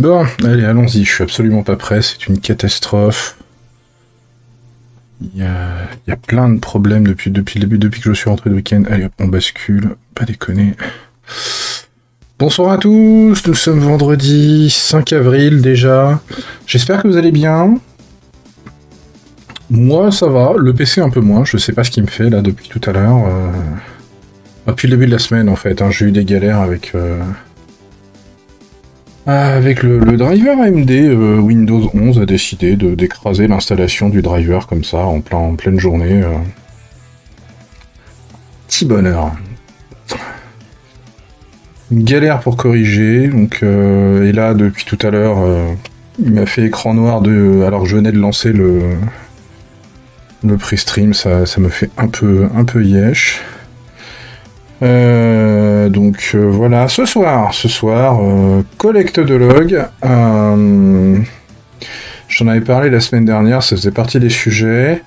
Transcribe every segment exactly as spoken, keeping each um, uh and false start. Bon, allez, allons-y, je suis absolument pas prêt, c'est une catastrophe. Il y, a, il y a plein de problèmes depuis, depuis le début, depuis que je suis rentré le week-end. Allez hop, on bascule, pas déconner. Bonsoir à tous, nous sommes vendredi cinq avril déjà. J'espère que vous allez bien. Moi ça va, le P C un peu moins, je sais pas ce qu'il me fait là depuis tout à l'heure. Euh... Depuis le début de la semaine en fait, hein, j'ai eu des galères avec... Euh... Avec le, le driver A M D, euh, Windows onze a décidé de d'écraser l'installation du driver comme ça, en, plein, en pleine journée. Euh... Petit bonheur. Une galère pour corriger. Donc, euh, et là, depuis tout à l'heure, euh, il m'a fait écran noir de, alors que je venais de lancer le, le pre-stream, ça, ça me fait un peu, un peu yesh. Euh, donc euh, voilà, ce soir, ce soir, euh, collecte de logs. Euh, J'en avais parlé la semaine dernière, ça faisait partie des sujets.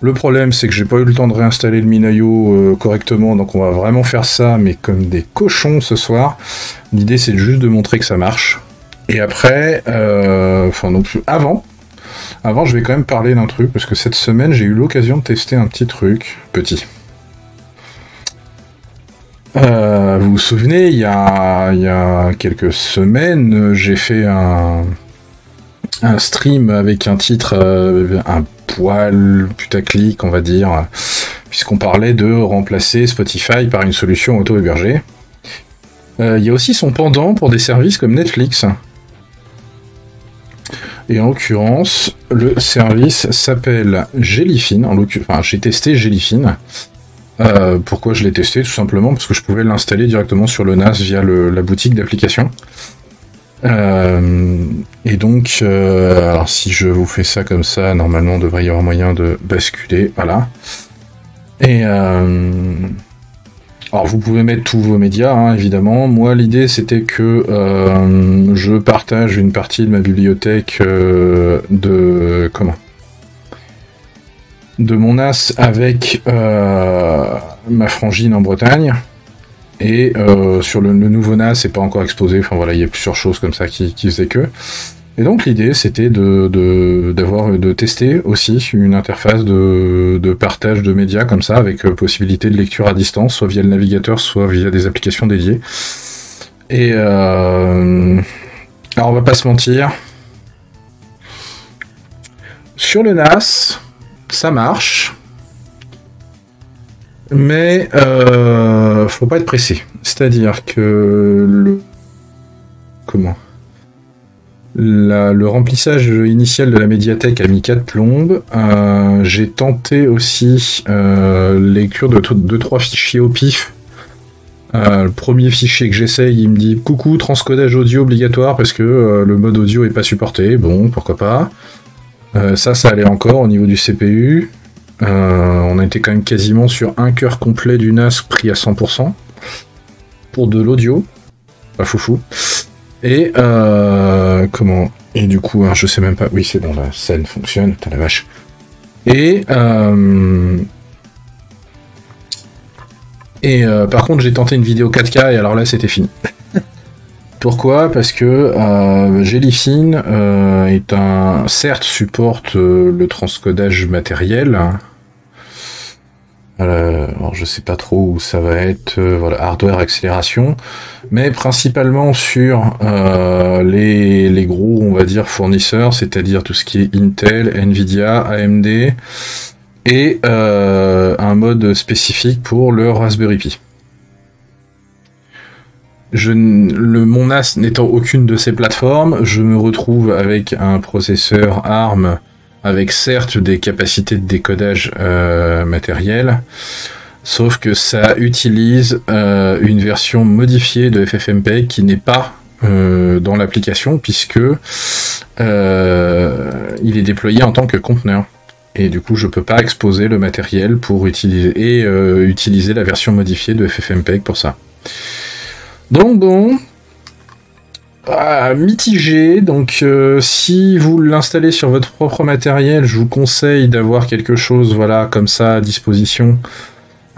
Le problème, c'est que j'ai pas eu le temps de réinstaller le MinIO euh, correctement, donc on va vraiment faire ça, mais comme des cochons ce soir. L'idée, c'est juste de montrer que ça marche. Et après, euh, enfin donc avant, avant, je vais quand même parler d'un truc parce que cette semaine, j'ai eu l'occasion de tester un petit truc, petit. Euh, vous vous souvenez, il y a, il y a quelques semaines, j'ai fait un, un stream avec un titre euh, un poil putaclic, on va dire, puisqu'on parlait de remplacer Spotify par une solution auto-hébergée. Euh, il y a aussi son pendant pour des services comme Netflix. Et en l'occurrence, le service s'appelle Jellyfin. En enfin, j'ai testé Jellyfin. Euh, pourquoi je l'ai testé? Tout simplement parce que je pouvais l'installer directement sur le N A S via le, la boutique d'application. Euh, et donc, euh, alors si je vous fais ça comme ça, normalement, il devrait y avoir moyen de basculer. Voilà. Et euh, alors, vous pouvez mettre tous vos médias, hein, évidemment. Moi, l'idée, c'était que euh, je partage une partie de ma bibliothèque euh, de comment? de mon N A S avec euh, ma frangine en Bretagne, et euh, sur le, le nouveau N A S c'est pas encore exposé, enfin voilà, il y a plusieurs choses comme ça qui, qui faisaient que, et donc l'idée c'était de, de, d'avoir, de tester aussi une interface de, de partage de médias comme ça, avec euh, possibilité de lecture à distance, soit via le navigateur, soit via des applications dédiées, et euh, alors on va pas se mentir, sur le N A S ça marche, mais euh, faut pas être pressé. C'est-à-dire que le comment la, le remplissage initial de la médiathèque a mis quatre plombes. Euh, j'ai tenté aussi euh, lecture de deux trois fichiers au pif. Euh, le premier fichier que j'essaye, il me dit coucou transcodage audio obligatoire parce que euh, le mode audio est pas supporté. Bon, pourquoi pas. Euh, ça, ça allait encore au niveau du C P U. Euh, on était quand même quasiment sur un cœur complet du N A S pris à cent pour cent pour de l'audio. Pas foufou. Et euh, comment Et du coup, hein, je sais même pas. Oui, c'est bon, la scène fonctionne. Putain, la vache. Et euh, et euh, par contre, j'ai tenté une vidéo quatre K et alors là, c'était fini. Pourquoi? Parce que euh, Jellyfin euh, est un certes supporte euh, le transcodage matériel. Euh, alors je sais pas trop où ça va être, euh, voilà, hardware accélération, mais principalement sur euh, les, les gros, on va dire, fournisseurs, c'est-à-dire tout ce qui est Intel, Nvidia, A M D, et euh, un mode spécifique pour le Raspberry Pi. Je, le, mon N A S n'étant aucune de ces plateformes, je me retrouve avec un processeur A R M avec certes des capacités de décodage euh, matériel, sauf que ça utilise euh, une version modifiée de FFmpeg qui n'est pas euh, dans l'application puisque euh, il est déployé en tant que conteneur. Et du coup, je peux pas exposer le matériel pour utiliser et euh, utiliser la version modifiée de FFmpeg pour ça. Donc bon, ah, mitigé, donc euh, si vous l'installez sur votre propre matériel, je vous conseille d'avoir quelque chose, voilà, comme ça à disposition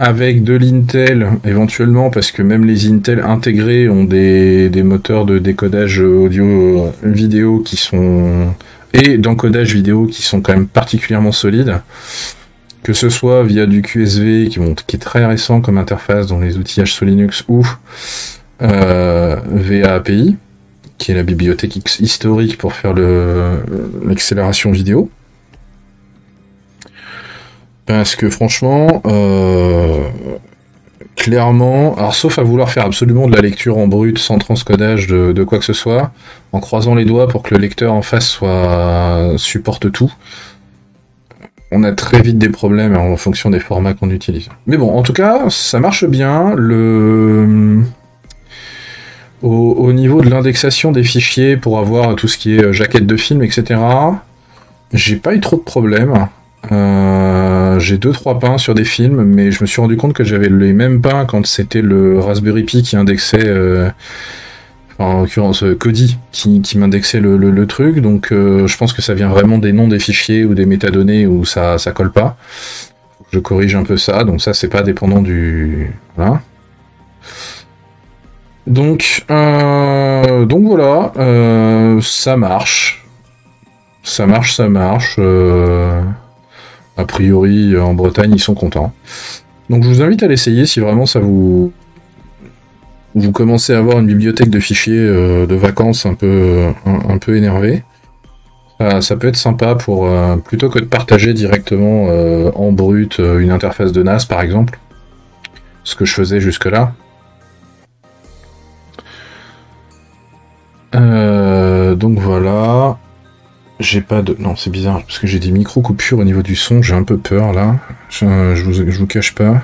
avec de l'Intel éventuellement, parce que même les Intel intégrés ont des, des moteurs de décodage audio vidéo qui sont, et d'encodage vidéo qui sont quand même particulièrement solides, que ce soit via du Q S V qui, bon, qui est très récent comme interface dans les outillages sous Linux, ou euh, V A A P I qui est la bibliothèque historique pour faire le, l'accélération vidéo. Parce que franchement, euh, clairement, alors sauf à vouloir faire absolument de la lecture en brut, sans transcodage de, de quoi que ce soit, en croisant les doigts pour que le lecteur en face soit, supporte tout, on a très vite des problèmes en fonction des formats qu'on utilise. Mais bon, en tout cas, ça marche bien. Le... Au, au niveau de l'indexation des fichiers pour avoir tout ce qui est jaquette de film, et cetera, j'ai pas eu trop de problèmes. Euh, j'ai deux trois pains sur des films, mais je me suis rendu compte que j'avais les mêmes pains quand c'était le Raspberry Pi qui indexait, euh, enfin, en l'occurrence Kodi qui, qui m'indexait le, le, le truc, donc euh, je pense que ça vient vraiment des noms des fichiers ou des métadonnées où ça, ça colle pas. Je corrige un peu ça, donc ça c'est pas dépendant du... Voilà. Donc, euh, donc voilà, euh, ça marche. Ça marche, ça marche... Euh... A priori, en Bretagne, ils sont contents. Donc je vous invite à l'essayer si vraiment ça vous... Vous commencez à avoir une bibliothèque de fichiers euh, de vacances un peu, un, un peu énervée. Ça, ça peut être sympa pour... Euh, plutôt que de partager directement euh, en brut une interface de N A S, par exemple. Ce que je faisais jusque-là. Euh, donc voilà... J'ai pas de... Non, c'est bizarre, parce que j'ai des micro-coupures au niveau du son, j'ai un peu peur, là. Je, je, vous, je vous cache pas.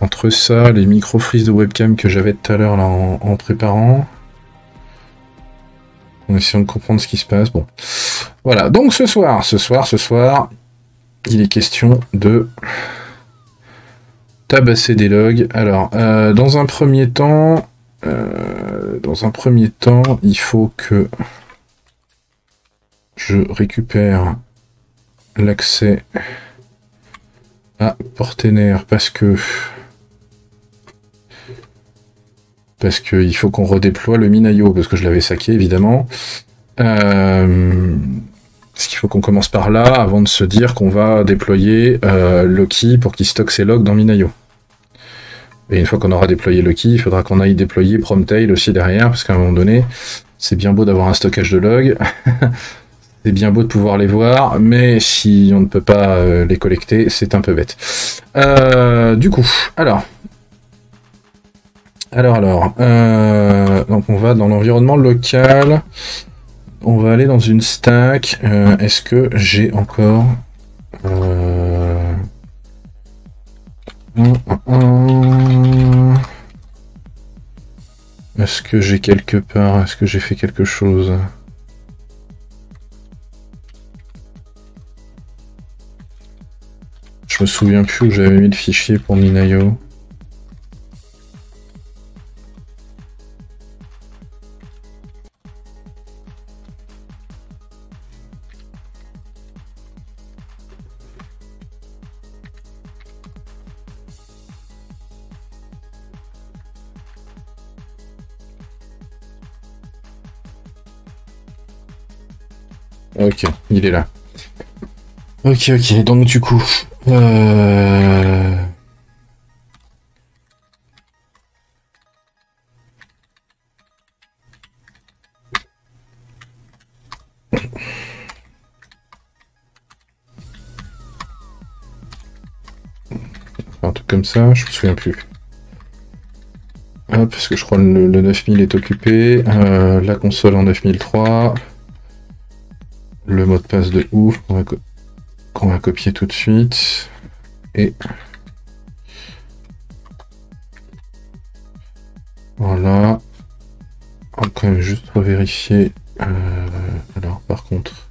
Entre ça, les micro-frises de webcam que j'avais tout à l'heure, là, en, en préparant. En essayant de comprendre ce qui se passe, bon. Voilà, donc ce soir, ce soir, ce soir, il est question de... tabasser des logs. Alors, euh, dans un premier temps... Euh, dans un premier temps, il faut que... je récupère l'accès à Portainer parce que parce que il faut qu'on redéploie le MinIO parce que je l'avais saqué évidemment. Euh, parce qu'il faut qu'on commence par là avant de se dire qu'on va déployer euh, Loki pour qu'il stocke ses logs dans MinIO. Et une fois qu'on aura déployé Loki, il faudra qu'on aille déployer Promtail aussi derrière parce qu'à un moment donné, c'est bien beau d'avoir un stockage de logs. C'est bien beau de pouvoir les voir, mais si on ne peut pas les collecter, c'est un peu bête. Euh, du coup, alors... Alors, alors... Euh, donc on va dans l'environnement local. On va aller dans une stack. Euh, Est-ce que j'ai encore... Euh... Est-ce que j'ai quelque part... Est-ce que j'ai fait quelque chose ? Je me souviens plus où j'avais mis le fichier pour MinIO. Ok, il est là. Ok, ok, donc du coup... Euh... un truc comme ça, je me souviens plus. Hop, parce que je crois que le, le neuf mille est occupé, euh, la console en neuf mille trois, le mot de passe de ouf, on va... qu'on va copier tout de suite, et voilà, on va quand même juste revérifier, euh, alors par contre,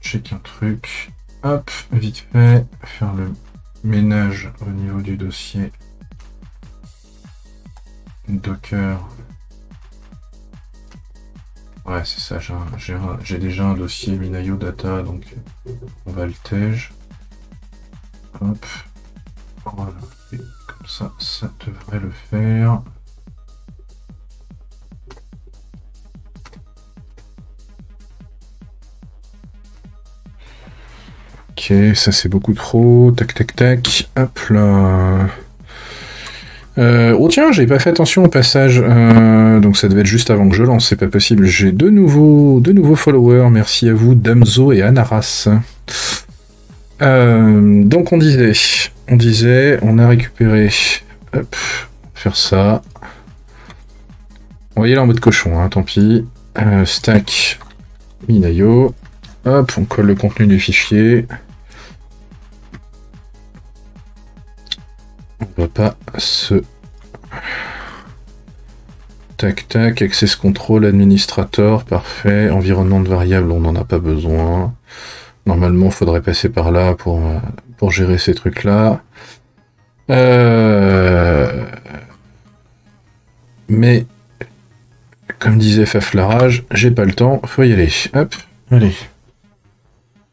check un truc, hop, vite fait, faire le ménage au niveau du dossier Docker, Ouais, c'est ça, j'ai déjà un dossier MinIO data, donc on va le tège. Hop. Voilà. Et comme ça, ça devrait le faire. Ok, ça c'est beaucoup trop. Tac, tac, tac. Hop là. Euh, oh tiens, j'ai pas fait attention au passage. Euh, donc ça devait être juste avant que je lance. C'est pas possible. J'ai deux nouveaux, deux nouveaux followers. Merci à vous, Damso et Anaras. Euh, donc on disait, on disait, on a récupéré. Hop, faire ça. On va y aller en mode cochon. Hein, tant pis. Euh, stack MinIO. Hop, on colle le contenu du fichier. On va pas se... Tac, tac, access control, administrator, parfait. Environnement de variable, on n'en a pas besoin. Normalement, il faudrait passer par là pour, pour gérer ces trucs-là. Euh... Mais, comme disait Faflarage, j'ai pas le temps, faut y aller. Hop, allez.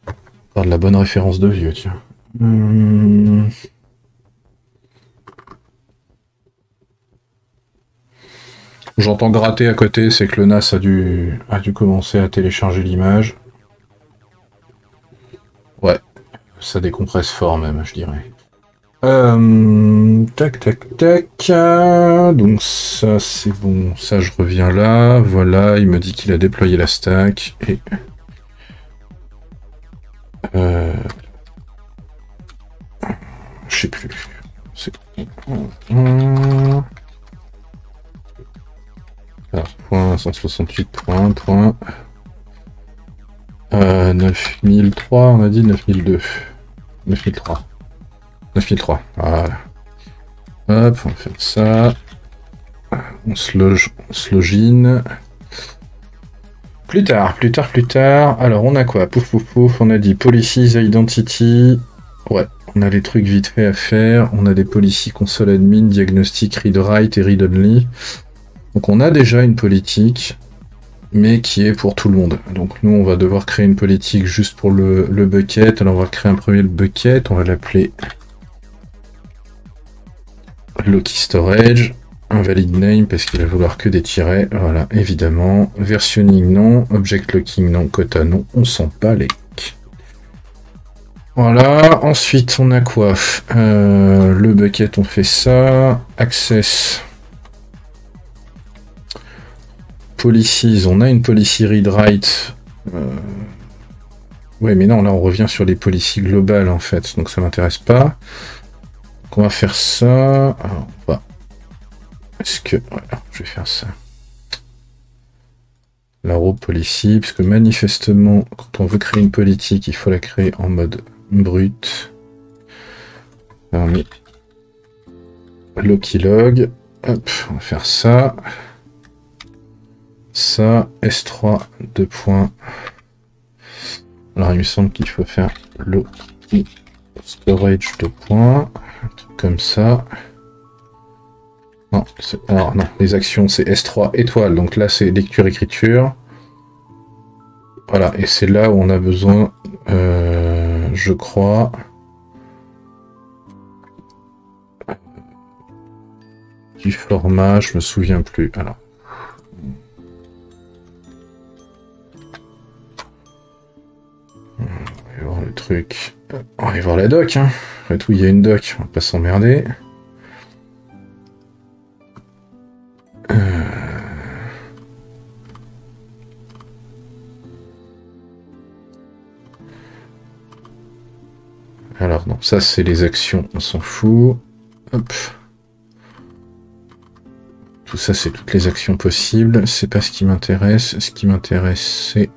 On parle de la bonne référence de vieux, tiens. Hum... J'entends gratter à côté, c'est que le N A S a dû, a dû commencer à télécharger l'image. Ouais, ça décompresse fort même, je dirais. Euh, tac, tac, tac. Donc ça, c'est bon. Ça, je reviens là. Voilà, il me dit qu'il a déployé la stack. Et... Euh... Je sais plus. C'est... Hum... Alors, point cent soixante-huit, point, point, euh, neuf mille trois, on a dit neuf mille deux, neuf mille trois, neuf mille trois, voilà. Hop, on fait ça, on se loge, on se logine. Plus tard, plus tard, plus tard, alors on a quoi? Pouf, pouf, pouf, on a dit policies, identity, ouais, on a les trucs vite fait à faire, on a des policies console admin, diagnostic, read write et read only. Donc on a déjà une politique, mais qui est pour tout le monde. Donc nous, on va devoir créer une politique juste pour le, le bucket. Alors on va créer un premier bucket, on va l'appeler Loki Storage. Un valid name, parce qu'il va vouloir que des tirets. Voilà, évidemment. Versionning, non. Object locking, non. Quota, non. On sent pas les... Voilà. Ensuite, on a quoi? euh, Le bucket, on fait ça. Access... Policies, on a une policy read-write. Euh... Oui, mais non, là on revient sur les policies globales en fait, donc ça m'intéresse pas. Donc on va faire ça. Alors, on va... Est-ce que... Voilà, je vais faire ça. La row policy, puisque manifestement, quand on veut créer une politique, il faut la créer en mode brut. Alors, mais... Loki log. Hop, on va faire ça. Ça, S trois, deux points. Alors, il me semble qu'il faut faire le storage, deux points. Un truc comme ça. Non, alors, non, les actions, c'est S trois étoile. Donc là, c'est lecture, écriture. Voilà, et c'est là où on a besoin, euh, je crois. Du format, je me souviens plus. Alors. On va voir le truc. On va voir la doc. Hein. Après tout, il y a une doc. On va pas s'emmerder. Euh... Alors, non, ça, c'est les actions. On s'en fout. Hop. Tout ça, c'est toutes les actions possibles. C'est pas ce qui m'intéresse. Ce qui m'intéresse, c'est...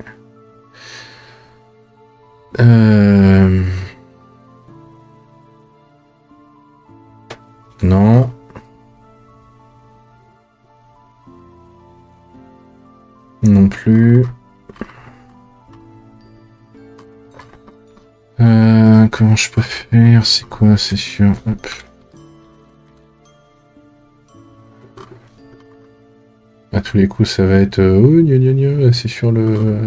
Euh... Non. Non plus. Euh, comment je peux faire? C'est quoi? C'est sûr. Hop. Ah, tous les coups, ça va être... Oh, c'est sur le...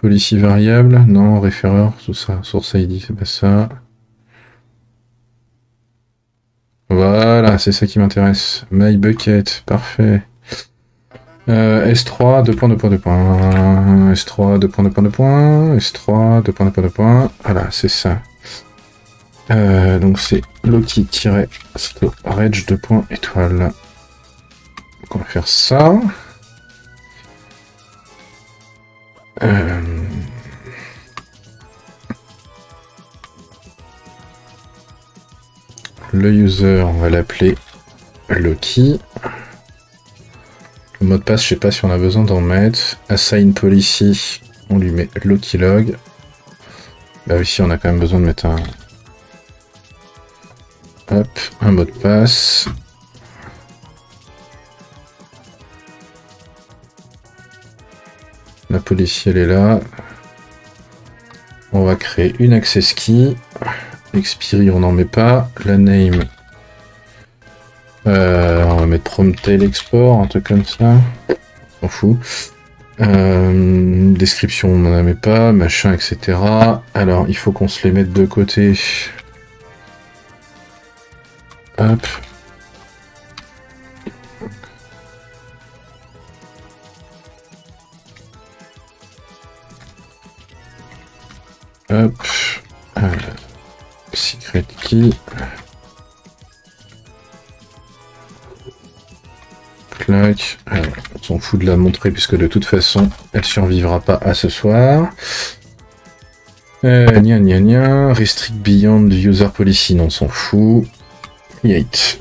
Policy variable. Non, référeur, tout ça. Source I D, c'est pas ça. Voilà, c'est ça qui m'intéresse. My bucket, parfait. Euh, S trois, deux points, deux points, deux points. S trois, deux points, deux points, deux points. S trois, deux points, deux points, deux points. Voilà, c'est ça. Euh, donc c'est Loki-storage, deux points, étoile. Donc on va faire ça. Euh... Le user, on va l'appeler Loki. Le mot de passe, je sais pas si on a besoin d'en mettre. Assign policy, on lui met Loki log. Là ici, on a quand même besoin de mettre un... Hop, un mot de passe. La policy, elle est là. On va créer une access key. Expiry, on n'en met pas. La name, euh, on va mettre Promtail export, un truc comme ça. On s'en fout. Euh, description, on n'en met pas. Machin, et cetera. Alors, il faut qu'on se les mette de côté. Hop. Hop. Euh, secret key. Clac. Alors, on s'en fout de la montrer puisque de toute façon, elle survivra pas à ce soir. Euh, gna gna gna. Restrict beyond user policy. Non, on s'en fout. Eight.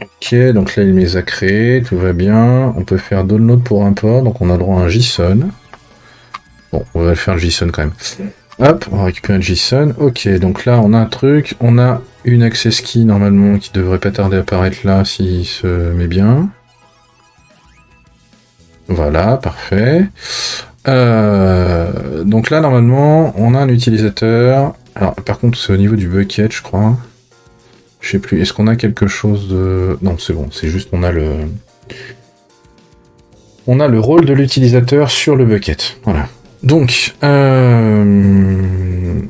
Ok, donc là il me les a créés, tout va bien. On peut faire download pour import, donc on a droit à un JSON. Bon, on va le faire le JSON quand même. Hop, on va récupérer le JSON. Ok, donc là on a un truc, on a une access key normalement qui devrait pas tarder à apparaître là s'il se met bien. Voilà, parfait. Euh, donc là normalement on a un utilisateur. Alors par contre c'est au niveau du bucket je crois. Je sais plus, est-ce qu'on a quelque chose de... Non, c'est bon, c'est juste on a le... On a le rôle de l'utilisateur sur le bucket. Voilà. Donc, euh...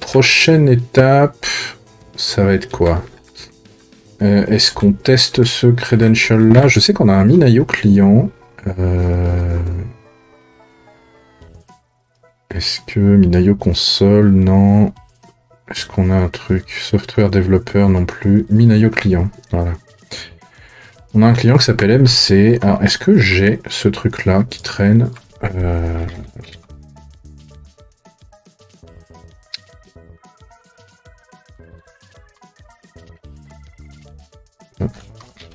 prochaine étape, ça va être quoi? euh, Est-ce qu'on teste ce credential-là? Je sais qu'on a un MinIO client. Euh... Est-ce que MinIO console? Non. Est-ce qu'on a un truc software développeur non plus? MinIO client, voilà. On a un client qui s'appelle M C. Alors, est-ce que j'ai ce truc-là qui traîne? euh...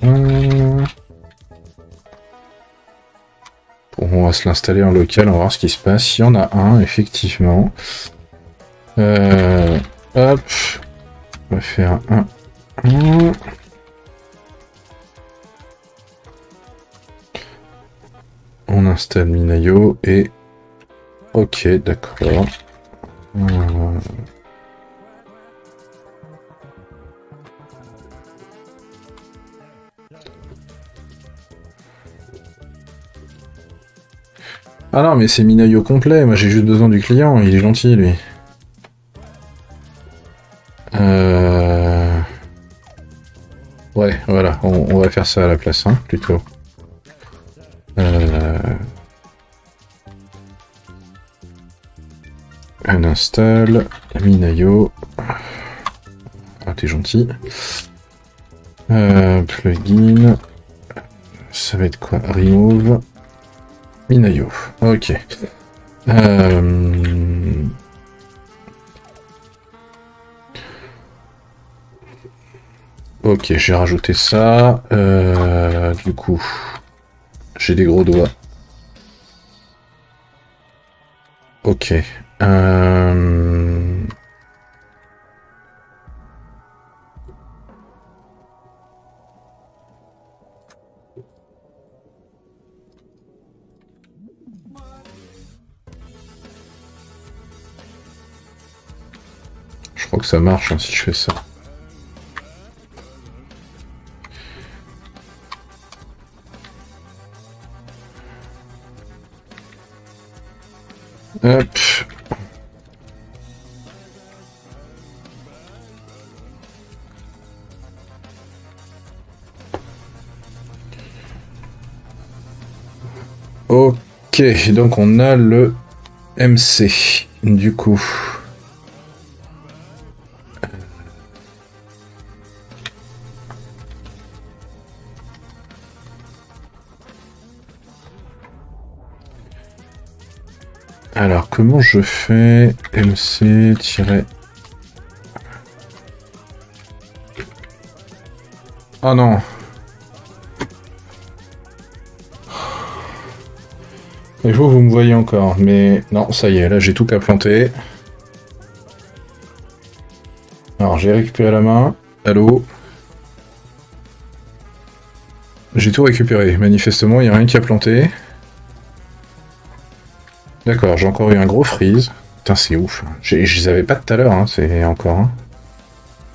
Bon, on va se l'installer en local, on va voir ce qui se passe. S'il y en a un, effectivement. Euh... Hop, on va faire un. un. On installe MinIO et... Ok, d'accord. Euh... Ah non, mais c'est MinIO complet, moi j'ai juste besoin du client, il est gentil lui. Euh... Ouais, voilà, on, on va faire ça à la place, hein, plutôt. Euh... Un install, MinIO. Ah, t'es gentil. Euh, plugin. Ça va être quoi? Remove. MinIO. Ok. Euh... Ok, j'ai rajouté ça. Euh, du coup, j'ai des gros doigts. Ok. Euh... Je crois que ça marche hein, si je fais ça. Hop. Ok, donc on a le M C, du coup. Alors, comment je fais mc- Ah non. Et vous, vous me voyez encore, mais non, ça y est, là j'ai tout qu'à planter. Alors, j'ai récupéré la main. Allô? J'ai tout récupéré. Manifestement, il n'y a rien qu'à planter. D'accord, j'ai encore eu un gros freeze. Putain, c'est ouf. Je les avais pas tout à l'heure, hein, c'est encore. Hein.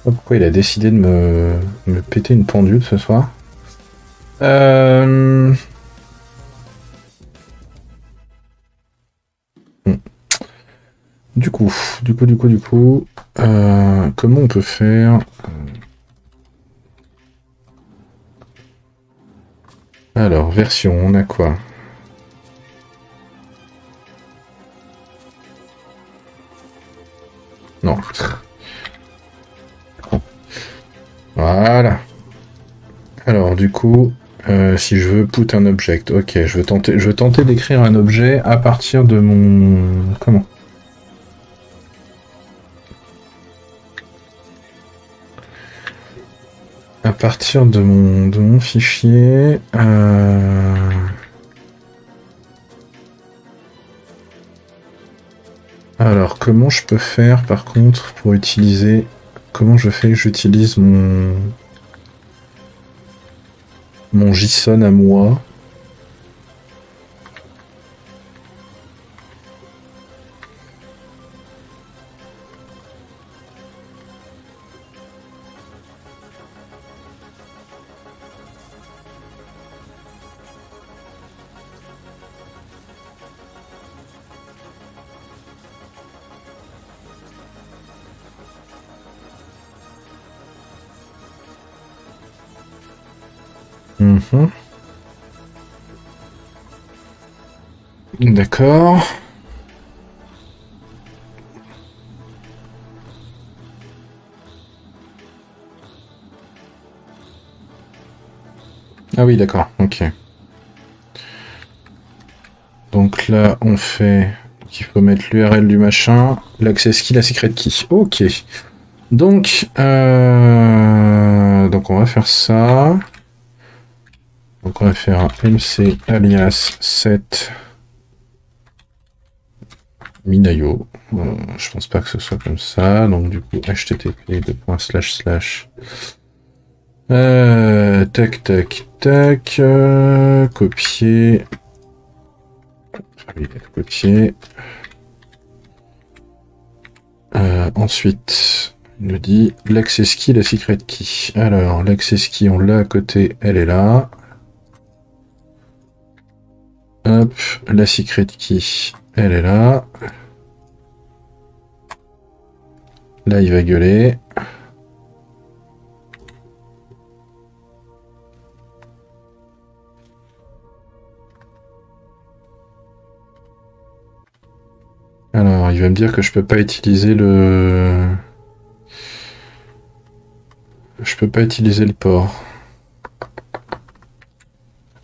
Pourquoi il a décidé de me, me péter une pendule ce soir? Euh... Bon. Du coup, du coup, du coup, du coup... Euh, comment on peut faire? Alors, version, on a quoi? Non. Voilà. Alors du coup, euh, si je veux put un object, ok, je veux tenter, je veux tenter d'écrire un objet à partir de mon comment? À partir de mon de mon fichier. Euh... Alors, comment je peux faire, par contre, pour utiliser... Comment je fais? J'utilise mon... mon JSON à moi. D'accord. Ah oui, d'accord, ok. Donc là, on fait qu'il faut mettre l'U R L du machin, l'access key, la secret key. Ok. Donc, euh... donc on va faire ça. Donc on va faire un mc alias set MinIO. Euh, je pense pas que ce soit comme ça. Donc du coup http deux slash slash euh, tac tac tac euh, copier copier euh, ensuite il nous dit l'access key, la secret key. Alors l'access key on l'a à côté, elle est là. Hop, la secret key, elle est là. Là, il va gueuler. Alors, il va me dire que je peux pas utiliser le... Je peux pas utiliser le port.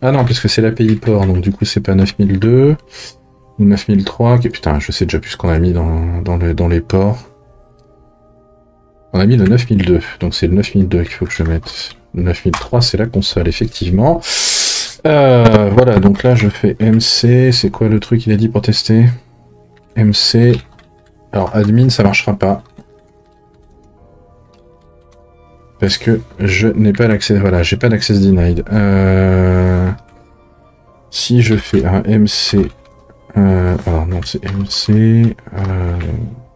Ah non, parce que c'est l'A P I port, donc du coup c'est pas neuf mille deux ou neuf mille trois. Qui... Putain, je sais déjà plus ce qu'on a mis dans, dans, le, dans les ports. On a mis le neuf mille deux, donc c'est le neuf mille deux qu'il faut que je mette. Le neuf mille trois, c'est la console, effectivement. Euh, voilà, donc là je fais M C. C'est quoi le truc qu'il a dit pour tester? M C. Alors admin, ça marchera pas. Parce que je n'ai pas l'accès... Voilà, j'ai pas l'access denied. Euh, si je fais un M C... Euh, alors non, c'est M C... Euh,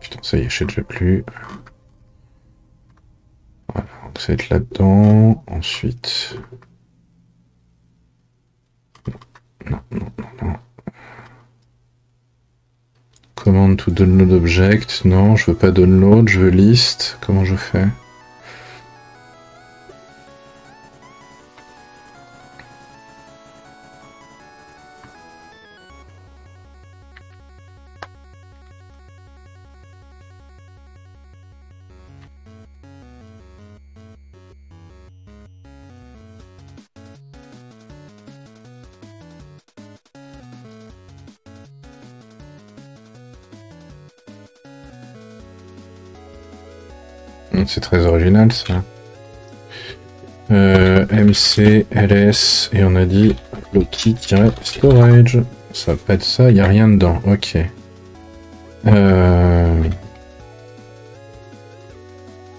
putain, ça y est, je sais déjà plus. Voilà, donc ça va être là-dedans. Ensuite... Non, non, non, non. Command to download object. Non, je veux pas download, je veux list. Comment je fais? C'est très original ça. Euh, M C, L S, et on a dit Loki-storage. Ça va pas être ça, il n'y a rien dedans. Ok. Euh...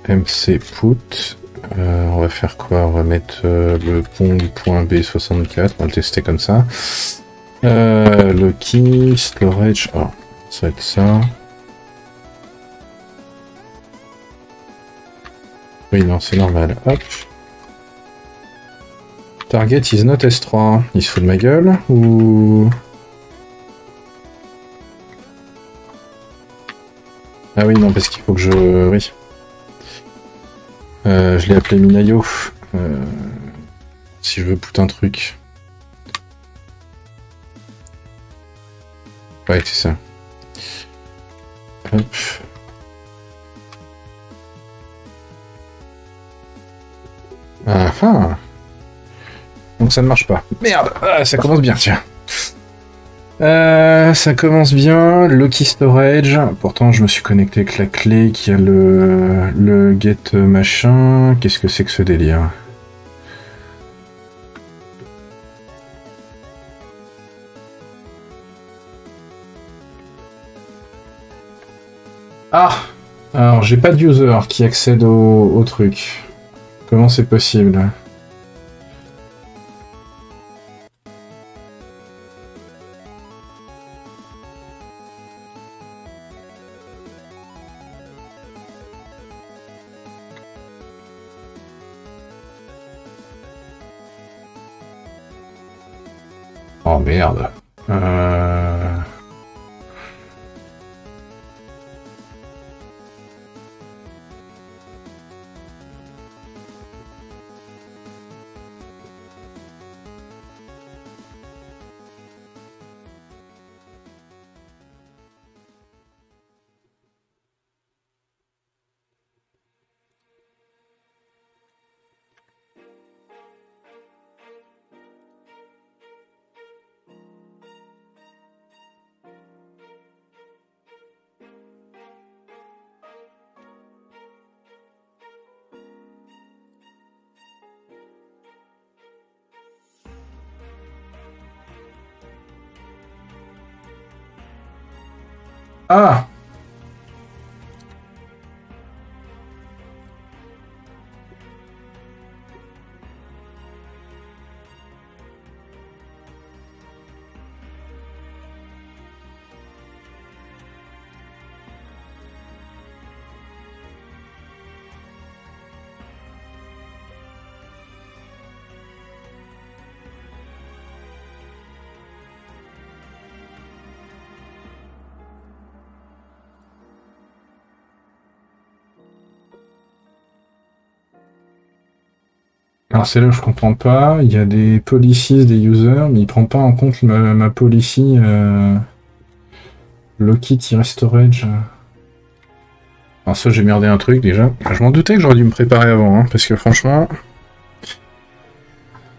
M C put. Euh, on va faire quoi? On va mettre euh, le pong.b soixante-quatre. On va le tester comme ça. Euh, Loki, storage. Oh, ça va être ça. Oui, non, c'est normal. Hop. Target is not S trois. Il se fout de ma gueule ou... Ah oui, non, parce qu'il faut que je... Oui. Euh, je l'ai appelé MinIO. Euh... Si je veux putain un truc. Ouais, c'est ça. Hop. Ah ah. Donc ça ne marche pas. Merde, ah, ça commence bien, tiens. Euh, ça commence bien. Loki storage. Pourtant, je me suis connecté avec la clé qui a le, le get machin. Qu'est-ce que c'est que ce délire? Ah. Alors, j'ai pas de user qui accède au, au truc. Comment c'est possible? Oh merde. Euh... Ah. Alors c'est là où je comprends pas, il y a des policies des users, mais il prend pas en compte ma, ma policy euh, Loki-storage. Alors ça j'ai merdé un truc déjà. Enfin, je m'en doutais que j'aurais dû me préparer avant, hein, parce que franchement,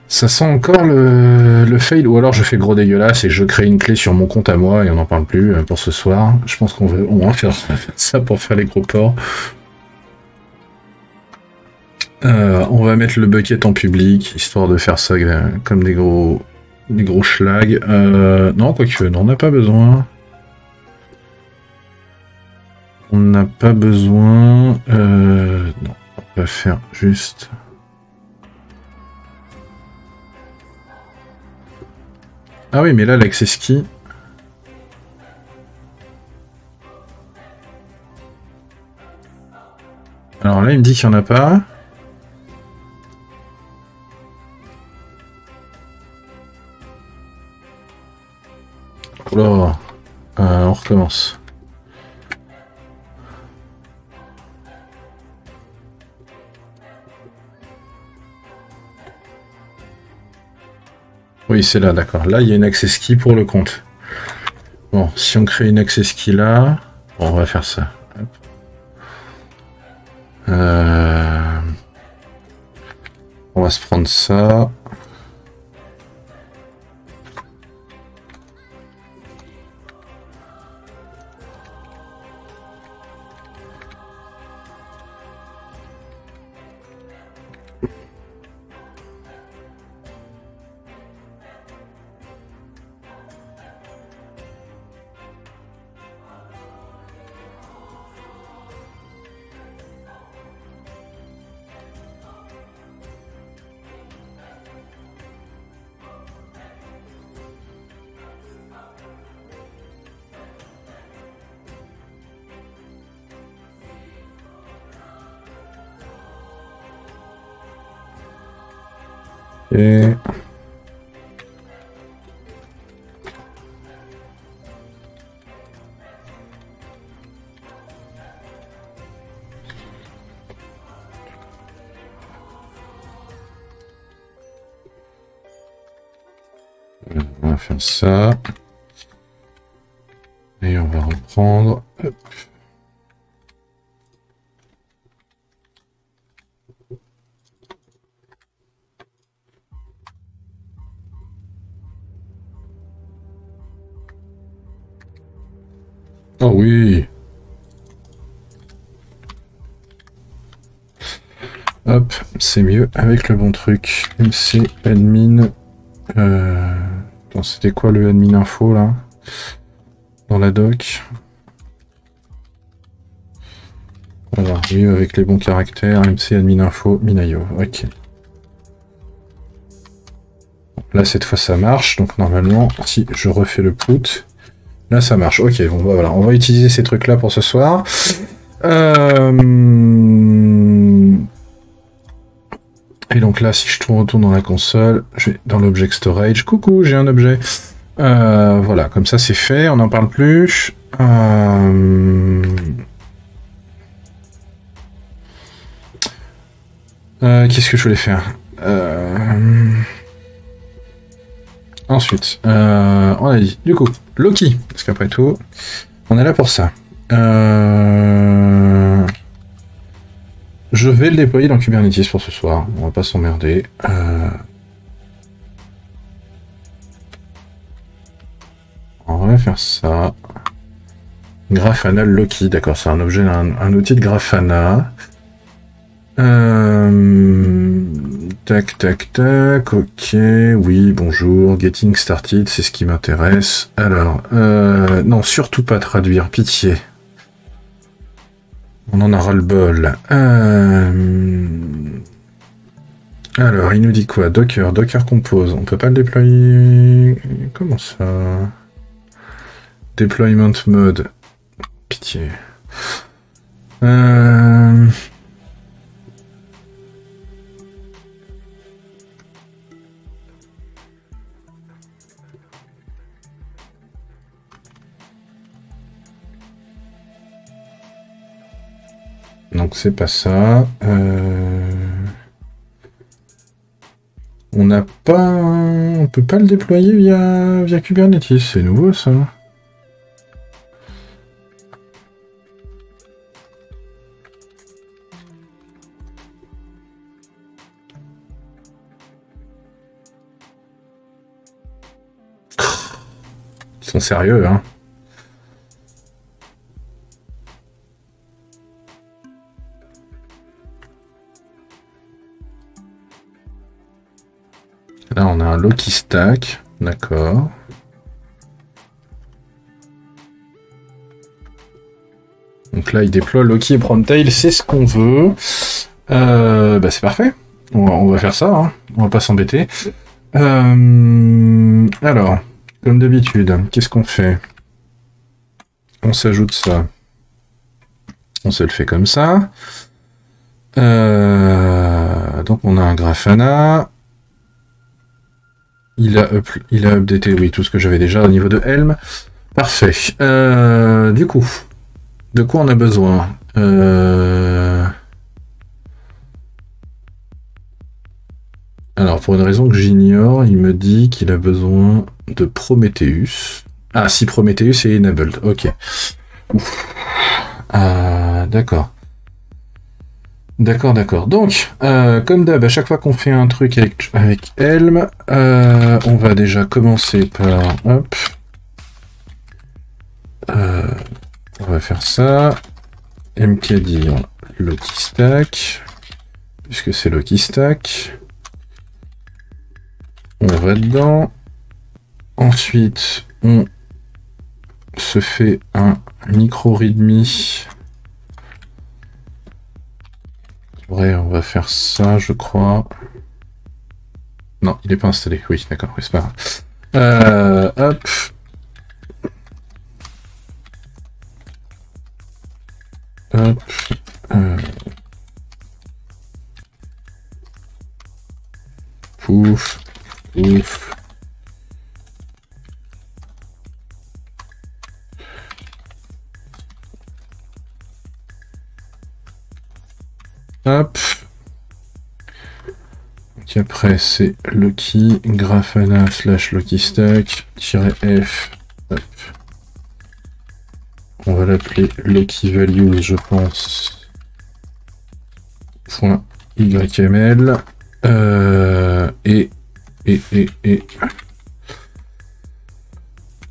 ça sent encore le, le fail, ou alors je fais gros dégueulasse et je crée une clé sur mon compte à moi et on n'en parle plus pour ce soir. Je pense qu'on va au moins faire ça pour faire les gros ports. Euh, on va mettre le bucket en public, histoire de faire ça euh, comme des gros des gros schlags. Euh, non, quoi que, non, on n'a pas besoin. On n'a pas besoin. Euh, non, on va faire juste. Ah oui, mais là, l'access key. Alors là, il me dit qu'il n'y en a pas. Alors, euh, on recommence. Oui, c'est là, d'accord. Là, il y a une access key pour le compte. Bon, si on crée une access key là, bon, on va faire ça. Euh... On va se prendre ça. Et... on va faire ça et on va reprendre. Hop. Oh oui. Hop, c'est mieux avec le bon truc. M C admin. Euh... Attends, c'était quoi le admin info là? Dans la doc. Voilà, mieux avec les bons caractères. M C admin info MinIO. Ok. Là cette fois ça marche. Donc normalement, si je refais le put. Là, ça marche. Ok, bon, bah, voilà. On va utiliser ces trucs-là pour ce soir. Euh... Et donc là, si je tourne, retourne dans la console, je vais dans l'objet storage. Coucou, j'ai un objet. Euh, voilà, comme ça, c'est fait. On n'en parle plus. Euh... Euh, Qu'est-ce que je voulais faire euh... Ensuite, euh, on a dit, du coup, Loki, parce qu'après tout, on est là pour ça. Euh... Je vais le déployer dans Kubernetes pour ce soir, on va pas s'emmerder. Euh... On va faire ça. Grafana Loki, d'accord, c'est un objet, un, un outil de Grafana. Euh... Tac, tac, tac, ok, oui, bonjour, getting started, c'est ce qui m'intéresse. Alors, euh, non, surtout pas traduire, pitié. On en aura le bol. Euh, alors, il nous dit quoi? Docker, Docker compose, on peut pas le déployer... Comment ça? Deployment mode, pitié. Euh... Donc c'est pas ça. Euh... On n'a pas, on peut pas le déployer via via Kubernetes. C'est nouveau ça. Ils sont sérieux, hein. Là, on a un Loki stack, d'accord. Donc là, il déploie Loki et Promtail, c'est ce qu'on veut. Euh, bah, c'est parfait. On va, on va faire ça, hein. On va pas s'embêter. Euh, alors, comme d'habitude, qu'est-ce qu'on fait? On s'ajoute ça. On se le fait comme ça. Euh, donc, on a un Grafana. Il a, up, il a updaté, oui, tout ce que j'avais déjà au niveau de Helm. Parfait. Euh, du coup, de quoi on a besoin? euh... Alors, pour une raison que j'ignore, il me dit qu'il a besoin de Prometheus. Ah, si Prometheus est enabled, ok. Euh, d'accord. D'accord, d'accord. Donc, euh, comme d'hab, à chaque fois qu'on fait un truc avec, avec Helm, euh, on va déjà commencer par... Hop. Euh, on va faire ça. Mkdir Loki Stack. Puisque c'est Loki Stack. On va dedans. Ensuite, on se fait un micro readme. Ouais, on va faire ça, je crois. Non, il n'est pas installé. Oui, d'accord, oui, c'est pas grave. Euh, hop. Hop. Euh. Pouf. Pouf. Hop. Donc après c'est Loki, Grafana slash Loki Stack, F. Hop. On va l'appeler Loki Values, je pense. Point Y M L. Euh, et, et, et, et.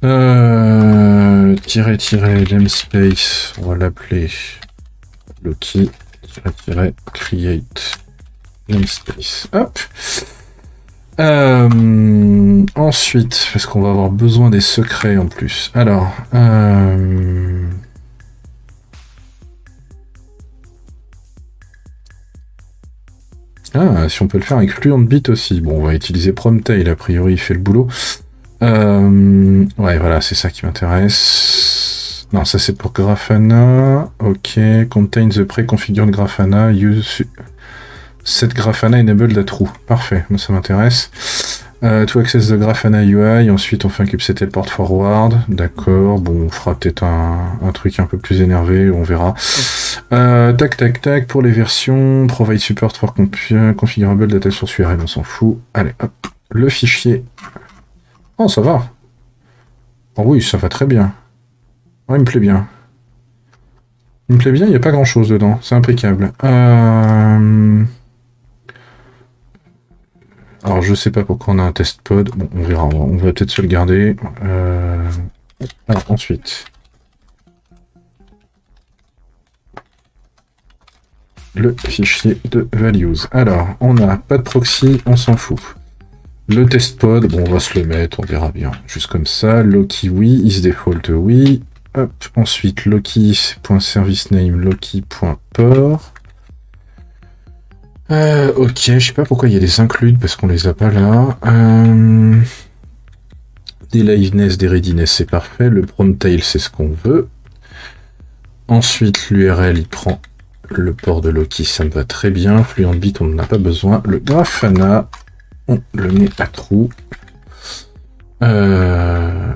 Euh, tiret, tiret, namespace. On va l'appeler Loki. Create namespace. Hop. Euh, ensuite, parce qu'on va avoir besoin des secrets en plus. Alors, euh... ah, si on peut le faire avec FluentBit aussi. Bon, on va utiliser Promtail. A priori, il fait le boulot. Euh... Ouais, voilà, c'est ça qui m'intéresse. Non, ça c'est pour Grafana. Ok, contain the pré-configure de Grafana. Use set Grafana enabled at true. Parfait, moi ça m'intéresse. Euh, to access the Grafana U I. Ensuite, on fait un kubectl teleport forward. D'accord. Bon, on fera peut-être un, un truc un peu plus énervé. On verra. Euh, tac, tac, tac. Pour les versions, provide support for configurable data source U R L. On s'en fout. Allez, hop. Le fichier. Oh, ça va. Oh oui, ça va très bien. Oh, il me plaît bien. Il me plaît bien, il n'y a pas grand chose dedans. C'est impeccable. Euh... Alors, je sais pas pourquoi on a un test pod. Bon, on verra. On va peut-être se le garder. Euh... Alors, ensuite. Le fichier de values. Alors, on n'a pas de proxy, on s'en fout. Le test pod, bon, on va se le mettre, on verra bien. Juste comme ça. Loki, oui. Is default, oui. Hop, ensuite loki.servicename loki.port. Euh, ok, je sais pas pourquoi il y a des includes parce qu'on les a pas là. Euh, des liveness, des readiness, c'est parfait. Le promtail, c'est ce qu'on veut. Ensuite, l'U R L, il prend le port de Loki, ça me va très bien. FluentBit, on n'en a pas besoin. Le Grafana, on le met à trou. Euh.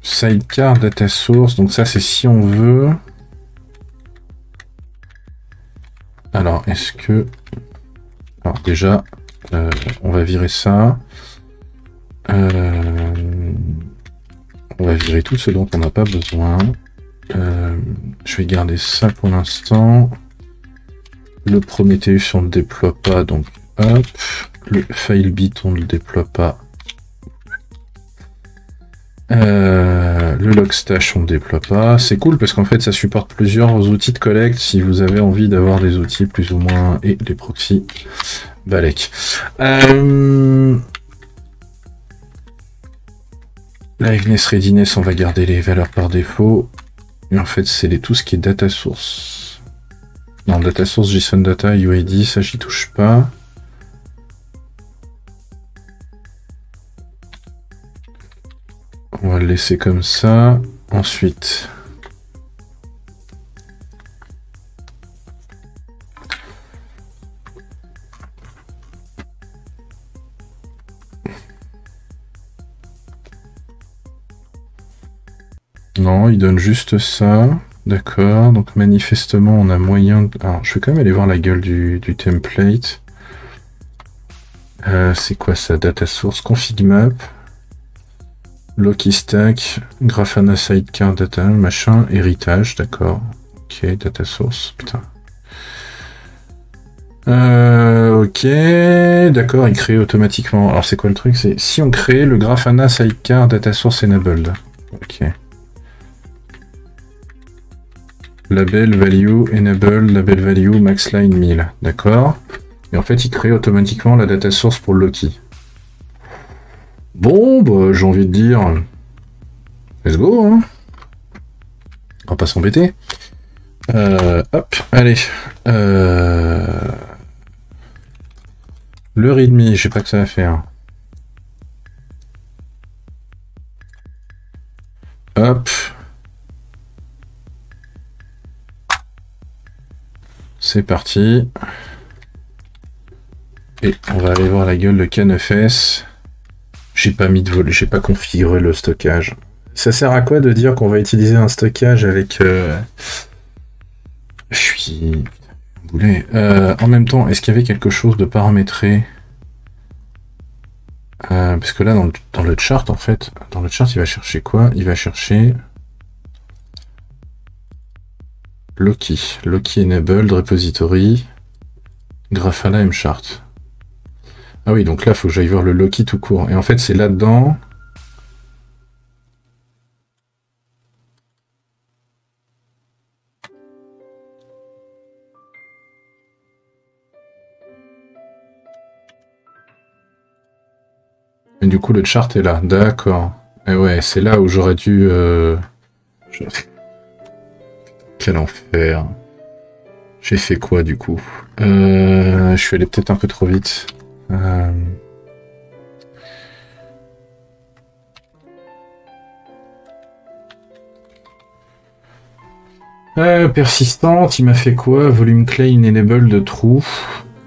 Sidecar data source, donc ça c'est si on veut. Alors est-ce que... Alors déjà, euh, on va virer ça. Euh... On va virer tout ce dont on n'a pas besoin. Euh... Je vais garder ça pour l'instant. Le Prometheus on ne le déploie pas, donc hop. Le filebit on ne le déploie pas. Euh, le logstash on ne déploie pas, c'est cool parce qu'en fait ça supporte plusieurs outils de collecte si vous avez envie d'avoir des outils plus ou moins et des proxys balèques. Euh... Liveness, readiness, on va garder les valeurs par défaut. Et en fait c'est tout ce qui est data source. Non, data source, JSON data, U I D, ça j'y touche pas. On va le laisser comme ça. Ensuite, non, il donne juste ça. D'accord. Donc manifestement, on a moyen de... Alors, je vais quand même aller voir la gueule du, du template. Euh, c'est quoi ça? Data source, config map, Loki stack, Grafana sidecar data, machin, héritage, d'accord. Ok, data source, putain. Euh, ok, d'accord, il crée automatiquement. Alors c'est quoi le truc? C'est si on crée le Grafana sidecar data source enabled. Ok. Label value enable, label value max line mille, d'accord. Et en fait, il crée automatiquement la data source pour Loki. Bon, bah, j'ai envie de dire, let's go, hein. On va pas s'embêter. Euh, hop, allez. Euh... Le readme, je sais pas que ça va faire. Hop. C'est parti. Et on va aller voir la gueule de K neuf S. J'ai pas mis de volume, j'ai pas configuré le stockage. Ça sert à quoi de dire qu'on va utiliser un stockage avec... Euh... Je suis... boulé. Euh, en même temps, est-ce qu'il y avait quelque chose de paramétré? euh, Parce que là, dans le, dans le chart, en fait, dans le chart, il va chercher quoi? Il va chercher... Loki. Loki enabled, repository, Grafana mchart. Ah oui, donc là, il faut que j'aille voir le Loki tout court. Et en fait, c'est là-dedans... Et du coup, le chart est là. D'accord. Et ouais, c'est là où j'aurais dû... Euh... Je... Quel enfer. J'ai fait quoi, du coup? euh... Je suis allé peut-être un peu trop vite. Euh... Euh, persistante, il m'a fait quoi? Volume clé enable de true,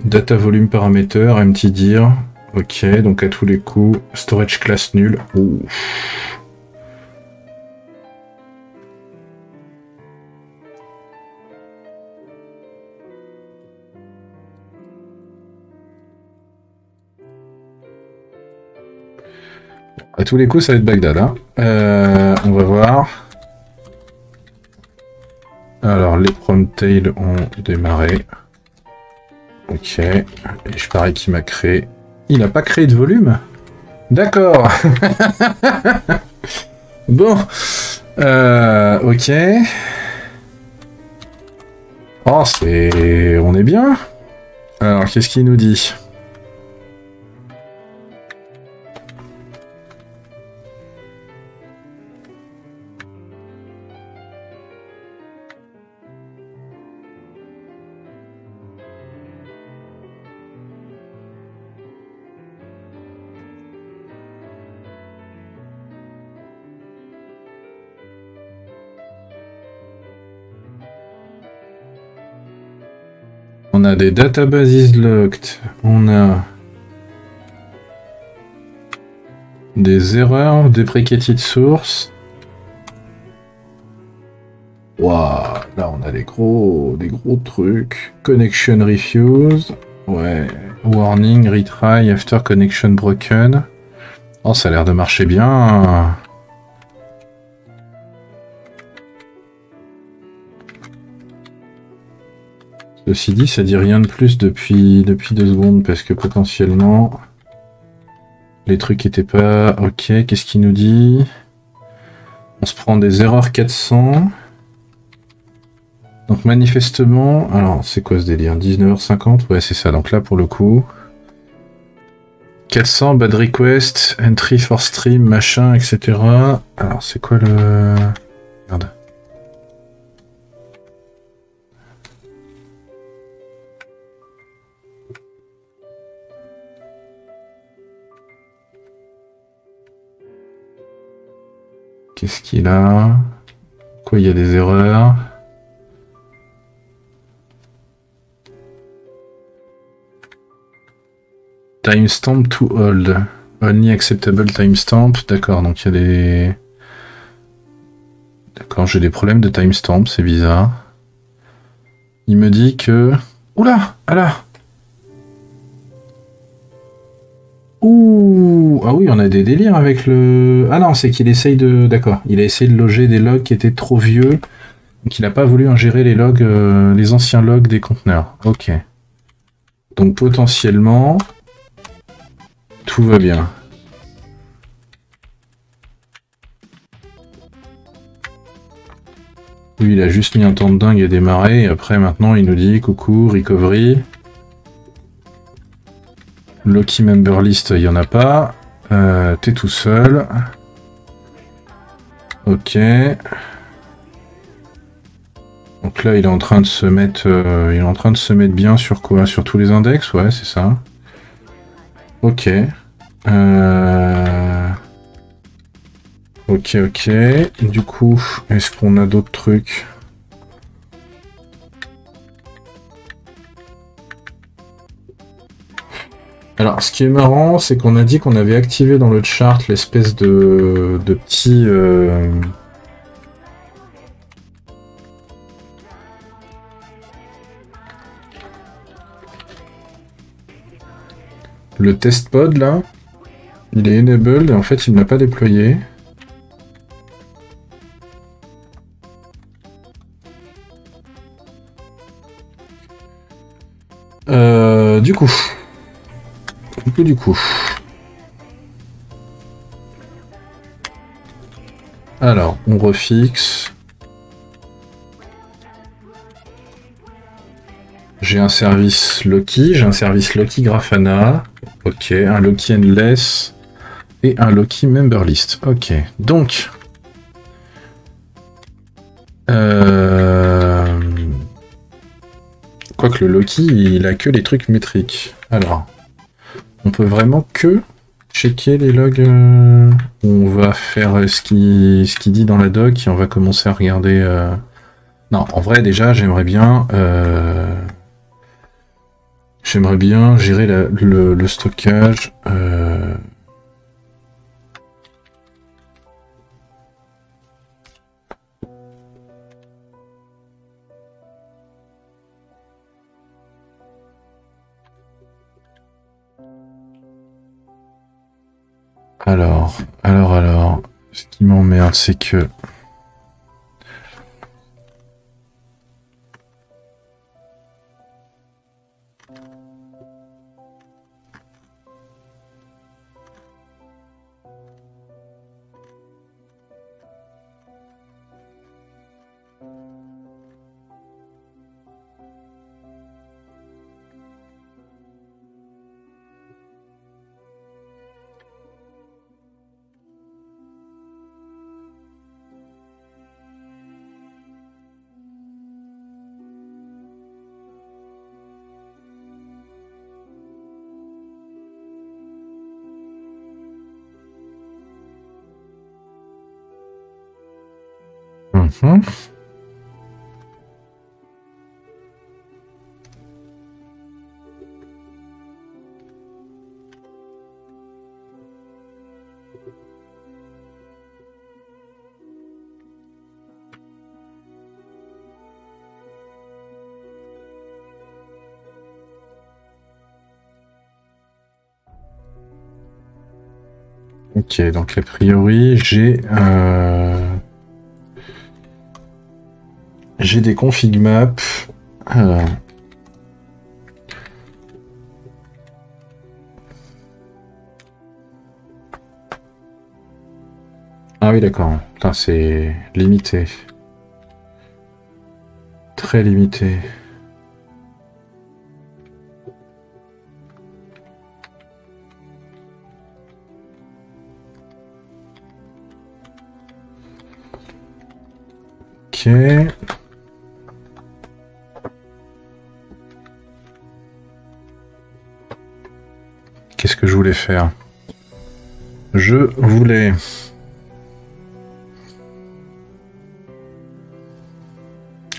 data volume paramètre, mtdir. Ok, donc à tous les coups, storage class nul. Ouh. À tous les coups, ça va être Bagdad. Hein. Euh, on va voir. Alors, les Promtail ont démarré. Ok. Et je parie qu'il m'a créé. Il n'a pas créé de volume? D'accord. Bon. Euh, ok. Oh, c'est... On est bien. Alors, qu'est-ce qu'il nous dit? On a des databases locked, on a des erreurs, deprecated source. Waouh, là on a des gros, des gros trucs. Connection refuse, ouais. Warning, retry after connection broken. Oh, ça a l'air de marcher bien. Ceci dit, ça dit rien de plus depuis, depuis deux secondes, parce que potentiellement, les trucs n'étaient pas... Ok, qu'est-ce qu'il nous dit? On se prend des erreurs quatre cents. Donc manifestement... Alors, c'est quoi ce délire? dix-neuf heures cinquante? Ouais, c'est ça. Donc là, pour le coup... quatre cents, bad request, entry for stream, machin, et cetera. Alors, c'est quoi le... Merde. Qu'est-ce qu'il a? Quoi, il y a des erreurs? Timestamp to hold. Only acceptable timestamp. D'accord, donc il y a des... D'accord, j'ai des problèmes de timestamp, c'est bizarre. Il me dit que... Oula! Ah là! Ouh, ah oui, on a des délires avec le... Ah non, c'est qu'il essaye de... D'accord, il a essayé de loger des logs qui étaient trop vieux, qu'il n'a pas voulu ingérer les logs, euh, les anciens logs des conteneurs. Ok. Donc potentiellement, tout va bien. Lui, il a juste mis un temps de dingue à démarrer, et après, maintenant, il nous dit « Coucou, recovery ». Loki member list, il n'y en a pas. Euh, T'es tout seul. Ok. Donc là, il est en train de se mettre, euh, il est en train de se mettre bien sur quoi? Sur tous les index, ouais, c'est ça. Ok. Euh... Ok, ok. Du coup, est-ce qu'on a d'autres trucs? Alors, ce qui est marrant, c'est qu'on a dit qu'on avait activé dans le chart l'espèce de, de petit... Euh... Le test pod, là, il est enabled et en fait, il ne l'a pas déployé. Euh, du coup... Du coup, du coup. Alors, on refixe. J'ai un service Loki, j'ai un service Loki Grafana. Ok, un Loki Endless. Et un Loki Memberlist. Ok, donc. Euh... Quoique le Loki, il a que les trucs métriques. Alors. On peut vraiment que checker les logs. On va faire ce qui ce qui dit dans la doc et on va commencer à regarder. Euh... Non, en vrai déjà, j'aimerais bien, euh... j'aimerais bien gérer la, le, le stockage. Euh... Alors, alors, alors, ce qui m'emmerde, c'est que... Hum. Ok, donc a priori j'ai euh... J'ai des config maps. Alors. Ah oui, d'accord. Putain, c'est limité. Très limité. Ok. Qu'est-ce que je voulais faire? Je voulais...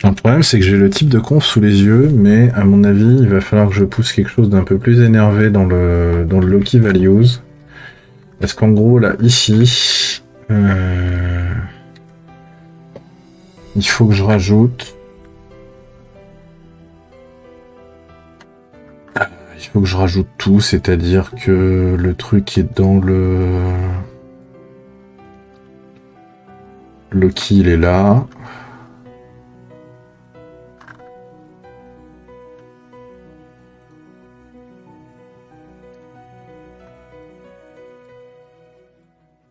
Le problème, c'est que j'ai le type de conf sous les yeux, mais à mon avis, il va falloir que je pousse quelque chose d'un peu plus énervé dans le, dans le Loki Values. Parce qu'en gros, là, ici... Euh, il faut que je rajoute... il faut que je rajoute tout, c'est-à-dire que le truc est dans le... Loki, il est là.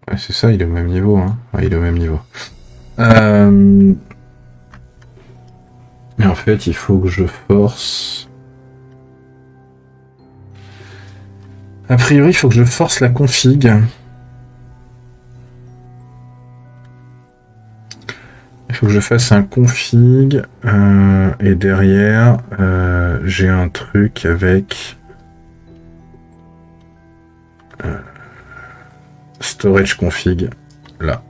Ouais, c'est ça, il est au même niveau. Hein. Ouais, il est au même niveau. Euh... Mais en fait, il faut que je force... A priori, il faut que je force la config. Il faut que je fasse un config. Euh, et derrière, euh, j'ai un truc avec... Euh, storage config. Là.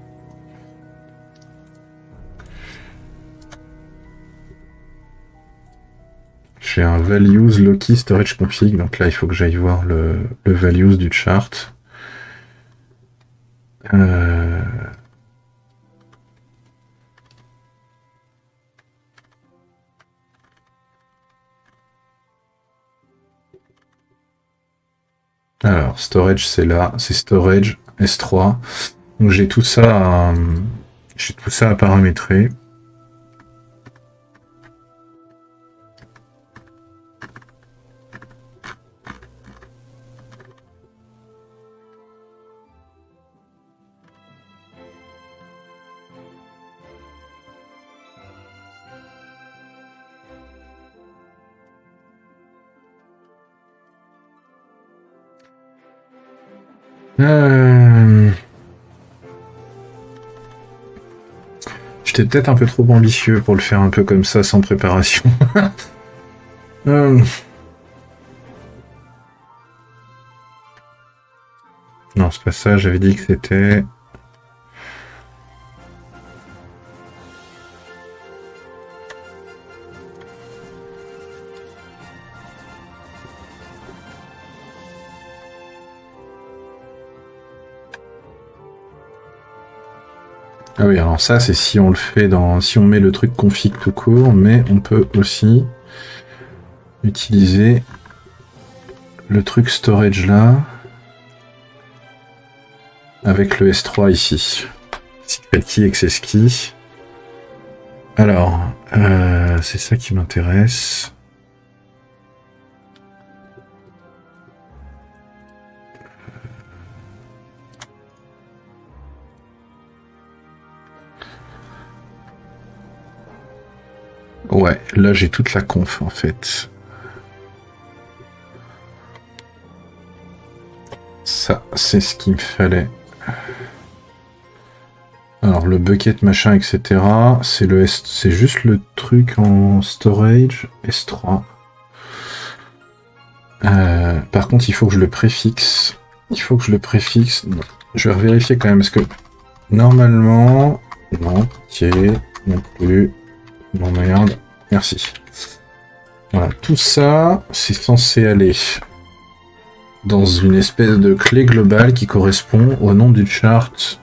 J'ai un values Loki storage config, donc là il faut que j'aille voir le, le values du chart. Euh... Alors storage c'est là, c'est storage S trois. Donc j'ai tout ça à, j'ai tout ça à paramétrer. Euh... J'étais peut-être un peu trop ambitieux pour le faire un peu comme ça sans préparation. euh... Non, c'est pas ça, j'avais dit que c'était... Ah oui, alors ça c'est si on le fait dans, si on met le truc config tout court, mais on peut aussi utiliser le truc storage là avec le S trois ici. Secret key, access key. Alors, euh, c'est ça qui m'intéresse. Ouais, là j'ai toute la conf en fait. Ça, c'est ce qu'il me fallait. Alors le bucket machin, et cetera. C'est le S... c'est juste le truc en storage S trois. Euh, par contre, il faut que je le préfixe. Il faut que je le préfixe. Non. Je vais vérifier quand même parce que normalement, non, ok, non plus. Bon merde, merci. Voilà, tout ça, c'est censé aller dans une espèce de clé globale qui correspond au nom du chart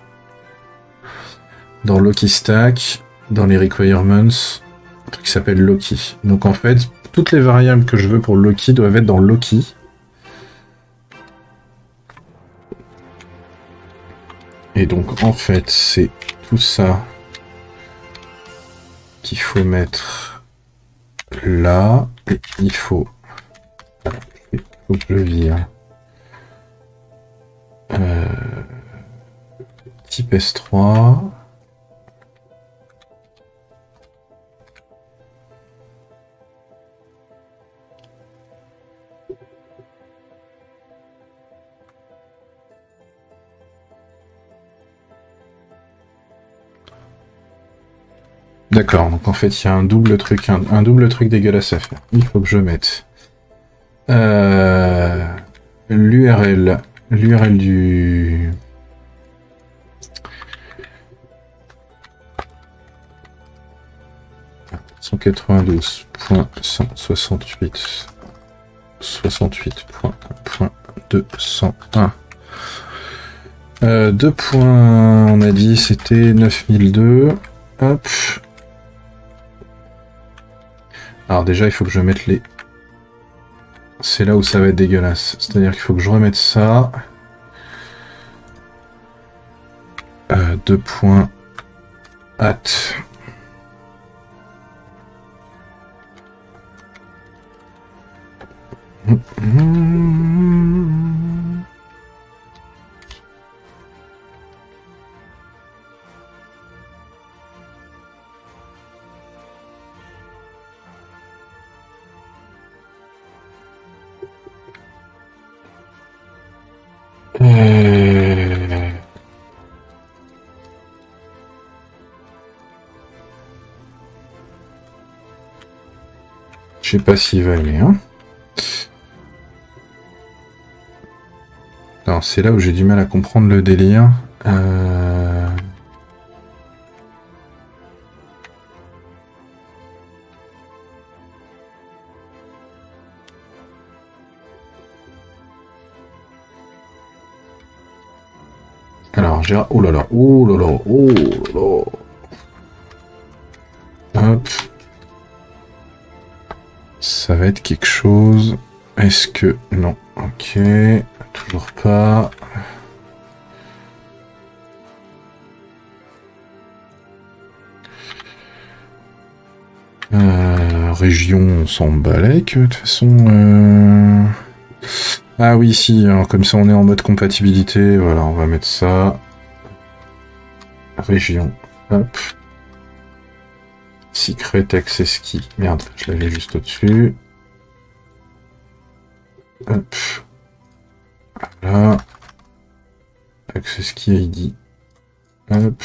dans Loki Stack, dans les requirements, qui s'appelle Loki. Donc en fait, toutes les variables que je veux pour Loki doivent être dans Loki. Et donc en fait, c'est tout ça qu'il faut mettre là, et il faut, il faut que je vire euh, type S trois, d'accord, donc en fait il y a un double truc, un, un double truc dégueulasse à faire. Il faut que je mette euh, l'U R L, l'U R L du cent quatre-vingt-douze point cent soixante-huit point soixante-huit point deux cent un. Euh, deux points, on a dit c'était neuf mille deux. Hop. Alors déjà, il faut que je mette les c'est là où ça va être dégueulasse. C'est-à-dire qu'il faut que je remette ça. Euh, deux points. At. Je sais pas s'il va aller, hein. Alors c'est là où j'ai du mal à comprendre le délire. Euh... Alors j'ai... Oh là là, oh là là, oh là là. Hop. Ça va être quelque chose... Est-ce que... Non. Ok. Toujours pas. Euh, région, on s'en balait que de toute façon... Euh... Ah oui, si. Alors, comme ça, on est en mode compatibilité. Voilà, on va mettre ça. Région. Hop. Secret access key. Merde, je l'avais juste au-dessus. Hop. Voilà. Access key I D. Hop.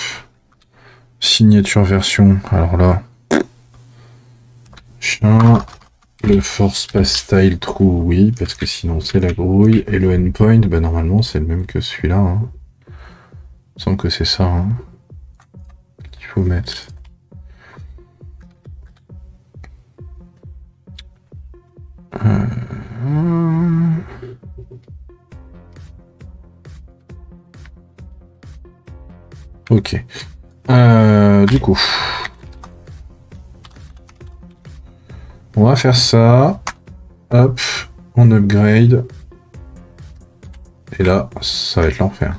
Signature version. Alors là. Chien. Le force pass style true, oui, parce que sinon c'est la grouille. Et le endpoint, bah normalement c'est le même que celui-là. Hein. Il me semble que c'est ça hein, qu'il faut mettre. Euh... Ok. Euh, du coup, on va faire ça. Hop, on upgrade. Et là, ça va être l'enfer.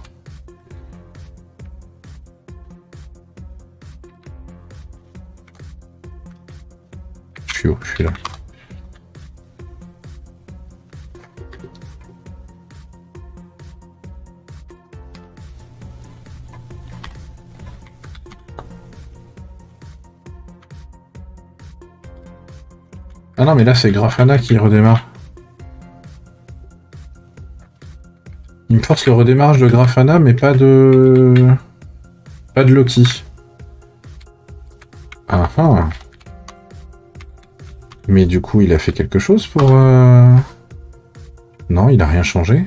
Je suis où? Je suis là. Ah non mais là c'est Grafana qui redémarre. Il me force le redémarrage de Grafana mais pas de... Pas de Loki. Ah ah. Mais du coup il a fait quelque chose pour... Euh... Non il a rien changé.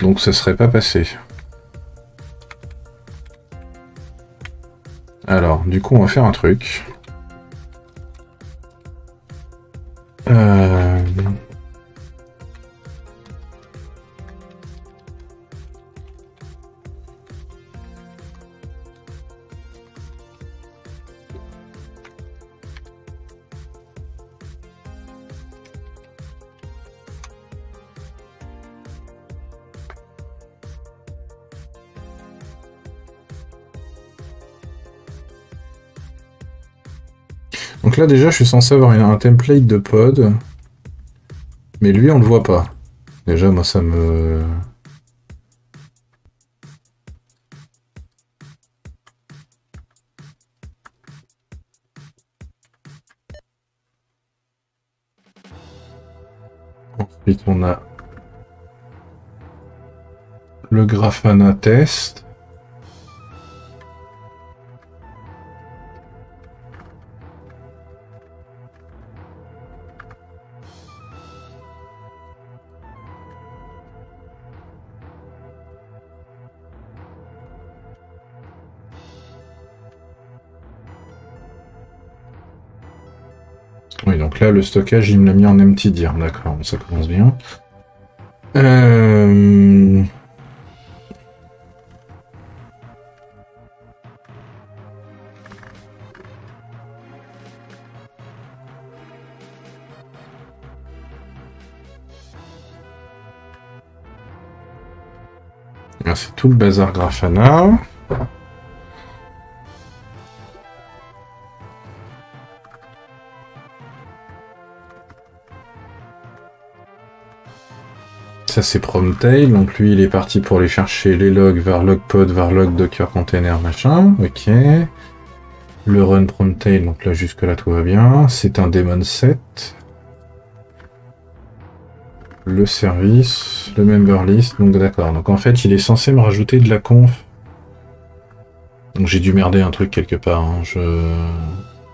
Donc ça serait pas passé. Alors, du coup, on va faire un truc. Euh... Donc là déjà je suis censé avoir un template de pod, mais lui on le voit pas. Déjà moi ça me... Ensuite on a le Grafana test. Là, le stockage, il me l'a mis en empty dir. D'accord, ça commence bien. Euh... Là, c'est tout le bazar Grafana. Ça, c'est Promtail, donc lui, il est parti pour aller chercher les logs, varlog pod, varlog, docker, container, machin, ok. Le run Promtail, donc là, jusque-là, tout va bien. C'est un daemon set. Le service, le member list, donc d'accord. Donc en fait, il est censé me rajouter de la conf. Donc j'ai dû merder un truc quelque part, hein. Je...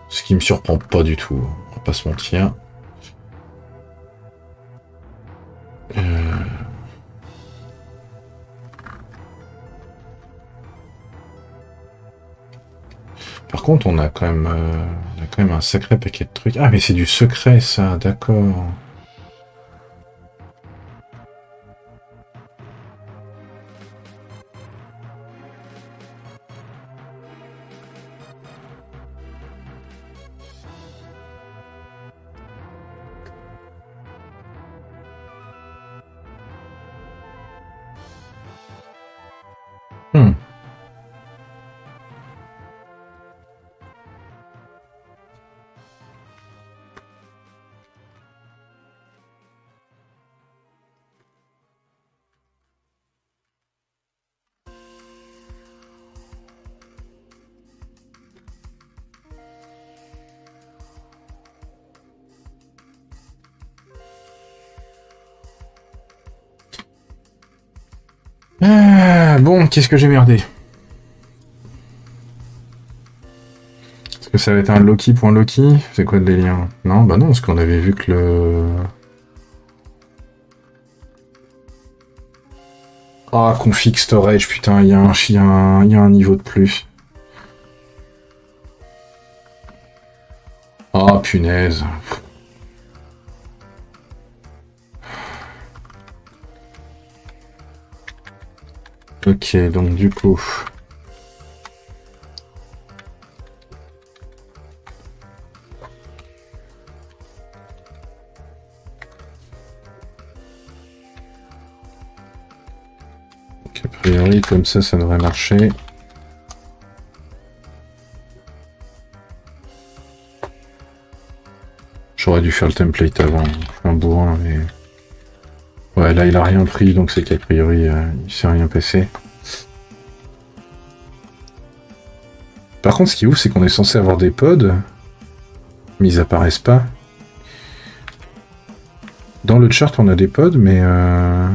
ce qui me surprend pas du tout, on va pas se mentir. Euh... Par contre, on a quand même, euh, on a quand même un sacré paquet de trucs. Ah, mais c'est du secret, ça, d'accord. Hmm. Bon, qu'est-ce que j'ai merdé? Est-ce que ça va être un Loki.Loki? C'est quoi le délire? Non, bah non, parce qu'on avait vu que le... Ah, oh, config storage, putain, il y, y, y a un niveau de plus. Oh, punaise. Ok, donc du coup... Donc a priori, comme ça, ça devrait marcher. J'aurais dû faire le template avant, un bourrin, mais... Ouais, là il a rien pris, donc c'est qu'a priori euh, il s'est rien passé. Par contre, ce qui est ouf, c'est qu'on est censé avoir des pods, mais ils apparaissent pas. Dans le chart, on a des pods, mais... Euh...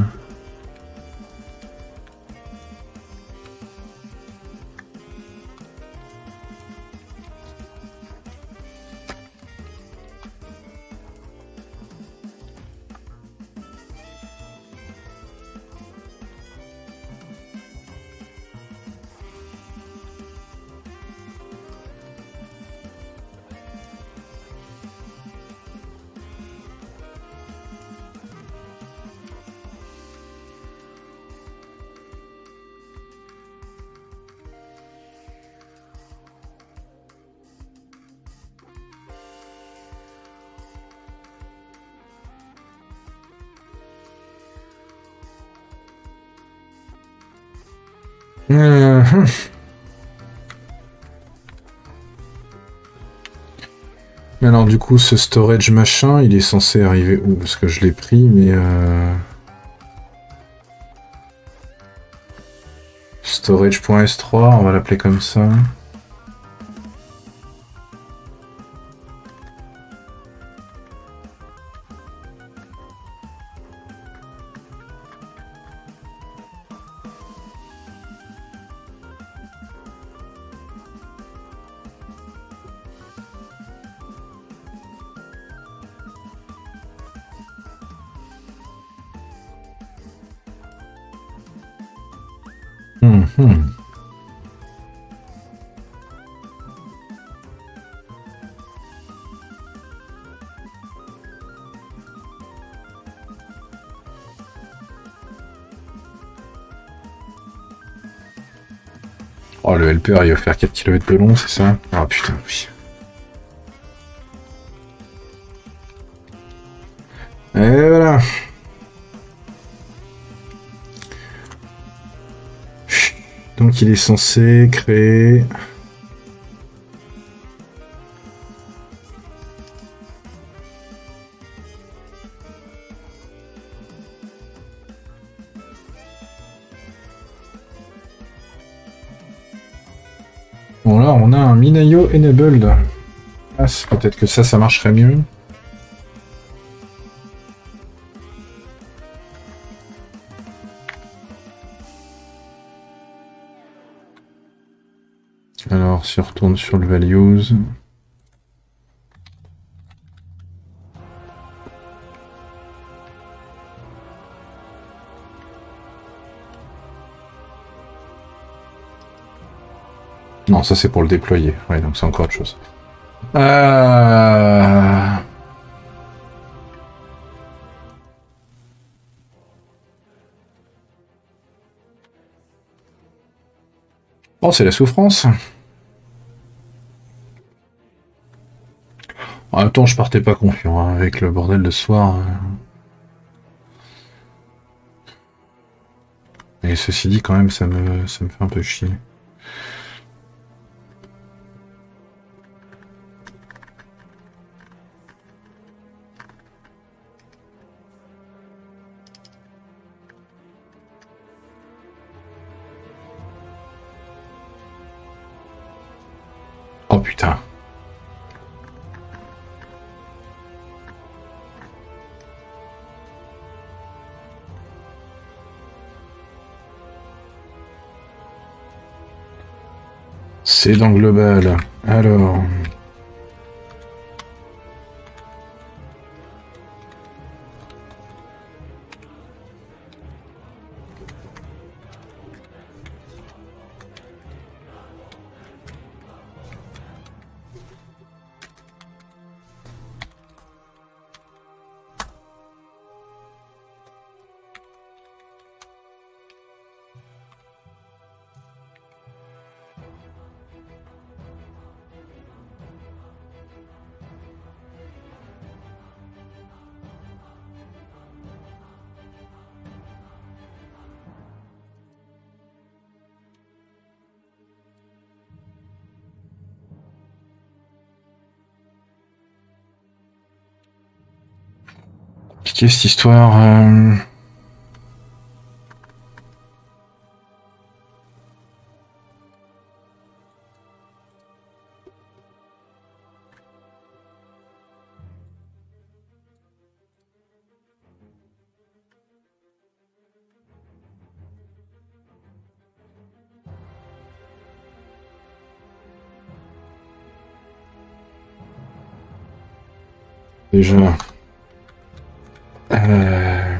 Alors du coup, ce storage machin, il est censé arriver où? Parce que je l'ai pris, mais... Euh... Storage.S trois, on va l'appeler comme ça. Oh, le helper, il va faire quatre kilomètres de long, c'est ça? Ah putain, oui. Et voilà. Donc il est censé créer... Bon là on a un MinIO enabled. Ah, peut-être que ça, ça marcherait mieux. Alors si on retourne sur le values. Non, ça c'est pour le déployer. Ouais, donc c'est encore autre chose. Euh... Oh, c'est la souffrance. En même temps, je partais pas confiant hein, avec le bordel de ce soir. Et ceci dit, quand même, ça me, ça me fait un peu chier. Oh putain. C'est dans global. Alors... cette histoire euh... déjà Euh...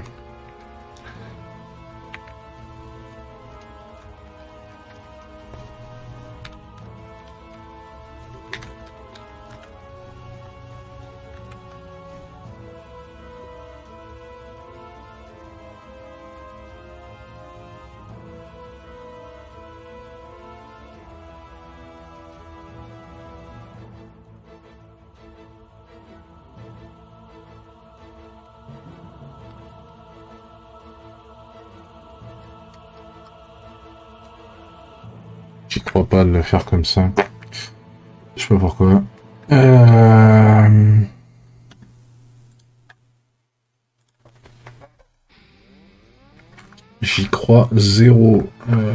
J'y crois pas de le faire comme ça. Je sais pas pourquoi. Euh... J'y crois zéro. Euh...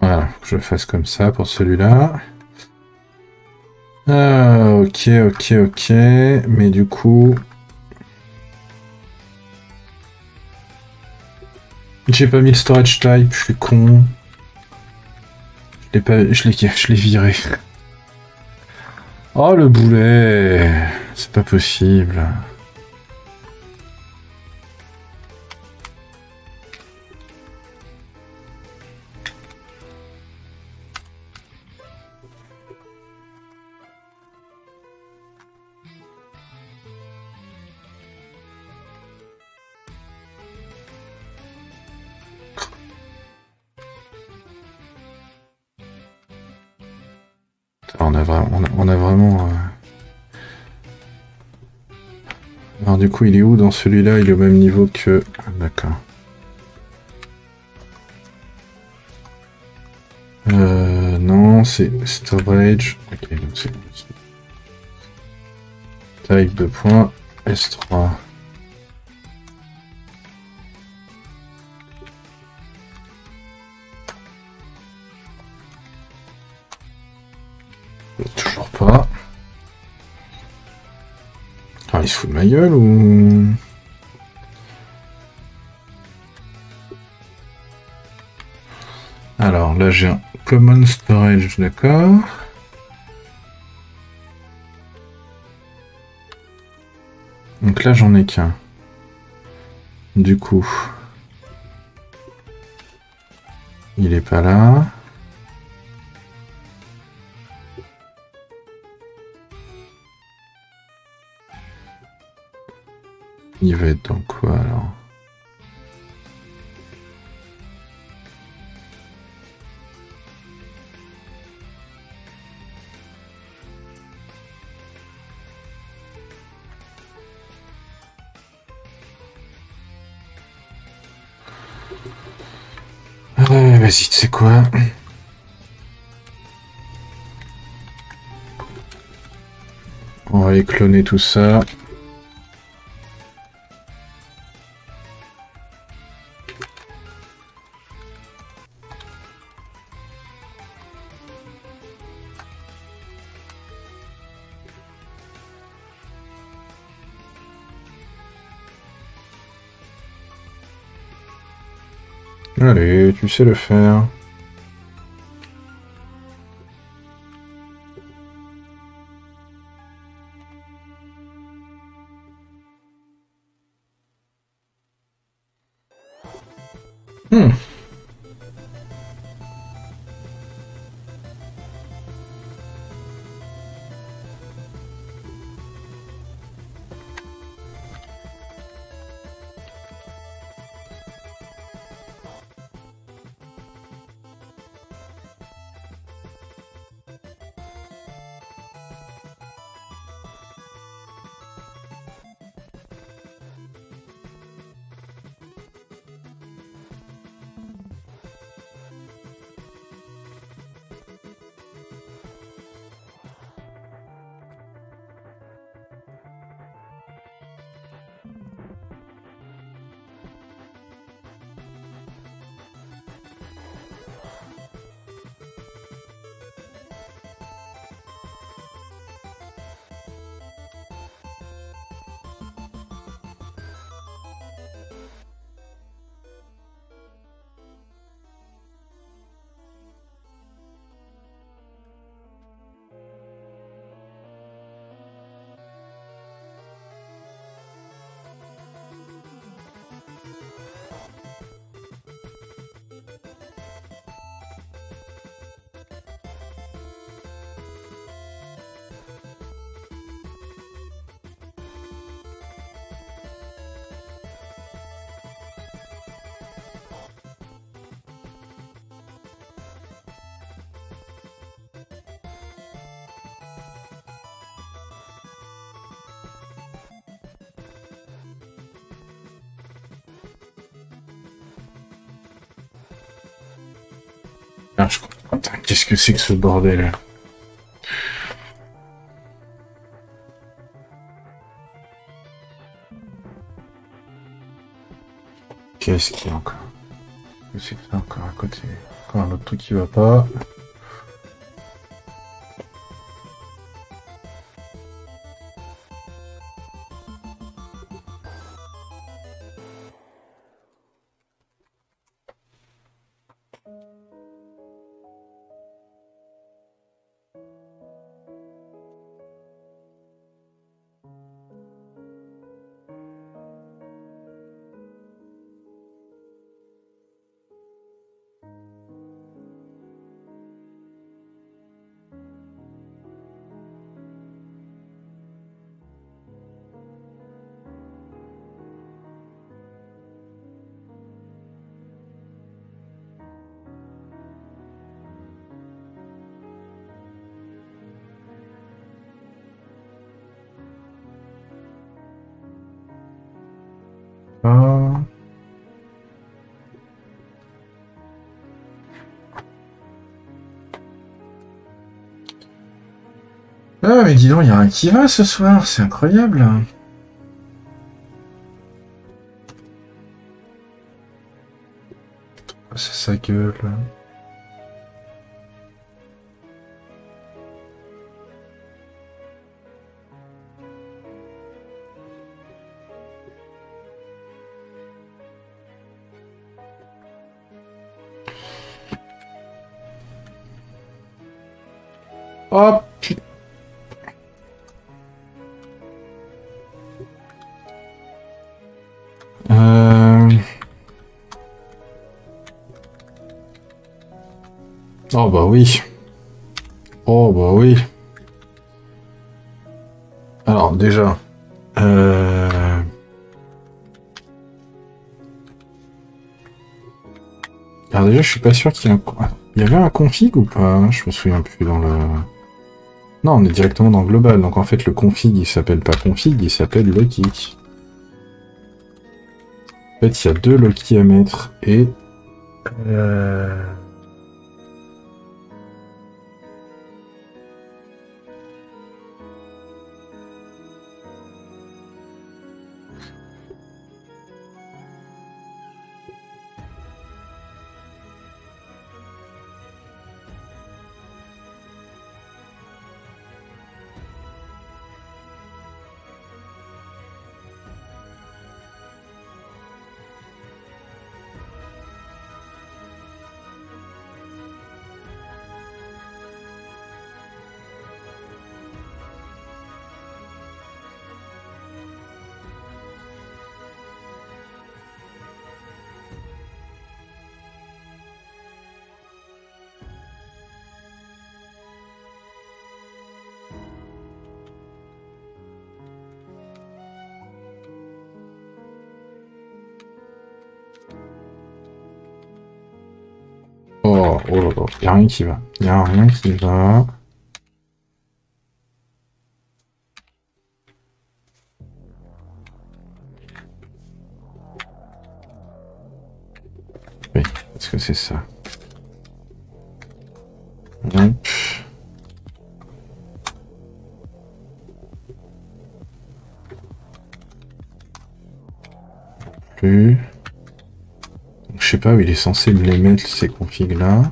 Voilà, faut que je le fasse comme ça pour celui-là. Ah, ok, ok, ok. Mais du coup... J'ai pas mis le storage type, je suis con. Je l'ai pas... Je l'ai... Je l'ai viré. Oh, le boulet! C'est pas possible. On a vraiment... On a, on a vraiment euh... Alors du coup, il est où dans celui-là? Il est au même niveau que... D'accord. Euh, non, c'est storage. Ok, donc c'est... Type de point S trois. Toujours pas. Ah, il se fout de ma gueule ou... Alors là j'ai un common storage, d'accord. Donc là j'en ai qu'un. Du coup, il est pas là. Il va être dans quoi alors? Euh, vas-y, tu sais quoi? On va aller cloner tout ça. Allez, tu sais le faire. Hmm. Qu'est-ce que c'est que ce bordel? Qu'est-ce qu'il y a encore? Qu'est-ce que c'est encore à côté? Encore un autre truc qui va pas. Ah, mais dis donc, il y a un qui va ce soir, c'est incroyable. C'est sa gueule, là. Oh putain. Euh... Oh bah oui. Oh bah oui. Alors déjà... Euh... Alors déjà je suis pas sûr qu'il y ait un... Il y avait un config ou pas? Je me souviens plus dans le... Non, on est directement dans global, donc en fait le config il s'appelle pas config, il s'appelle Loki. En fait il y a deux Loki à mettre et... Euh... Il n'y a rien qui va. Il n'y a rien qui va. Oui, est-ce que c'est ça? Non. Plus. Je sais pas où il est censé me les mettre, ces configs là.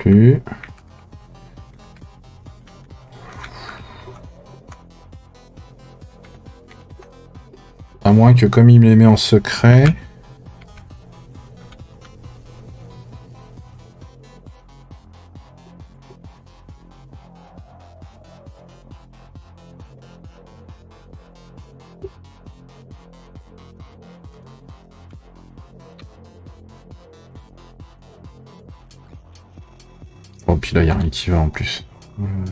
Plus. À moins que comme il me les met en secret... Là, il n'y a rien qui va en plus. Mmh.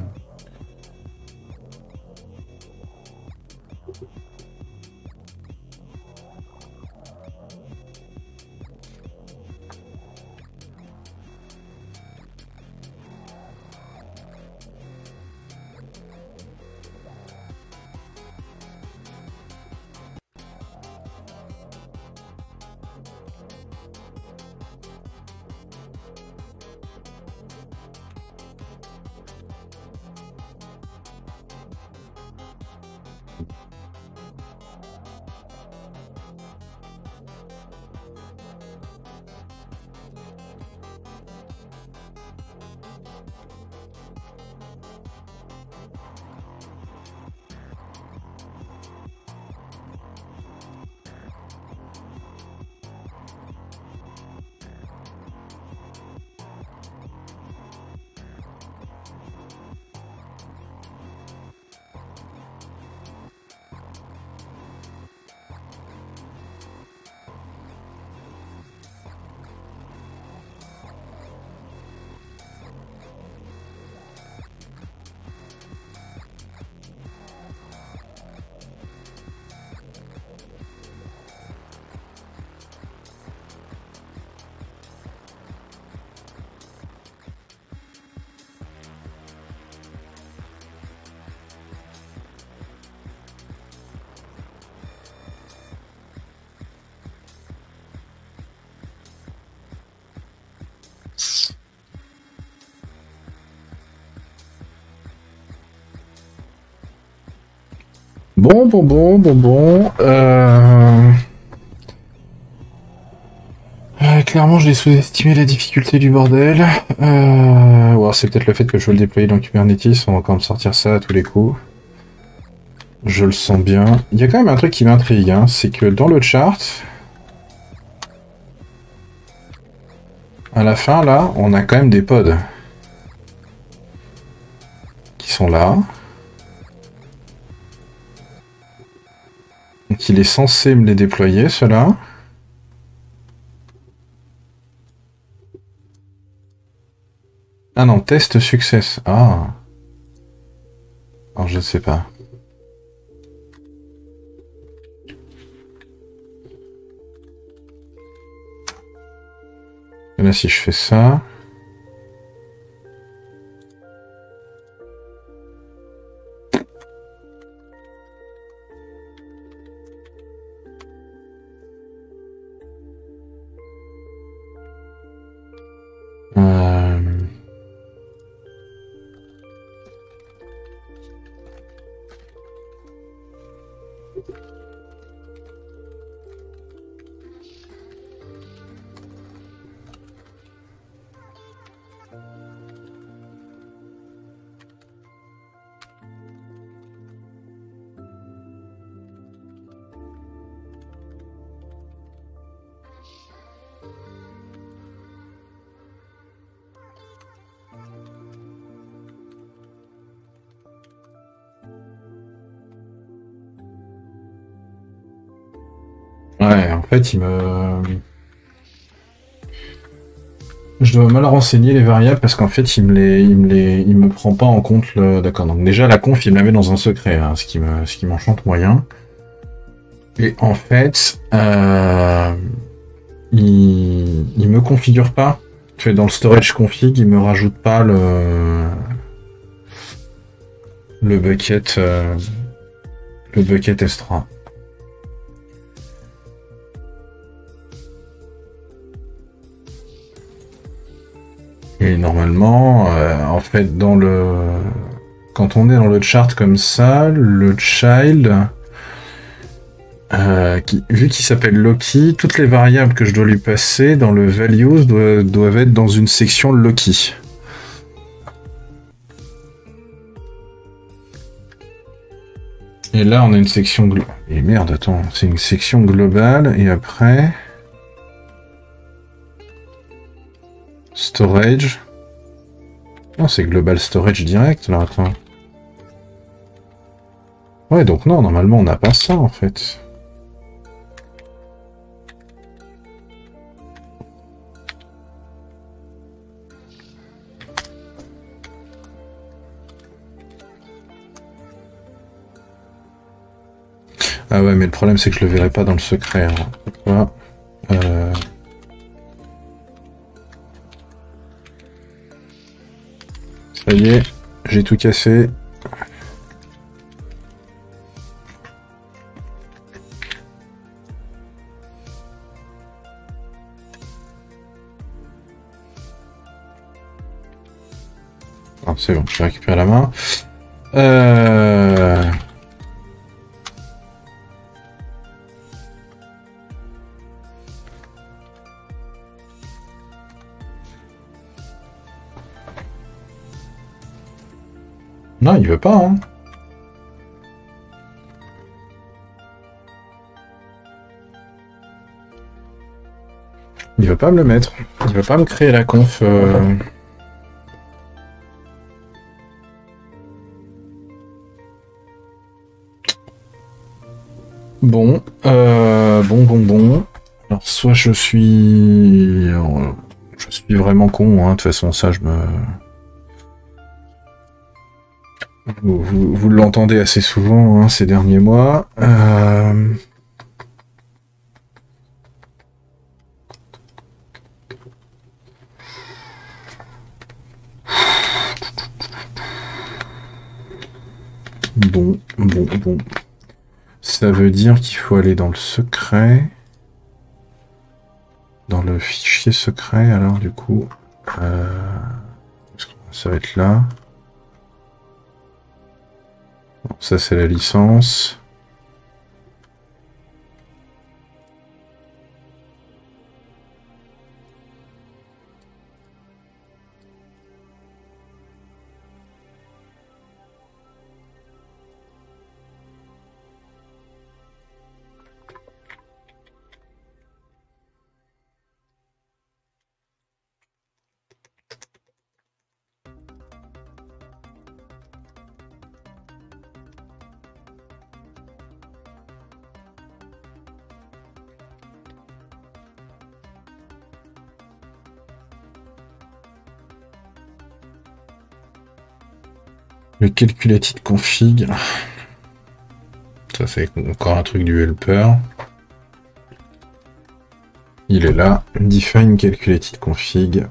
Bon, bon, bon, bon, bon. Euh... Euh, clairement, j'ai sous-estimé la difficulté du bordel. Euh... Ou alors, c'est peut-être le fait que je veux le déployer dans Kubernetes. On va quand même sortir ça à tous les coups. Je le sens bien. Il y a quand même un truc qui m'intrigue, hein, c'est que dans le chart, à la fin, là, on a quand même des pods qui sont là. Donc il est censé me les déployer, ceux-là. Ah non, test success. Ah. Alors je ne sais pas. Et là si je fais ça. Ouais, en fait, il me... je dois mal renseigner les variables parce qu'en fait, il me les, il me les, il me prend pas en compte le... D'accord, donc déjà, la conf, il me la met dans un secret, hein, ce qui me, ce qui m'enchante moyen. Et en fait, euh... il... il me configure pas. Tu es dans le storage config, il me rajoute pas le... Le bucket... Euh... Le bucket S trois. Et normalement, euh, en fait, dans le, quand on est dans le chart comme ça, le child, euh, qui, vu qu'il s'appelle Loki, toutes les variables que je dois lui passer dans le values doivent, doivent être dans une section Loki. Et là, on a une section globale. Et merde, attends, c'est une section globale. Et après. Storage. Non, c'est global storage direct, là, attends. Ouais, donc non, normalement, on n'a pas ça, en fait. Ah ouais, mais le problème, c'est que je le verrai pas dans le secret. Hein. Voilà. Euh... Ça y est, j'ai tout cassé. Ah, c'est bon, je récupère la main. Euh... Non, il veut pas, hein. Il veut pas me le mettre. Il veut pas me créer la conf. Euh... Bon, euh, bon, bon, bon. Alors, soit je suis... Je suis vraiment con, hein. De toute façon, ça, je me... Vous, vous, vous l'entendez assez souvent, hein, ces derniers mois. Euh... Bon, bon, bon. Ça veut dire qu'il faut aller dans le secret. Dans le fichier secret, alors du coup. Euh... Ça va être là. Ça c'est la licence. Le calculated config. Ça, c'est encore un truc du helper. Il est là. Define calculated config.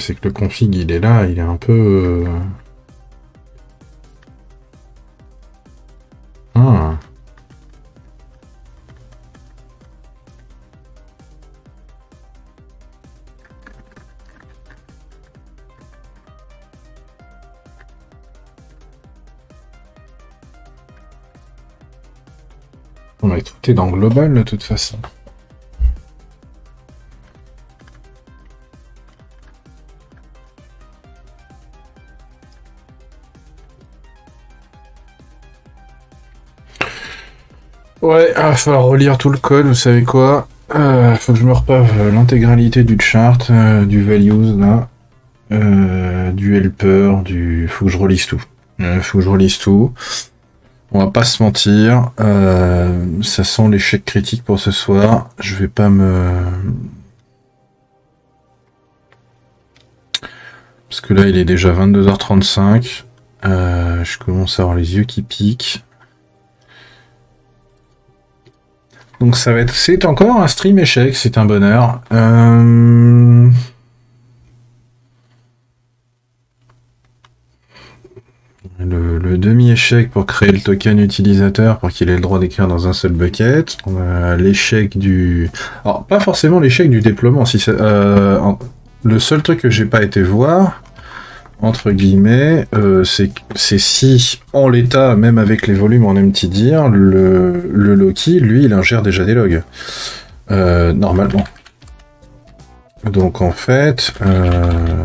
C'est que le config il est là, il est un peu... Ah. On va tout est dans global de toute façon. Ouais, ah, il va falloir relire tout le code, vous savez quoi. Euh, faut que je me repave l'intégralité du chart, euh, du values, là, euh, du helper, du... Faut que je relise tout. Euh, faut que je relise tout. On va pas se mentir, euh, ça sent l'échec critique pour ce soir. Je vais pas me... Parce que là, il est déjà vingt-deux heures trente-cinq. Euh, je commence à avoir les yeux qui piquent. Donc ça va être, c'est encore un stream échec, c'est un bonheur. Euh... Le, le demi-échec pour créer le token utilisateur pour qu'il ait le droit d'écrire dans un seul bucket. On a l'échec du... Alors pas forcément l'échec du déploiement. Si ça, euh, le seul truc que j'ai pas été voir, entre guillemets, euh, c'est si, en l'état, même avec les volumes en M T D I R, le, le Loki, lui, il ingère déjà des logs. Euh, normalement. Donc, en fait... Euh...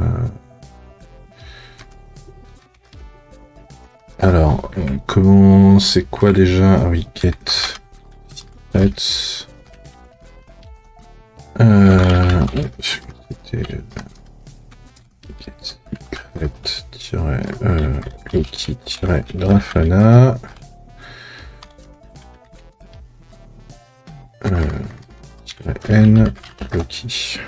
Alors, comment... C'est quoi déjà... Ah oui, get... Euh... C'était... Loki-Grafana. N Loki.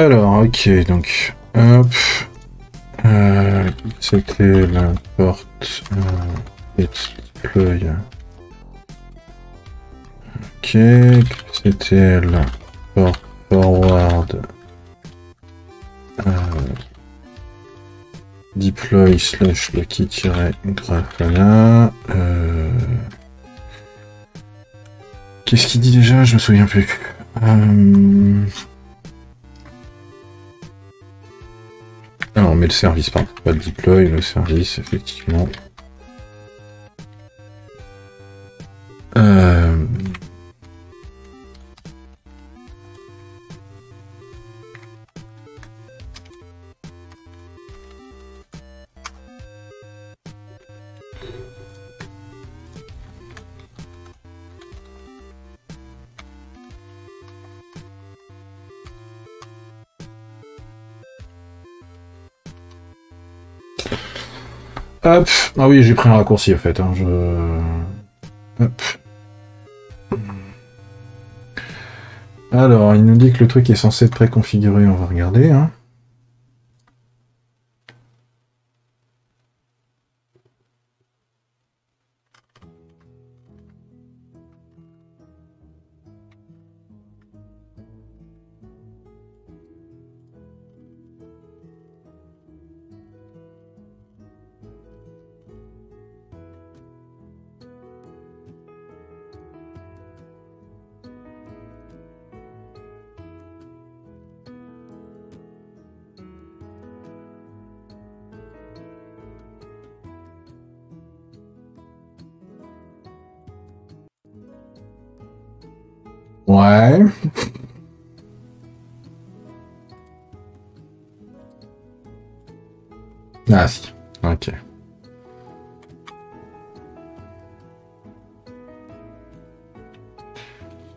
Alors, ok, donc, hop, euh, c'était la porte, euh, deploy, ok, c'était la porte forward, euh, deploy slash loki-grafana, euh, qu'est-ce qu'il dit déjà? Je me souviens plus. Euh... Ah non, mais le service, pardon, pas le deploy, le service, effectivement. Euh... Hop. Ah oui, j'ai pris un raccourci, en fait. Hein. Je... Hop. Alors, il nous dit que le truc est censé être préconfiguré. On va regarder. Hein. Ouais. Ah si, ok.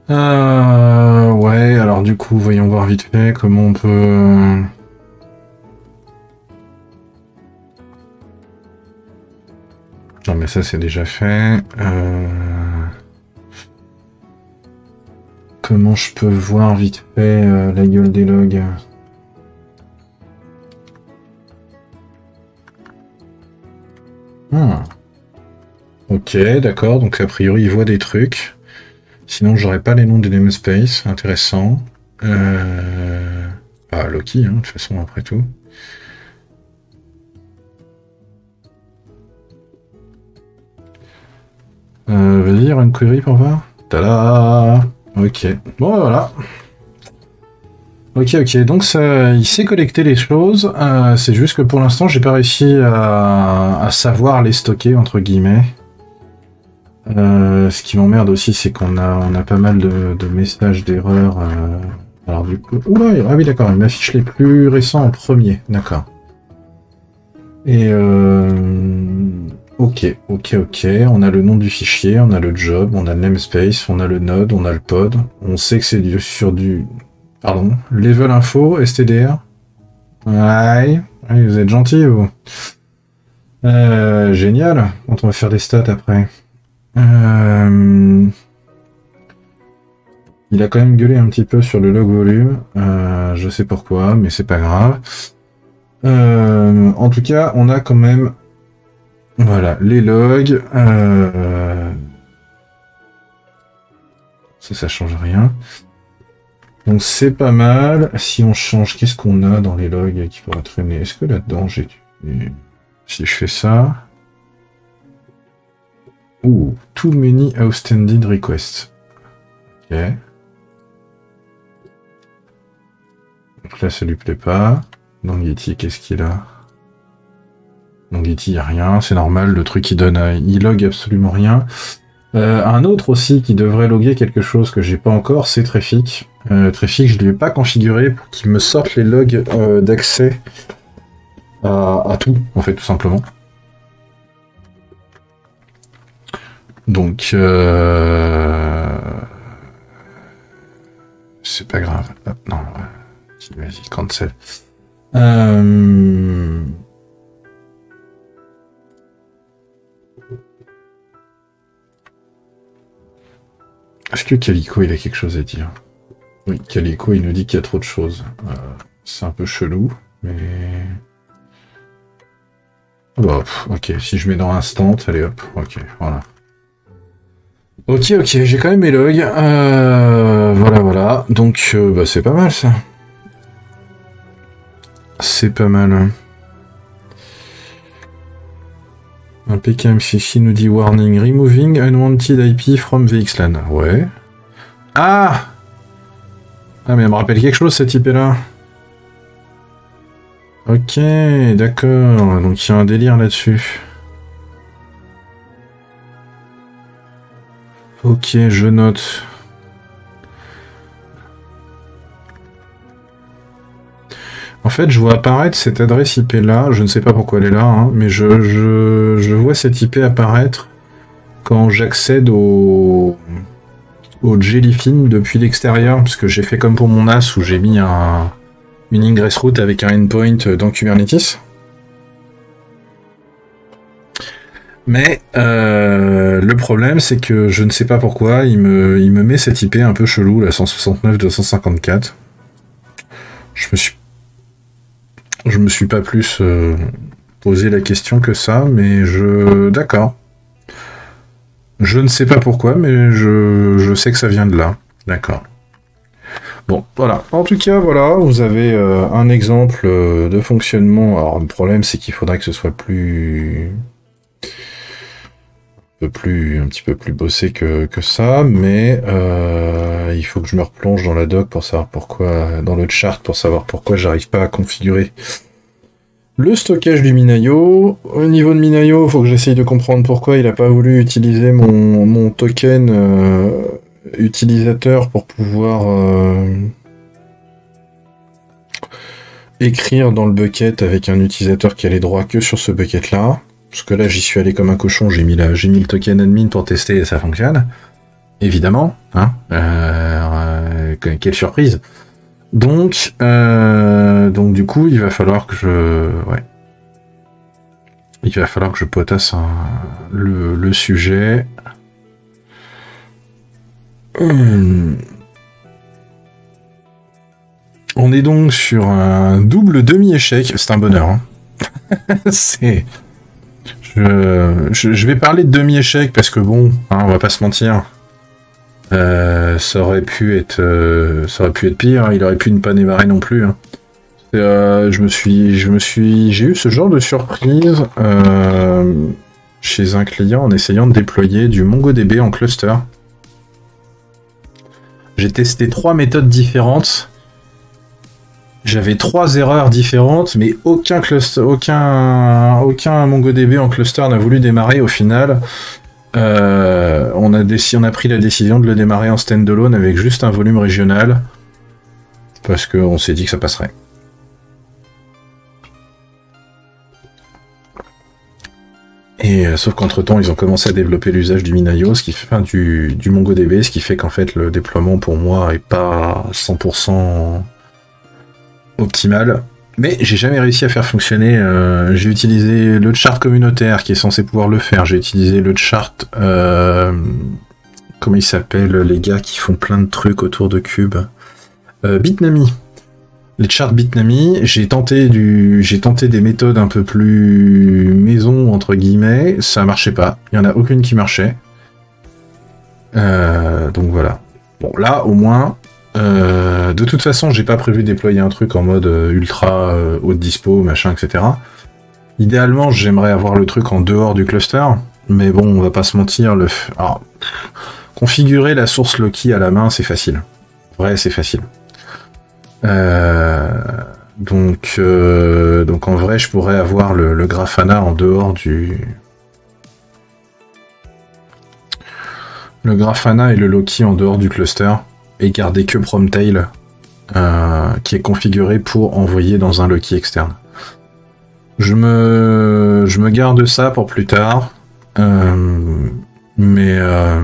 Euh, ouais, alors du coup, voyons voir vite fait comment on peut... Non mais ça c'est déjà fait. Euh... Comment je peux voir vite fait euh, la gueule des logs? Ah. Ok, d'accord, donc a priori il voit des trucs. Sinon j'aurais pas les noms des namespaces, intéressant. Euh... Ah, Loki, hein, de toute façon, après tout. Euh, vas-y, run query pour voir. Tada! Ok, bon voilà. Ok, ok, donc ça, il sait collecter les choses, euh, c'est juste que pour l'instant j'ai pas réussi à, à savoir les stocker, entre guillemets. Euh, ce qui m'emmerde aussi, c'est qu'on a, on a pas mal de, de messages d'erreur. Euh, alors du coup... Oula, ah oui d'accord, il m'affiche les plus récents en premier, d'accord. Et... Euh... Ok, ok, ok, on a le nom du fichier, on a le job, on a le namespace, on a le node, on a le pod, on sait que c'est sur du... Pardon, level info, S T D R. Ouais, ouais vous êtes gentil, vous. Euh, génial, quand on va faire des stats après. Euh... Il a quand même gueulé un petit peu sur le log volume, euh, je sais pourquoi, mais c'est pas grave. Euh, en tout cas, on a quand même... Voilà, les logs, euh... ça, ça change rien. Donc c'est pas mal. Si on change, qu'est-ce qu'on a dans les logs qui pourra traîner? Est-ce que là-dedans, j'ai... Si je fais ça... Ouh, too many outstanding requests. Ok. Donc là, ça lui plaît pas. Dans Yeti, qu'est-ce qu'il a? Donc il n'y a rien, c'est normal, le truc il donne, il log absolument rien. Euh, un autre aussi qui devrait loguer quelque chose que j'ai pas encore, c'est Traefik. Euh, Traefik, je ne l'ai pas configuré pour qu'il me sorte les logs euh, d'accès à, à tout, en fait, tout simplement. Donc, euh... c'est pas grave. Ah, non, vas-y, cancel. Euh... Est-ce que Calico, il a quelque chose à dire? Oui, Calico, il nous dit qu'il y a trop de choses. Euh, c'est un peu chelou, mais... Bon, pff, ok, si je mets dans Instant, allez hop, ok, voilà. Ok, ok, j'ai quand même mes logs. Euh, voilà, voilà. Donc, euh, bah, c'est pas mal, ça. C'est pas mal. Un P K M C C nous dit warning, removing unwanted I P from V X LAN. Ouais. Ah! Ah, mais elle me rappelle quelque chose, cette I P-là. Ok, d'accord. Donc, il y a un délire là-dessus. Ok, je note. En fait, je vois apparaître cette adresse I P là, je ne sais pas pourquoi elle est là, hein, mais je, je, je vois cette I P apparaître quand j'accède au, au Jellyfin depuis l'extérieur, parce que j'ai fait comme pour mon N A S où j'ai mis un, une ingress route avec un endpoint dans Kubernetes. Mais euh, le problème, c'est que je ne sais pas pourquoi, il me, il me met cette I P un peu chelou, la cent soixante-neuf deux cent cinquante-quatre. Je me suis, je me suis pas plus euh, posé la question que ça, mais je... D'accord. Je ne sais pas pourquoi, mais je, je sais que ça vient de là. D'accord. Bon, voilà. En tout cas, voilà, vous avez euh, un exemple euh, de fonctionnement. Alors, le problème, c'est qu'il faudrait que ce soit plus... plus un petit peu plus bossé que, que ça, mais euh, il faut que je me replonge dans la doc pour savoir pourquoi, dans le chart pour savoir pourquoi j'arrive pas à configurer le stockage du MinIO. Au niveau de MinIO, il faut que j'essaye de comprendre pourquoi il n'a pas voulu utiliser mon, mon token euh, utilisateur pour pouvoir euh, écrire dans le bucket avec un utilisateur qui a les droits que sur ce bucket là. Parce que là, j'y suis allé comme un cochon, j'ai mis, mis le token admin pour tester et ça fonctionne. Évidemment. Hein, euh, euh, quelle surprise. Donc, euh, donc, du coup, il va falloir que je... Ouais. Il va falloir que je potasse un, le, le sujet. Hum. On est donc sur un double demi-échec. C'est un bonheur. Hein. C'est... Je, je, je vais parler de demi-échec parce que bon, hein, on va pas se mentir, euh, ça aurait pu être, euh, ça aurait pu être pire. Hein, il aurait pu ne pas démarrer non plus. Hein. Euh, je me suis, je me suis, j'ai eu ce genre de surprise euh, chez un client en essayant de déployer du MongoDB en cluster. J'ai testé trois méthodes différentes. J'avais trois erreurs différentes, mais aucun cluster, aucun, aucun MongoDB en cluster n'a voulu démarrer. Au final, euh, on, a on a pris la décision de le démarrer en standalone avec juste un volume régional, parce qu'on s'est dit que ça passerait. Et euh, sauf qu'entre-temps, ils ont commencé à développer l'usage du MinIO, ce qui fait enfin, du, du MongoDB, ce qui fait qu'en fait le déploiement pour moi est pas cent pour cent optimal, mais j'ai jamais réussi à faire fonctionner. Euh, j'ai utilisé le chart communautaire qui est censé pouvoir le faire. J'ai utilisé le chart, euh, comment il s'appelle, les gars qui font plein de trucs autour de Cube, euh, Bitnami. Les charts Bitnami. J'ai tenté du, j'ai tenté des méthodes un peu plus maison entre guillemets. Ça marchait pas. Il y en a aucune qui marchait. Euh, donc voilà. Bon là au moins. Euh, de toute façon, j'ai pas prévu de déployer un truc en mode ultra euh, haute dispo, machin, et cetera. Idéalement, j'aimerais avoir le truc en dehors du cluster, mais bon, on va pas se mentir. Le... Alors, configurer la source Loki à la main, c'est facile. Vrai, c'est facile. Euh, donc, euh, donc, en vrai, je pourrais avoir le, le Grafana en dehors du... Le Grafana et le Loki en dehors du cluster. Et garder que Promtail euh, qui est configuré pour envoyer dans un Loki externe. Je me, je me garde ça pour plus tard, euh, mais euh,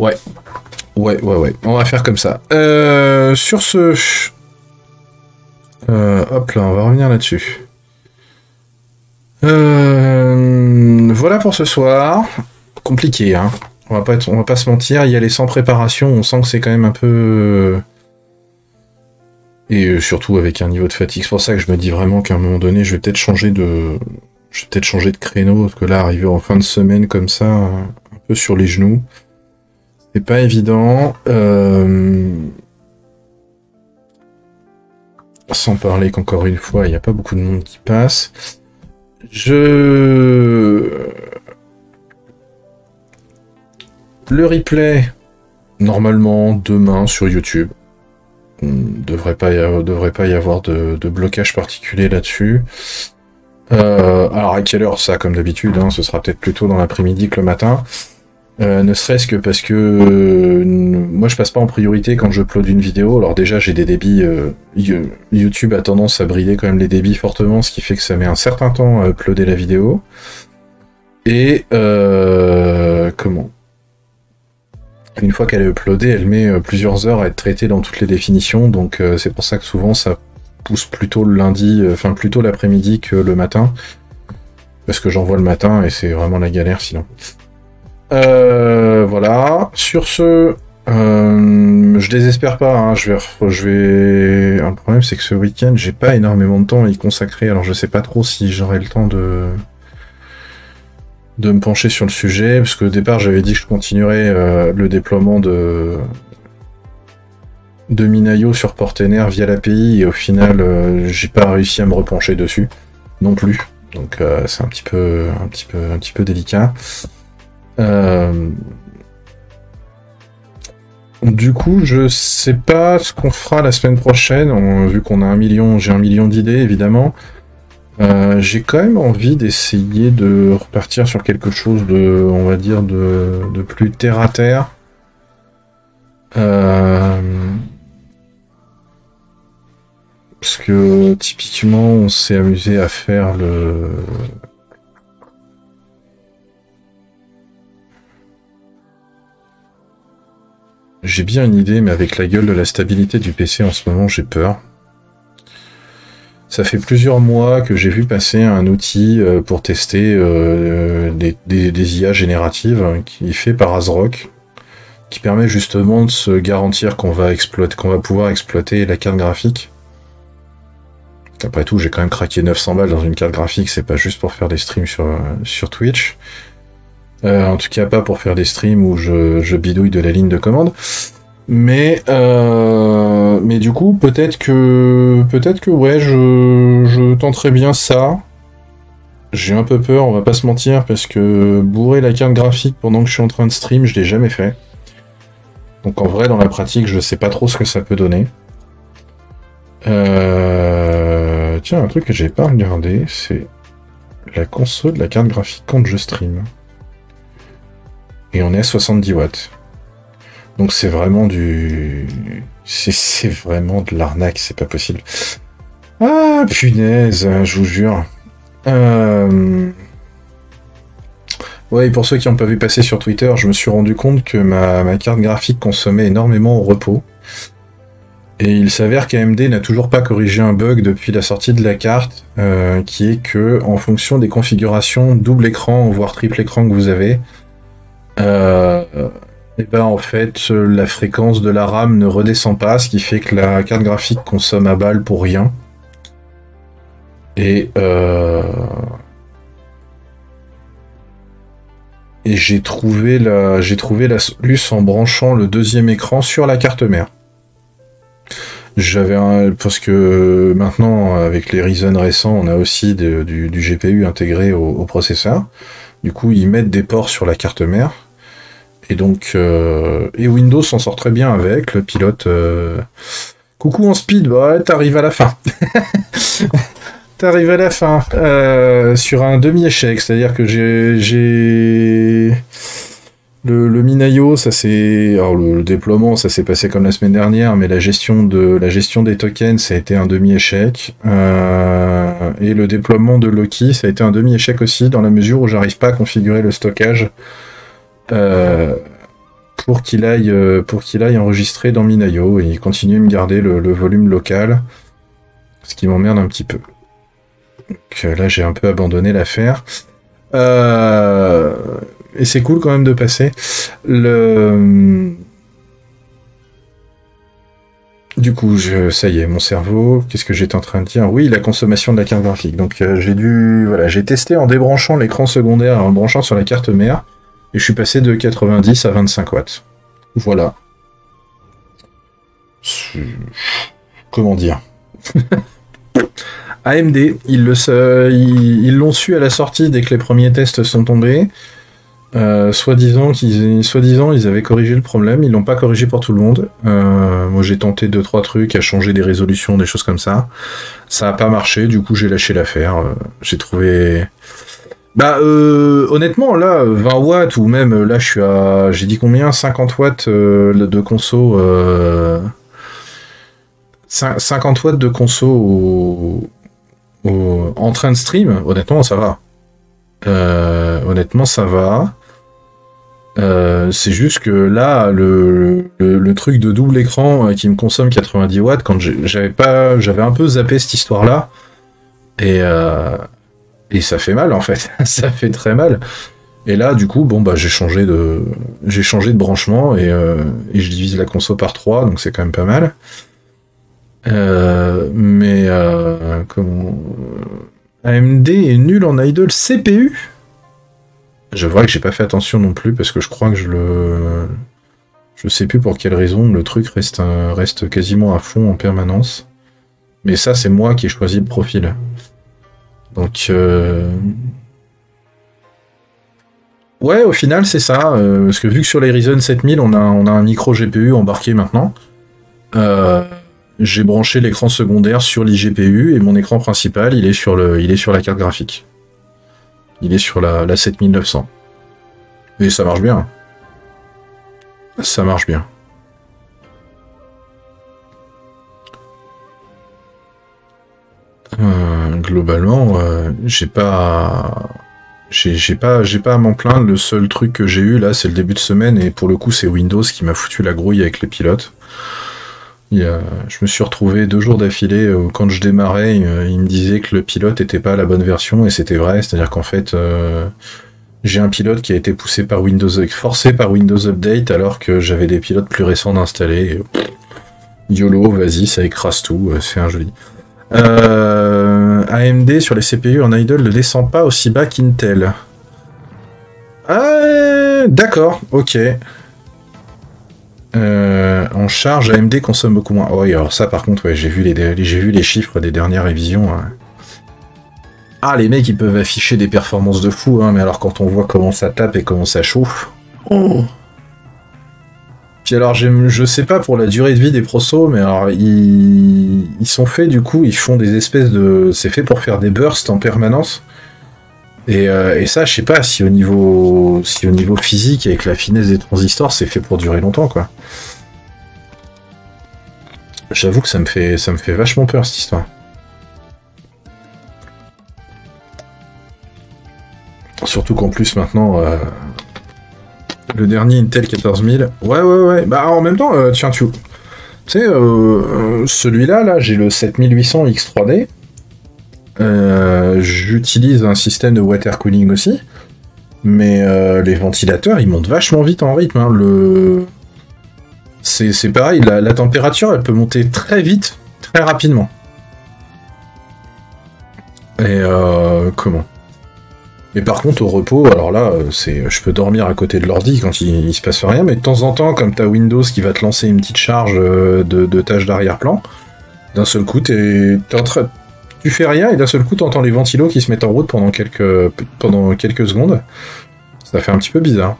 ouais, ouais, ouais, ouais. On va faire comme ça. Euh, sur ce, euh, hop là, on va revenir là-dessus. Euh, voilà pour ce soir. Compliqué, hein. On va pas être, on va pas se mentir. Il y a les sans préparation. On sent que c'est quand même un peu. Et surtout avec un niveau de fatigue. C'est pour ça que je me dis vraiment qu'à un moment donné, je vais peut-être changer de, je vais peut-être changer de créneau parce que là, arriver en fin de semaine comme ça, un peu sur les genoux, c'est pas évident. Euh... Sans parler qu'encore une fois, il n'y a pas beaucoup de monde qui passe. Je... Le replay, normalement, demain sur YouTube. On devrait pas y avoir, devrait pas y avoir de, de blocage particulier là-dessus. Euh, alors à quelle heure ça, comme d'habitude, hein, ce sera peut-être plutôt dans l'après-midi que le matin. Euh, ne serait-ce que parce que euh, moi je passe pas en priorité quand je upload une vidéo. Alors déjà j'ai des débits, euh, YouTube a tendance à brider quand même les débits fortement, ce qui fait que ça met un certain temps à uploader la vidéo. Et euh, comment une fois qu'elle est uploadée, elle met plusieurs heures à être traitée dans toutes les définitions, donc euh, c'est pour ça que souvent ça pousse plutôt le lundi, enfin euh, plutôt l'après-midi que le matin, parce que j'envoie le matin et c'est vraiment la galère sinon. Euh, voilà, sur ce, euh, je désespère pas, hein, je vais, je vais... Alors, le problème c'est que ce week-end j'ai pas énormément de temps à y consacrer, alors je sais pas trop si j'aurai le temps de... de me pencher sur le sujet, parce qu'au départ j'avais dit que je continuerais euh, le déploiement de... de MinIO sur Portainer via l'A P I, et au final euh, j'ai pas réussi à me repencher dessus non plus, donc euh, c'est un petit peu un petit peu un petit peu délicat. Euh... Du coup je sais pas ce qu'on fera la semaine prochaine. On, vu qu'on a un million, j'ai un million d'idées évidemment. Euh, j'ai quand même envie d'essayer de repartir sur quelque chose de, on va dire, de, de plus terre à terre. Euh... Parce que typiquement on s'est amusé à faire le... J'ai bien une idée, mais avec la gueule de la stabilité du P C en ce moment, j'ai peur. Ça fait plusieurs mois que j'ai vu passer un outil pour tester euh, des, des, des I A génératives qui est fait par ASRock, qui permet justement de se garantir qu'on va exploiter, qu'on va pouvoir exploiter la carte graphique. Après tout, j'ai quand même craqué neuf cents balles dans une carte graphique, c'est pas juste pour faire des streams sur, sur Twitch. Euh, en tout cas pas pour faire des streams où je, je bidouille de la ligne de commande. Mais euh, mais du coup peut-être que peut-être que ouais je, je tenterai bien ça. J'ai un peu peur, on va pas se mentir, parce que bourrer la carte graphique pendant que je suis en train de stream, je l'ai jamais fait. Donc en vrai dans la pratique je sais pas trop ce que ça peut donner. Euh, tiens, un truc que j'ai pas regardé, c'est la console de la carte graphique quand je stream. Et on est à soixante-dix watts. Donc c'est vraiment du... C'est vraiment de l'arnaque, c'est pas possible. Ah, punaise, je vous jure. Euh... Ouais, et pour ceux qui n'ont pas vu passer sur Twitter, je me suis rendu compte que ma, ma carte graphique consommait énormément au repos. Et il s'avère qu'A M D n'a toujours pas corrigé un bug depuis la sortie de la carte, euh, qui est que, en fonction des configurations double écran, voire triple écran que vous avez, Euh, et ben en fait la fréquence de la RAM ne redescend pas, ce qui fait que la carte graphique consomme à balle pour rien. Et euh, et j'ai trouvé la j'ai trouvé la solution en branchant le deuxième écran sur la carte mère. J'avais un, parce que maintenant avec les Ryzen récents on a aussi de, du, du G P U intégré au, au processeur. Du coup ils mettent des ports sur la carte mère. Et donc, euh, et Windows s'en sort très bien avec, le pilote... Euh... Coucou en speed, bah t'arrives à la fin. T'arrives à la fin, euh, sur un demi-échec, c'est-à-dire que j'ai... Le, le MinIO, ça c'est... Alors le, le déploiement, ça s'est passé comme la semaine dernière, mais la gestion, de, la gestion des tokens, ça a été un demi-échec. Euh, et le déploiement de Loki, ça a été un demi-échec aussi, dans la mesure où j'arrive pas à configurer le stockage Euh, pour qu'il aille pour qu'il aille enregistrer dans MinIO, et il continue de me garder le, le volume local, ce qui m'emmerde un petit peu. Donc là j'ai un peu abandonné l'affaire, euh, et c'est cool quand même de passer le... Du coup je, ça y est, mon cerveau, qu'est-ce que j'étais en train de dire? Oui, la consommation de la carte graphique. Donc euh, j'ai dû voilà j'ai testé en débranchant l'écran secondaire, en branchant sur la carte mère. Et je suis passé de quatre-vingt-dix à vingt-cinq watts. Voilà. Comment dire? A M D, ils l'ont euh, ils, ils su à la sortie dès que les premiers tests sont tombés. Euh, Soi-disant qu'ils soit disant, ils avaient corrigé le problème. Ils l'ont pas corrigé pour tout le monde. Euh, moi, j'ai tenté deux trois trucs à changer des résolutions, des choses comme ça. Ça n'a pas marché. Du coup, j'ai lâché l'affaire. J'ai trouvé... Bah euh, honnêtement là vingt watts, ou même là je suis à, j'ai dit combien, cinquante watts euh, de conso, euh, cinquante watts de conso au, au, en train de stream, honnêtement ça va, euh, honnêtement ça va. Euh, c'est juste que là, le, le, le truc de double écran qui me consomme quatre-vingt-dix watts, quand j'avais pas, j'avais un peu zappé cette histoire-là, et, euh, et ça fait mal en fait, ça fait très mal. Et là, du coup, bon bah j'ai changé de, j'ai changé de branchement et, euh, et je divise la conso par trois, donc c'est quand même pas mal. Euh, mais euh, comment... A M D est nul en idle C P U. Je vois que j'ai pas fait attention non plus parce que je crois que je le, je sais plus pour quelle raison le truc reste un... reste quasiment à fond en permanence. Mais ça c'est moi qui ai choisi le profil. Donc euh... ouais, au final c'est ça, euh, parce que vu que sur les Ryzen sept mille on a on a un micro G P U embarqué maintenant. Euh... J'ai branché l'écran secondaire sur l'I G P U et mon écran principal, il est sur le, il est sur la carte graphique. Il est sur la, la sept mille neuf cents. Et ça marche bien. Ça marche bien. Euh, globalement, euh, j'ai pas, j'ai, j'ai pas, j'ai pas à m'en plaindre. Le seul truc que j'ai eu là, c'est le début de semaine et pour le coup, c'est Windows qui m'a foutu la grouille avec les pilotes. Je me suis retrouvé deux jours d'affilée où quand je démarrais, il me disait que le pilote n'était pas la bonne version et c'était vrai, c'est-à-dire qu'en fait euh, j'ai un pilote qui a été poussé par Windows, forcé par Windows Update alors que j'avais des pilotes plus récents d'installer. YOLO, vas-y, ça écrase tout, c'est un joli. Euh, A M D sur les C P U en idle ne descend pas aussi bas qu'Intel. Ah, d'accord, ok. Euh, en charge, A M D consomme beaucoup moins. Oui, alors ça, par contre, ouais, j'ai vu les, les, j'ai vu les chiffres des dernières révisions. Hein. Ah, les mecs, ils peuvent afficher des performances de fou, hein, mais alors quand on voit comment ça tape et comment ça chauffe... Oh. Puis alors, je sais pas pour la durée de vie des prosos, mais alors, ils, ils sont faits, du coup, ils font des espèces de... C'est fait pour faire des bursts en permanence. Et, euh, et ça, je sais pas si au niveau si au niveau physique, avec la finesse des transistors, c'est fait pour durer longtemps, quoi. J'avoue que ça me fait ça me fait vachement peur cette histoire. Surtout qu'en plus maintenant, euh, le dernier Intel quatorze mille. Ouais, ouais, ouais. Bah en même temps, euh, tiens, tu, tu sais, euh, celui-là, là, là j'ai le sept mille huit cents X trois D. Euh, j'utilise un système de water cooling aussi, mais euh, les ventilateurs ils montent vachement vite en rythme. Hein. Le... C'est pareil, la, la température elle peut monter très vite, très rapidement. Et euh, comment? Mais par contre au repos, alors là, c'est, je peux dormir à côté de l'ordi quand il, il se passe rien, mais de temps en temps, comme t'as Windows qui va te lancer une petite charge de, de tâches d'arrière-plan, d'un seul coup t'es en train. Tu fais rien et d'un seul coup t'entends les ventilos qui se mettent en route pendant quelques pendant quelques secondes. Ça fait un petit peu bizarre.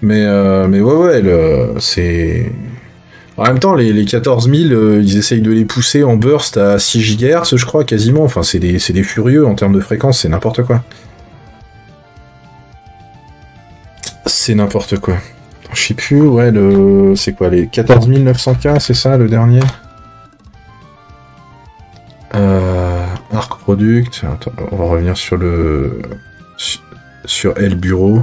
Mais euh, mais ouais ouais c'est. En même temps les, les quatorze mille euh, ils essayent de les pousser en burst à six gigahertz je crois quasiment. Enfin c'est des c'est des furieux en termes de fréquence, c'est n'importe quoi. C'est n'importe quoi. Je sais plus ouais le c'est quoi les quatorze mille neuf cents K c'est ça le dernier. Euh, Arc Product, attends, on va revenir sur le sur L Bureau.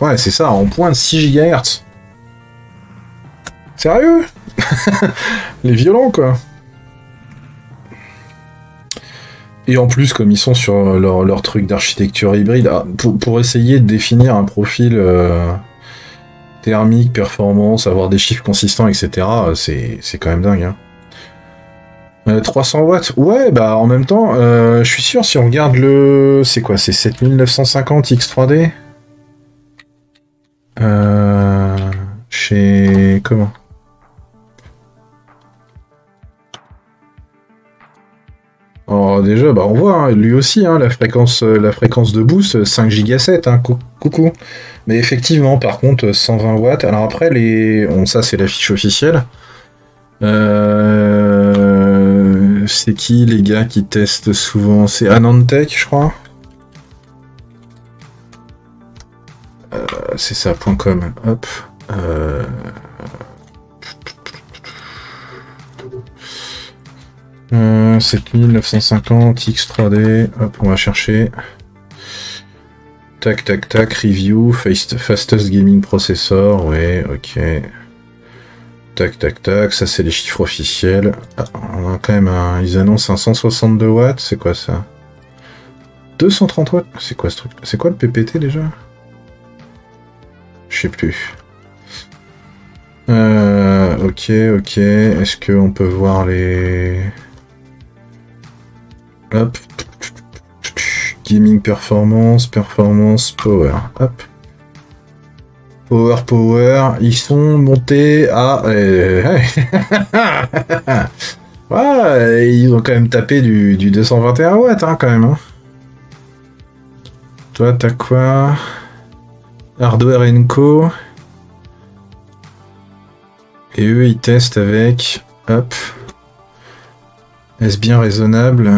Ouais, c'est ça, en pointe six gigahertz. Sérieux? Les violents quoi. Et en plus, comme ils sont sur leur, leur truc d'architecture hybride, pour, pour essayer de définir un profil. Euh... thermique, performance, avoir des chiffres consistants, et cetera. C'est quand même dingue. Hein. Euh, trois cents watts. Ouais, bah en même temps, euh, je suis sûr, si on regarde le... C'est quoi? C'est sept mille neuf cent cinquante X trois D euh, chez... Comment? Alors déjà, bah on voit, hein, lui aussi, hein, la, fréquence, la fréquence de boost, cinq giga sept, hein, cou coucou. Mais effectivement, par contre, cent vingt watts. Alors après, les... Bon, ça, c'est la fiche officielle. Euh... C'est qui, les gars, qui testent souvent? C'est Anantech, je crois. Euh, c'est ça, .com. Hop. Euh... Euh, sept mille neuf cent cinquante, X trois D, hop, on va chercher. Tac, tac, tac, review, fast, fastest gaming processor, ouais, ok. Tac, tac, tac, ça c'est les chiffres officiels. Ah, on a quand même un... Ils annoncent un cent soixante-deux watts, c'est quoi ça? deux cent trente watts, c'est quoi ce truc? C'est quoi le P P T déjà? Je sais plus. Euh, ok, ok, est-ce qu'on peut voir les... Hop. Gaming performance, performance, power. Hop. Power, power. Ils sont montés à... Euh... ouais, ils ont quand même tapé du, du deux cent vingt et un watts, hein, quand même. Hein. Toi, t'as quoi? Hardware and Co. Et eux, ils testent avec... Hop. Est-ce bien raisonnable?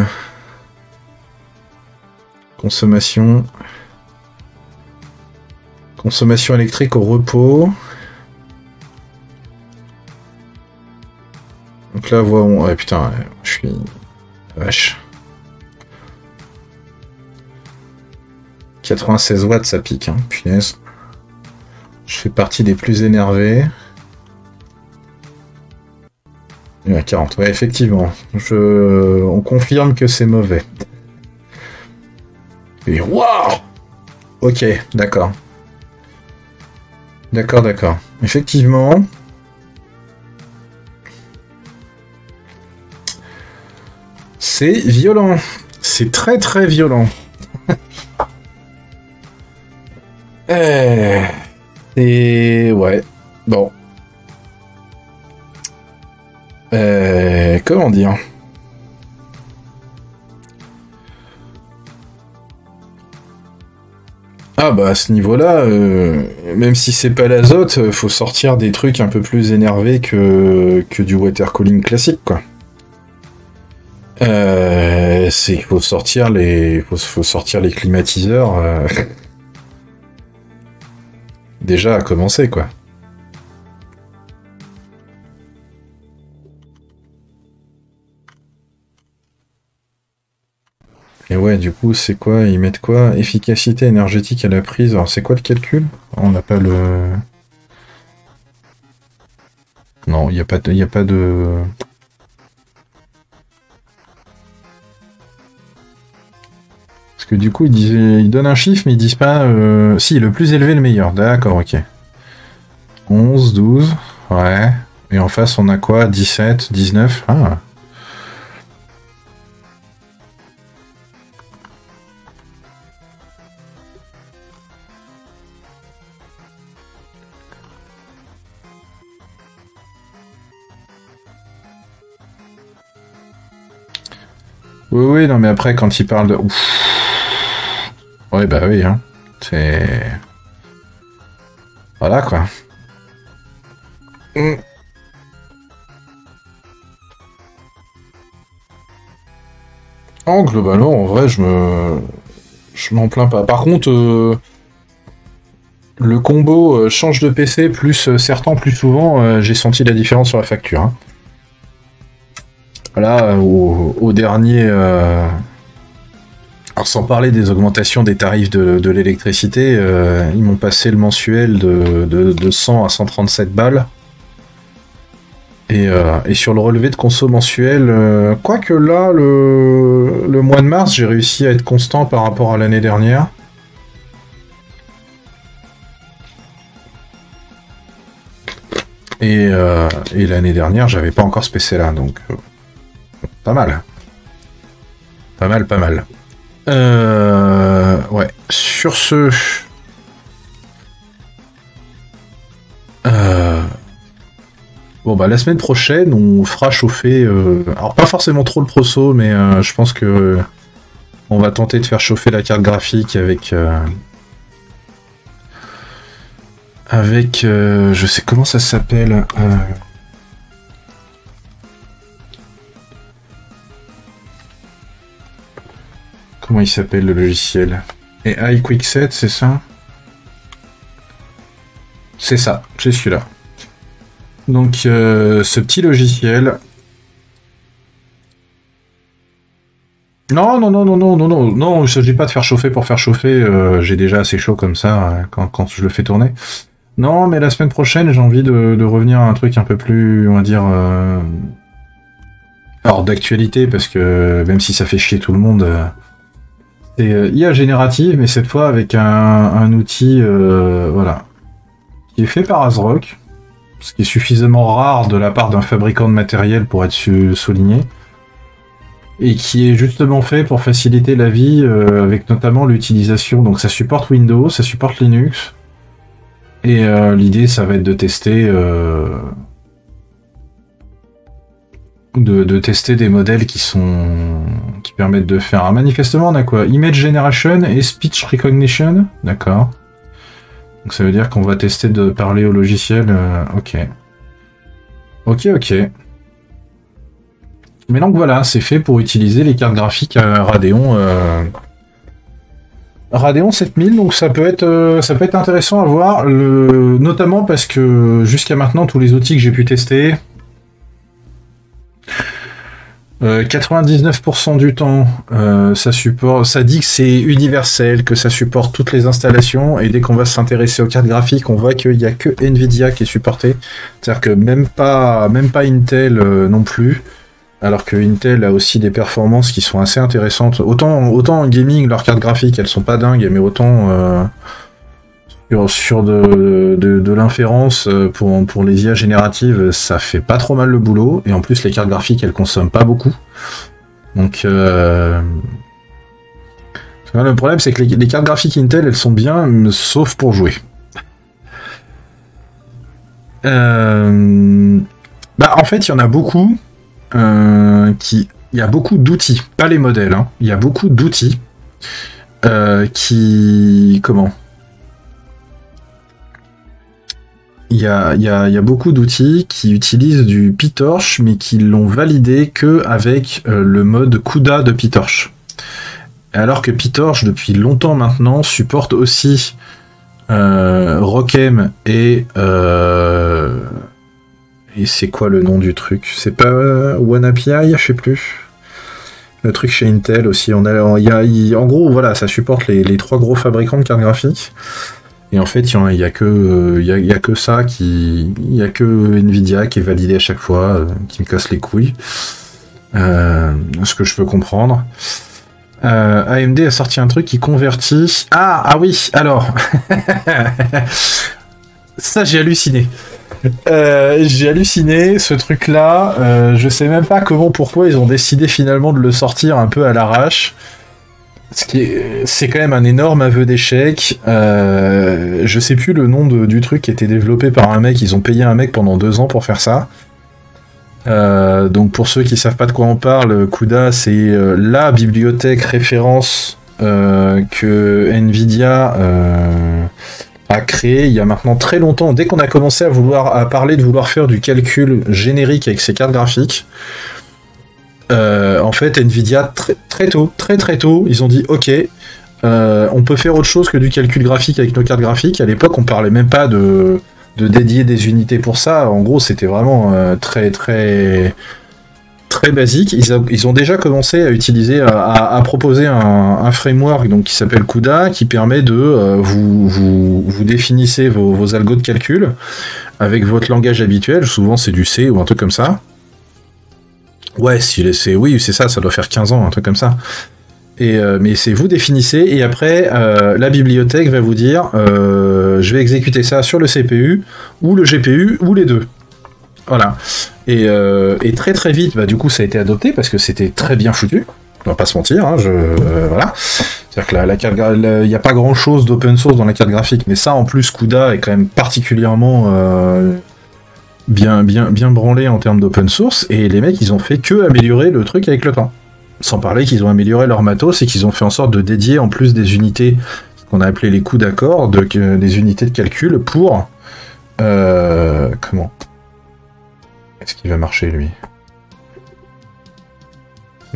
Consommation. Consommation électrique au repos. Donc là, voyons... Ouais, putain, je suis... Vache. quatre-vingt-seize watts, ça pique, hein. Punaise. Je fais partie des plus énervés. Il y a quarante, ouais, effectivement. Je... On confirme que c'est mauvais. Et waouh! Ok, d'accord. D'accord, d'accord. Effectivement. C'est violent. C'est très très violent. Et... Et ouais. Bon. Euh, comment dire? Ah bah à ce niveau-là, euh, même si c'est pas l'azote, faut sortir des trucs un peu plus énervés que, que du water cooling classique, quoi. Euh, c'est faut sortir les, faut, faut sortir les climatiseurs. Euh, déjà à commencer, quoi. Et ouais, du coup, c'est quoi? Ils mettent quoi? Efficacité énergétique à la prise. Alors, c'est quoi le calcul? On n'a pas le... Non, il n'y a pas de... Il n'y a pas de... Parce que du coup, ils, disaient... ils donnent un chiffre, mais ils disent pas... Euh... Si, le plus élevé, le meilleur. D'accord, ok. onze, douze, ouais. Et en face, on a quoi? dix-sept, dix-neuf, ah. Oui, oui, non, mais après, quand il parle de... Ouf. Ouais, bah oui, hein. C'est... Voilà, quoi. Mm. En globalement, en vrai, je me... Je m'en plains pas. Par contre, euh... le combo euh, change de P C plus euh, certains plus souvent, euh, j'ai senti la différence sur la facture, hein. Voilà, au, au dernier... Euh... Alors, sans parler des augmentations des tarifs de, de l'électricité, euh, ils m'ont passé le mensuel de, de, de cent à cent trente-sept balles. Et, euh, et sur le relevé de conso mensuel, euh, quoique là, le, le mois de mars, j'ai réussi à être constant par rapport à l'année dernière. Et, euh, et l'année dernière, j'avais pas encore ce P C-là, donc... Pas mal. Pas mal, pas mal. Euh, ouais. Sur ce... Euh, bon, bah, la semaine prochaine, on fera chauffer... Euh, alors, pas forcément trop le proso, mais euh, je pense que... Euh, on va tenter de faire chauffer la carte graphique avec... Euh, avec... Euh, je sais comment ça s'appelle... Euh, Comment il s'appelle le logiciel? Et A I Quickset, c'est ça? C'est ça, c'est celui-là. Donc, euh, ce petit logiciel Non, non, non, non, non, non, non, non, il ne s'agit pas de faire chauffer pour faire chauffer, euh, j'ai déjà assez chaud comme ça hein, quand, quand je le fais tourner. Non, mais la semaine prochaine, j'ai envie de, de revenir à un truc un peu plus, on va dire, euh, hors d'actualité, parce que même si ça fait chier tout le monde, euh, c'est euh, I A générative, mais cette fois avec un, un outil, euh, voilà, qui est fait par ASRock, ce qui est suffisamment rare de la part d'un fabricant de matériel pour être souligné, et qui est justement fait pour faciliter la vie euh, avec notamment l'utilisation. Donc ça supporte Windows, ça supporte Linux, et euh, l'idée ça va être de tester euh, de, de tester des modèles qui sont qui permettent de faire. Alors, manifestement on a quoi? Image Generation et Speech Recognition, d'accord. Donc ça veut dire qu'on va tester de parler au logiciel, euh, ok. Ok, ok. Mais donc voilà, c'est fait pour utiliser les cartes graphiques euh, Radeon, euh, Radeon sept mille, donc ça peut être, euh, ça peut être intéressant à voir, le... notamment parce que jusqu'à maintenant, tous les outils que j'ai pu tester, euh, quatre-vingt-dix-neuf pour cent du temps, euh, ça, supporte, ça dit que c'est universel, que ça supporte toutes les installations, et dès qu'on va s'intéresser aux cartes graphiques, on voit qu'il n'y a que Nvidia qui est supporté, c'est-à-dire que même pas, même pas Intel euh, non plus. Alors que Intel a aussi des performances qui sont assez intéressantes. Autant, autant en gaming, leurs cartes graphiques, elles sont pas dingues, mais autant euh, sur, sur de, de, de l'inférence pour, pour les I A génératives, ça fait pas trop mal le boulot. Et en plus, les cartes graphiques, elles consomment pas beaucoup. Donc, euh, le problème, c'est que les, les cartes graphiques Intel, elles sont bien, sauf pour jouer. Euh, bah, en fait, il y en a beaucoup. Euh, qui, il y a beaucoup d'outils, pas les modèles, hein, il y a beaucoup d'outils euh, qui, comment, il y a, il y a, il y a beaucoup d'outils qui utilisent du PyTorch, mais qui l'ont validé que avec euh, le mode CUDA de PyTorch. Alors que PyTorch, depuis longtemps maintenant, supporte aussi euh, ROCm et euh, Et c'est quoi le nom du truc? C'est pas OneAPI, je sais plus. Le truc chez Intel aussi. On a, y a, y, en gros, voilà, ça supporte les, les trois gros fabricants de cartes graphiques. Et en fait, il n'y a, euh, y a, y a que ça qui. Il n'y a que Nvidia qui est validé à chaque fois, euh, qui me casse les couilles. Euh, ce que je peux comprendre. Euh, A M D a sorti un truc qui convertit. Ah, ah oui, alors. Ça, j'ai halluciné. Euh, j'ai halluciné ce truc là, euh, je sais même pas comment, pourquoi ils ont décidé finalement de le sortir un peu à l'arrache, ce qui est, c'est quand même un énorme aveu d'échec. Euh, je sais plus le nom de, du truc qui était développé par un mec, ils ont payé un mec pendant deux ans pour faire ça. Euh, donc pour ceux qui savent pas de quoi on parle, CUDA c'est la bibliothèque référence euh, que Nvidia euh, a créé il y a maintenant très longtemps. Dès qu'on a commencé à vouloir à parler de vouloir faire du calcul générique avec ces cartes graphiques, euh, en fait Nvidia très, très tôt, très très tôt, ils ont dit ok, euh, on peut faire autre chose que du calcul graphique avec nos cartes graphiques. À l'époque, on parlait même pas de, de dédier des unités pour ça. En gros, c'était vraiment euh, très très très basique. Ils, a, ils ont déjà commencé à utiliser, à, à, à proposer un, un framework donc, qui s'appelle CUDA, qui permet de euh, vous, vous, vous définissez vos, vos algos de calcul avec votre langage habituel, souvent c'est du C ou un truc comme ça. Ouais, si c'est oui, c'est ça, ça doit faire quinze ans, un truc comme ça. Et, euh, mais c'est vous définissez, et après euh, la bibliothèque va vous dire euh, je vais exécuter ça sur le C P U ou le G P U ou les deux. Voilà. Et, euh, et très très vite, bah, du coup, ça a été adopté parce que c'était très bien foutu. On va pas se mentir, hein, je, euh, voilà. C'est-à-dire que la, la carte, il n'y a pas grand-chose d'open source dans la carte graphique, mais ça, en plus, CUDA est quand même particulièrement euh, bien, bien, bien branlé en termes d'open source. Et les mecs, ils ont fait que améliorer le truc avec le temps. Sans parler qu'ils ont amélioré leur matos et qu'ils ont fait en sorte de dédier en plus des unités, ce qu'on a appelé les CUDA core, de, euh, des unités de calcul pour euh, comment? Est-ce qu'il va marcher, lui?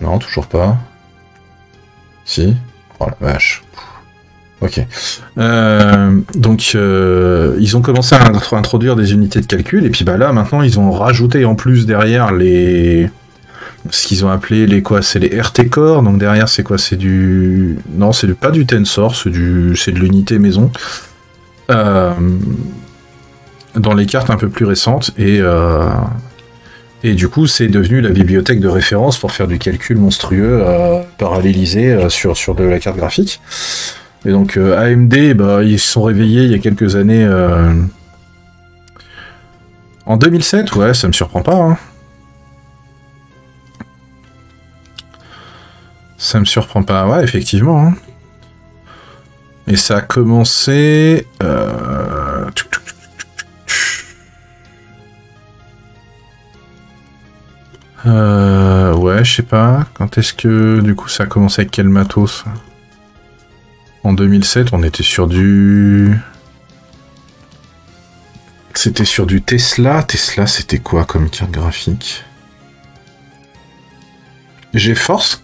Non, toujours pas. Si. Oh la vache. Ok. Euh, donc, euh, ils ont commencé à introduire des unités de calcul, et puis bah là, maintenant, ils ont rajouté en plus derrière les, ce qu'ils ont appelé les quoi, c'est les R T Core. Donc derrière, c'est quoi, c'est du non, c'est pas du Tensor, c'est du, c'est de l'unité maison. Euh... Dans les cartes un peu plus récentes, et euh... et du coup, c'est devenu la bibliothèque de référence pour faire du calcul monstrueux euh, parallélisé euh, sur sur de la carte graphique. Et donc euh, A M D, bah, ils se sont réveillés il y a quelques années. Euh... En deux mille sept, ouais, ça me surprend pas. Hein. Ça me surprend pas, ouais, effectivement. Hein. Et ça a commencé... Euh... Euh... Ouais, je sais pas. Quand est-ce que, du coup, ça a commencé avec quel matos ? En deux mille sept, on était sur du... C'était sur du Tesla. Tesla, c'était quoi comme carte graphique? GeForce.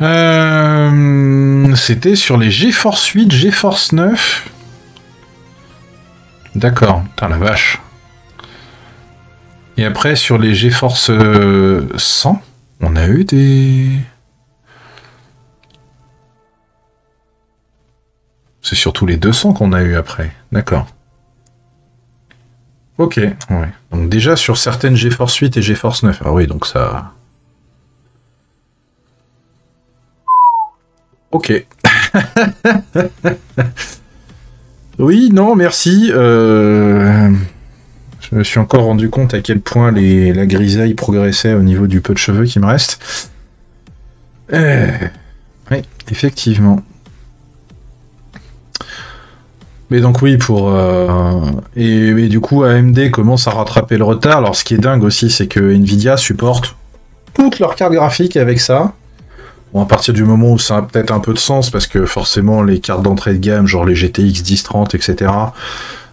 Euh... C'était sur les GeForce huit, GeForce neuf. D'accord. Putain, la vache. Et après, sur les GeForce cent, on a eu des... C'est surtout les deux cents qu'on a eu après. D'accord. Ok. Ouais. Donc déjà sur certaines GeForce huit et GeForce neuf. Ah oui, donc ça... Ok. Oui, non, merci. Euh... Je me suis encore rendu compte à quel point les... la grisaille progressait au niveau du peu de cheveux qui me reste. Euh... Oui, effectivement. Mais donc oui, pour euh, et, et du coup A M D commence à rattraper le retard. Alors ce qui est dingue aussi, c'est que Nvidia supporte toutes leurs cartes graphiques avec ça. Bon, à partir du moment où ça a peut-être un peu de sens, parce que forcément les cartes d'entrée de gamme, genre les G T X dix trente, et cetera,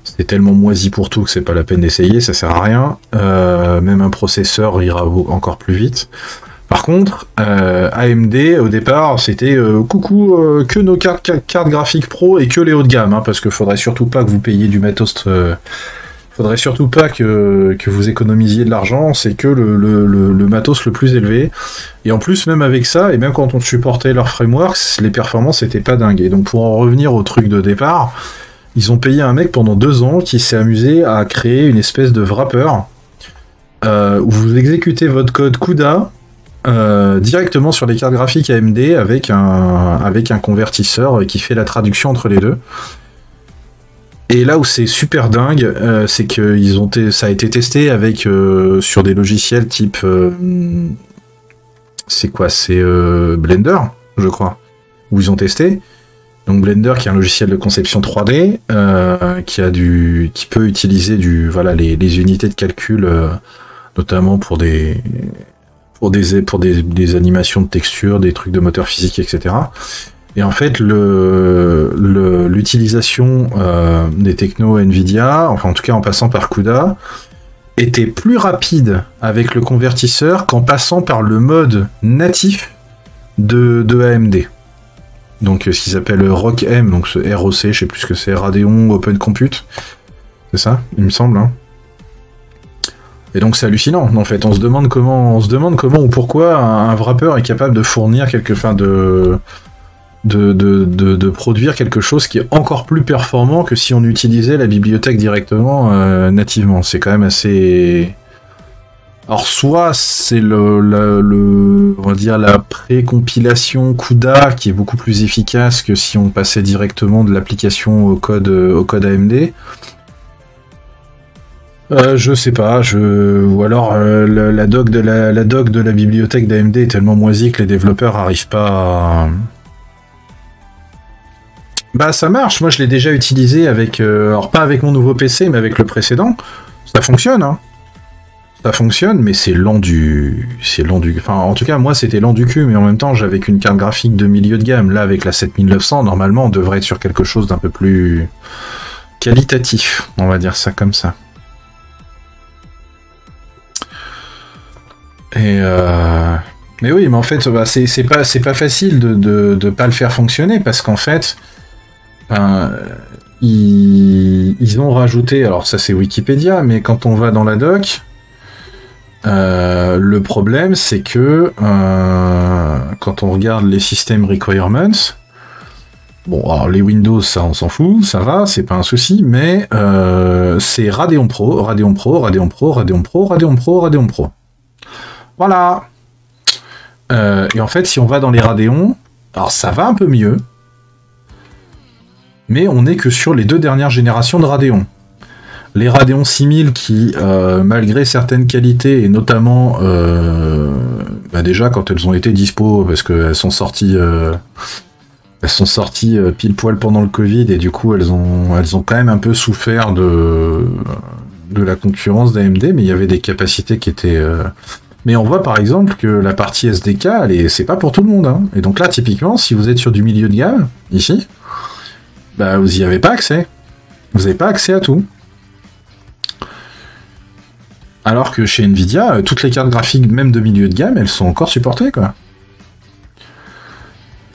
c'est tellement moisi pour tout que c'est pas la peine d'essayer, ça sert à rien. Euh, même un processeur ira encore plus vite. Par contre, euh, A M D, au départ, c'était euh, coucou, euh, que nos cartes, cartes graphiques pro et que les hauts de gamme, hein, parce que faudrait surtout pas que vous payiez du matos, euh, faudrait surtout pas que, que vous économisiez de l'argent, c'est que le, le, le, le matos le plus élevé. Et en plus, même avec ça, et même quand on supportait leur framework, les performances n'étaient pas dingues. Et donc pour en revenir au truc de départ, ils ont payé un mec pendant deux ans qui s'est amusé à créer une espèce de wrapper euh, où vous exécutez votre code CUDA, Euh, directement sur les cartes graphiques A M D avec un, avec un convertisseur qui fait la traduction entre les deux. Et là où c'est super dingue, euh, c'est que ils ont ça a été testé avec euh, sur des logiciels type euh, c'est quoi, c'est euh, Blender je crois, où ils ont testé. Donc Blender qui est un logiciel de conception trois D euh, qui a du qui peut utiliser du voilà les, les unités de calcul euh, notamment pour des pour des pour des, des animations de textures, des trucs de moteur physique, et cetera. Et en fait, le, le, l'utilisation euh, des technos Nvidia, enfin en tout cas en passant par CUDA, était plus rapide avec le convertisseur qu'en passant par le mode natif de, de A M D. Donc ce qu'ils appellent ROCm, donc ce R O C, je sais plus ce que c'est, Radeon Open Compute, c'est ça, il me semble, hein. Et donc c'est hallucinant. En fait, on se demande comment, on se demande comment ou pourquoi un, un wrapper est capable de fournir quelque, enfin de de, de, de de produire quelque chose qui est encore plus performant que si on utilisait la bibliothèque directement euh, nativement. C'est quand même assez. Alors soit c'est le, le, le on va dire la pré-compilation CUDA qui est beaucoup plus efficace que si on passait directement de l'application au code au code A M D. Euh, je sais pas, je... ou alors euh, la, la, doc de la, la doc de la bibliothèque d'A M D est tellement moisie que les développeurs arrivent pas à... Bah ça marche, moi je l'ai déjà utilisé avec... Euh... Alors pas avec mon nouveau P C, mais avec le précédent, ça fonctionne, hein. Ça fonctionne, mais c'est lent du... C'est lent du... Enfin en tout cas moi c'était lent du cul, mais en même temps j'avais qu'une carte graphique de milieu de gamme, là avec la sept mille neuf cents, normalement on devrait être sur quelque chose d'un peu plus qualitatif, on va dire ça comme ça. Et euh... Mais oui, mais en fait, bah, c'est pas, pas facile de, de, de pas le faire fonctionner, parce qu'en fait, ben, ils, ils ont rajouté, alors ça c'est Wikipédia, mais quand on va dans la doc, Euh, le problème, c'est que euh, quand on regarde les system requirements, bon, alors les Windows, ça, on s'en fout, ça va, c'est pas un souci, mais euh, c'est Radeon Pro, Radeon Pro, Radeon Pro, Radeon Pro, Radeon Pro, Radeon Pro. Voilà. Euh, et en fait, si on va dans les Radeon, alors ça va un peu mieux, mais on n'est que sur les deux dernières générations de Radeon. Les Radeon six mille qui, euh, malgré certaines qualités, et notamment, euh, bah déjà quand elles ont été dispo, parce qu'elles sont sorties, euh, elles sont sorties pile poil pendant le Covid, et du coup elles ont, elles ont quand même un peu souffert de, de la concurrence d'A M D, mais il y avait des capacités qui étaient... Euh... Mais on voit par exemple que la partie S D K, c'est pas pour tout le monde. Hein. Et donc là, typiquement, si vous êtes sur du milieu de gamme, ici, bah, vous n'y avez pas accès. Vous n'avez pas accès à tout. Alors que chez Nvidia, toutes les cartes graphiques, même de milieu de gamme, elles sont encore supportées, quoi.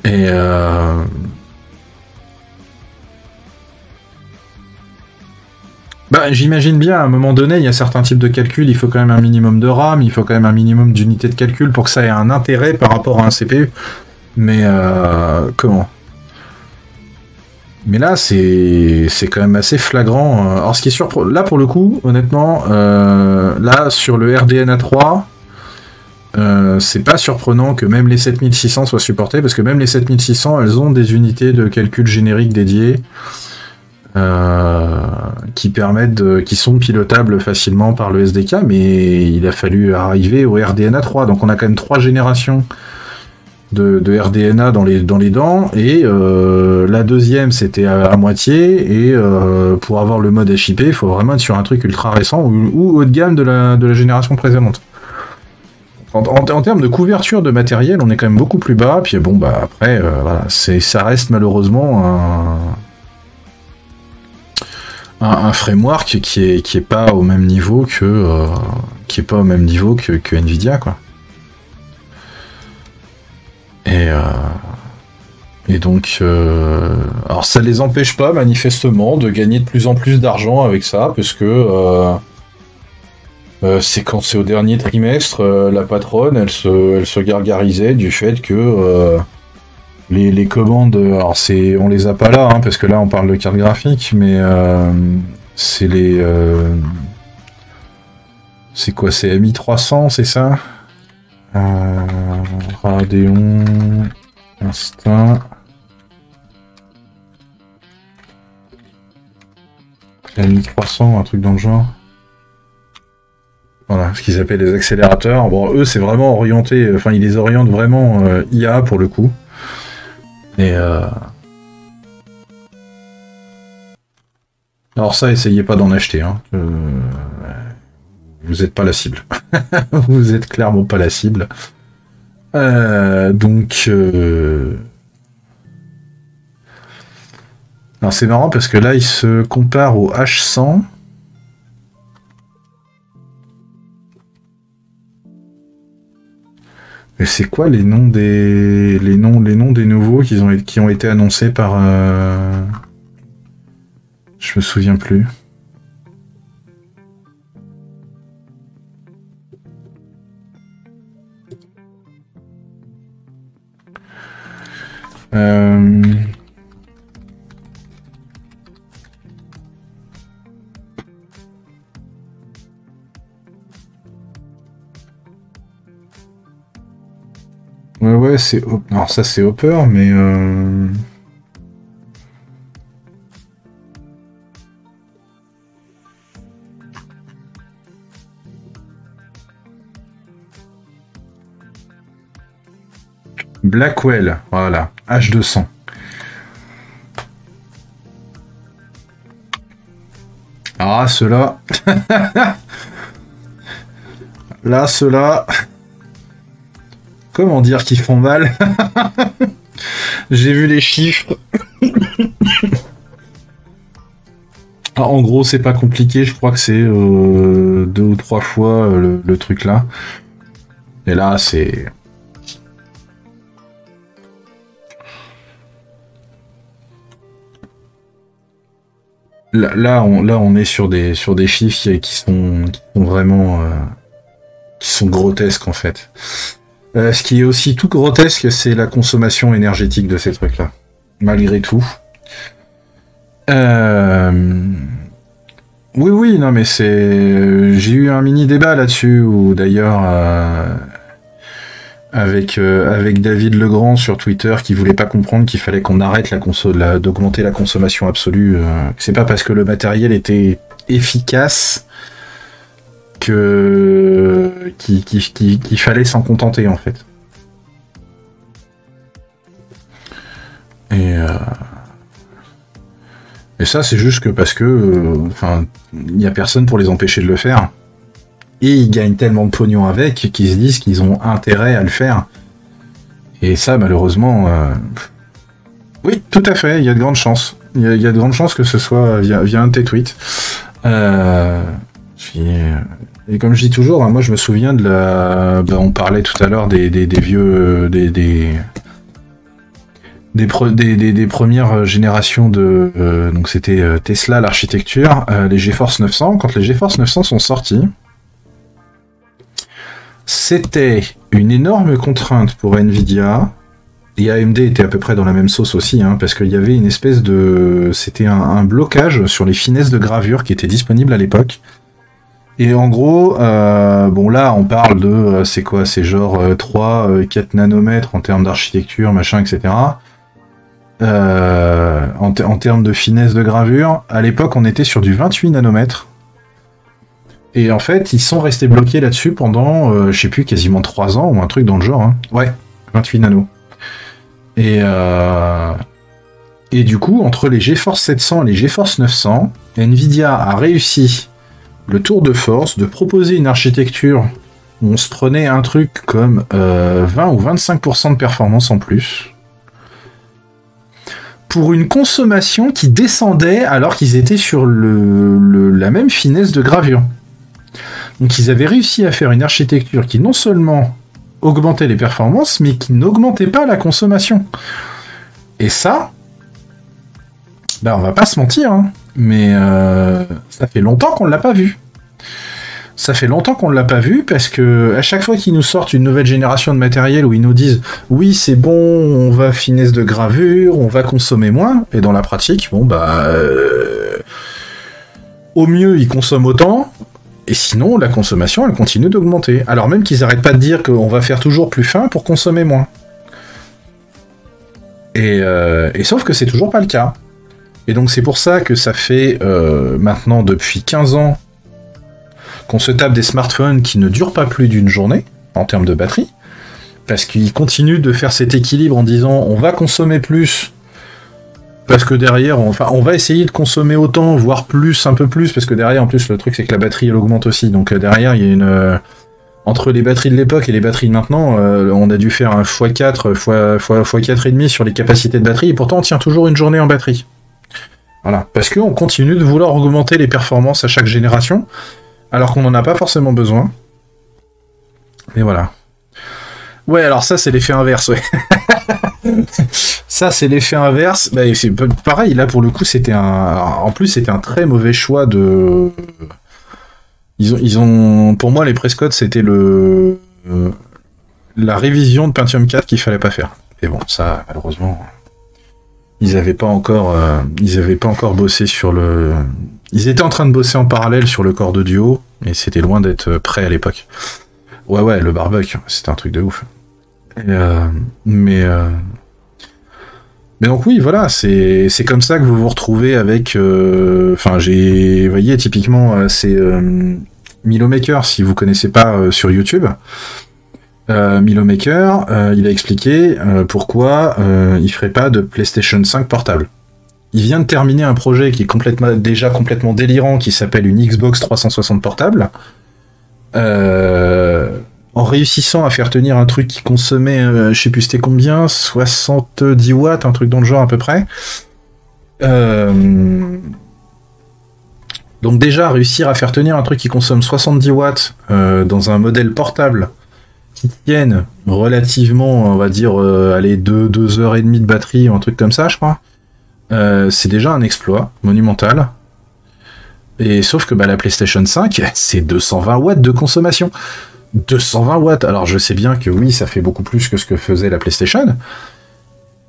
Et euh... bah, j'imagine bien, à un moment donné, il y a certains types de calculs, il faut quand même un minimum de RAM, il faut quand même un minimum d'unités de calcul pour que ça ait un intérêt par rapport à un C P U. Mais euh... comment ? Mais là, c'est quand même assez flagrant. Alors, ce qui est surprenant, là, pour le coup, honnêtement, euh, là, sur le R D N A trois, euh, c'est pas surprenant que même les sept mille six cents soient supportés, parce que même les sept mille six cents, elles ont des unités de calcul générique dédiées euh, qui permettent, de, qui sont pilotables facilement par le S D K, mais il a fallu arriver au R D N A trois. Donc, on a quand même trois générations De, de R D N A dans les, dans les dents, et euh, la deuxième c'était à, à moitié, et euh, pour avoir le mode H I P, il faut vraiment être sur un truc ultra récent ou, ou haut de gamme de la, de la génération précédente. En, en, en termes de couverture de matériel, on est quand même beaucoup plus bas, puis bon, bah après, euh, voilà, ça reste malheureusement un, un, un framework qui est, qui est pas au même niveau que, euh, qui est pas au même niveau que, que Nvidia, quoi. Et, euh, et donc, euh, alors ça ne les empêche pas manifestement de gagner de plus en plus d'argent avec ça, parce que euh, euh, c'est quand c'est au dernier trimestre, euh, la patronne, elle se, elle se gargarisait du fait que euh, les, les commandes, alors c'est, on les a pas là, hein, parce que là on parle de carte graphique, mais euh, c'est les, euh, c'est quoi, c'est M I trois cents, c'est ça ? Euh, Radeon Instinct M I trois cents, un truc dans le genre. Voilà, ce qu'ils appellent les accélérateurs. Bon, eux, c'est vraiment orienté, enfin, ils les orientent vraiment euh, I A pour le coup. Et euh... alors ça, essayez pas d'en acheter, hein. Euh... Vous n'êtes pas la cible. Vous n'êtes clairement pas la cible. Euh, donc... Euh... Alors c'est marrant parce que là, il se compare au H cent. Et c'est quoi les noms des... Les noms, les noms des nouveaux qui ont, qui ont été annoncés par... Euh... Je me souviens plus. Euh... Ouais, ouais, c'est... Alors ça, c'est Hopper, mais... Euh... Blackwell, voilà, H deux cents. Ah, ceux-là. Là, ceux-là. Comment dire qu'ils font mal? J'ai vu les chiffres. Ah, en gros, c'est pas compliqué. Je crois que c'est euh, deux ou trois fois euh, le, le truc là. Et là, c'est... Là on, là, on est sur des, sur des chiffres qui sont, qui sont vraiment, euh, qui sont grotesques en fait. Euh, ce qui est aussi tout grotesque, c'est la consommation énergétique de ces trucs-là, malgré tout. Euh... Oui, oui, non, mais c'est... J'ai eu un mini-débat là-dessus, ou d'ailleurs... Euh... Avec, euh, avec David Legrand sur Twitter qui voulait pas comprendre qu'il fallait qu'on arrête la conso- la, d'augmenter la consommation absolue. Euh, c'est pas parce que le matériel était efficace que qu'il qui, qui, qui fallait s'en contenter en fait. Et, euh, et ça c'est juste que parce que euh, enfin, il n'y a personne pour les empêcher de le faire. Et ils gagnent tellement de pognon avec qu'ils se disent qu'ils ont intérêt à le faire. Et ça, malheureusement... Euh... Oui, tout à fait, il y a de grandes chances. Il y, y a de grandes chances que ce soit via, via un de tes tweets. Euh... Et comme je dis toujours, hein, moi je me souviens de la... Ben, on parlait tout à l'heure des, des, des vieux... Des, des... Des, pre des, des, des premières générations de... Euh, donc c'était Tesla, l'architecture, euh, les GeForce neuf cents. Quand les GeForce neuf cents sont sortis... C'était une énorme contrainte pour Nvidia, et A M D était à peu près dans la même sauce aussi, hein, parce qu'il y avait une espèce de... C'était un, un blocage sur les finesses de gravure qui étaient disponibles à l'époque. Et en gros, euh, bon là on parle de... C'est quoi? C'est genre trois à quatre nanomètres en termes d'architecture, machin, et cetera. Euh, en, te en termes de finesse de gravure, à l'époque on était sur du vingt-huit nanomètres. Et en fait, ils sont restés bloqués là-dessus pendant, euh, je sais plus, quasiment trois ans ou un truc dans le genre. Hein. Ouais, vingt-huit nanos. Et, euh... et du coup, entre les GeForce sept cents et les GeForce neuf cents, Nvidia a réussi le tour de force de proposer une architecture où on se prenait un truc comme euh, vingt ou vingt-cinq pour cent de performance en plus, pour une consommation qui descendait alors qu'ils étaient sur le, le, la même finesse de gravure. Donc ils avaient réussi à faire une architecture qui non seulement augmentait les performances, mais qui n'augmentait pas la consommation. Et ça, ben on va pas se mentir, hein, mais euh, ça fait longtemps qu'on l'a pas vu. Ça fait longtemps qu'on ne l'a pas vu, parce que à chaque fois qu'ils nous sortent une nouvelle génération de matériel où ils nous disent « Oui, c'est bon, on va finesse de gravure, on va consommer moins », et dans la pratique, bon bah... Euh, au mieux, ils consomment autant... Et sinon, la consommation, elle continue d'augmenter. Alors même qu'ils n'arrêtent pas de dire qu'on va faire toujours plus fin pour consommer moins. Et, euh, et sauf que c'est toujours pas le cas. Et donc c'est pour ça que ça fait euh, maintenant depuis quinze ans qu'on se tape des smartphones qui ne durent pas plus d'une journée en termes de batterie. Parce qu'ils continuent de faire cet équilibre en disant on va consommer plus... Parce que derrière, on, enfin, on va essayer de consommer autant, voire plus, un peu plus, parce que derrière, en plus, le truc, c'est que la batterie, elle augmente aussi. Donc euh, derrière, il y a une... Euh, entre les batteries de l'époque et les batteries de maintenant, euh, on a dû faire un fois quatre, fois quatre virgule cinq sur les capacités de batterie, et pourtant, on tient toujours une journée en batterie. Voilà. Parce qu'on continue de vouloir augmenter les performances à chaque génération, alors qu'on n'en a pas forcément besoin. Et voilà. Ouais, alors ça, c'est l'effet inverse, ouais. Ça c'est l'effet inverse. Bah, c'est pareil, là pour le coup c'était un... En plus c'était un très mauvais choix de... Ils ont... Ils ont... Pour moi les press codes c'était le... la révision de Pentium quatre qu'il fallait pas faire. Et bon ça malheureusement... Ils avaient pas encore... Ils avaient pas encore bossé sur le... Ils étaient en train de bosser en parallèle sur le corps de duo, mais c'était loin d'être prêt à l'époque. Ouais ouais, le barbecue, c'était un truc de ouf. Et euh, mais, euh, mais donc oui, voilà, c'est comme ça que vous vous retrouvez avec... Enfin, euh, j'ai... Vous voyez, typiquement, c'est euh, Milo Maker, si vous connaissez pas euh, sur YouTube. Euh, Milo Maker, euh, il a expliqué euh, pourquoi euh, il ferait pas de PlayStation cinq portable. Il vient de terminer un projet qui est complètement, déjà complètement délirant, qui s'appelle une Xbox trois cent soixante portable. Euh... En réussissant à faire tenir un truc qui consommait, euh, je sais plus c'était combien, soixante-dix watts, un truc dans le genre à peu près. Euh... Donc déjà, réussir à faire tenir un truc qui consomme soixante-dix watts euh, dans un modèle portable qui tienne relativement, on va dire, euh, allez, deux heures trente de batterie, un truc comme ça, je crois, euh, c'est déjà un exploit monumental. Et sauf que bah, la PlayStation cinq, c'est deux cent vingt watts de consommation. deux cent vingt watts. Alors je sais bien que oui, ça fait beaucoup plus que ce que faisait la PlayStation,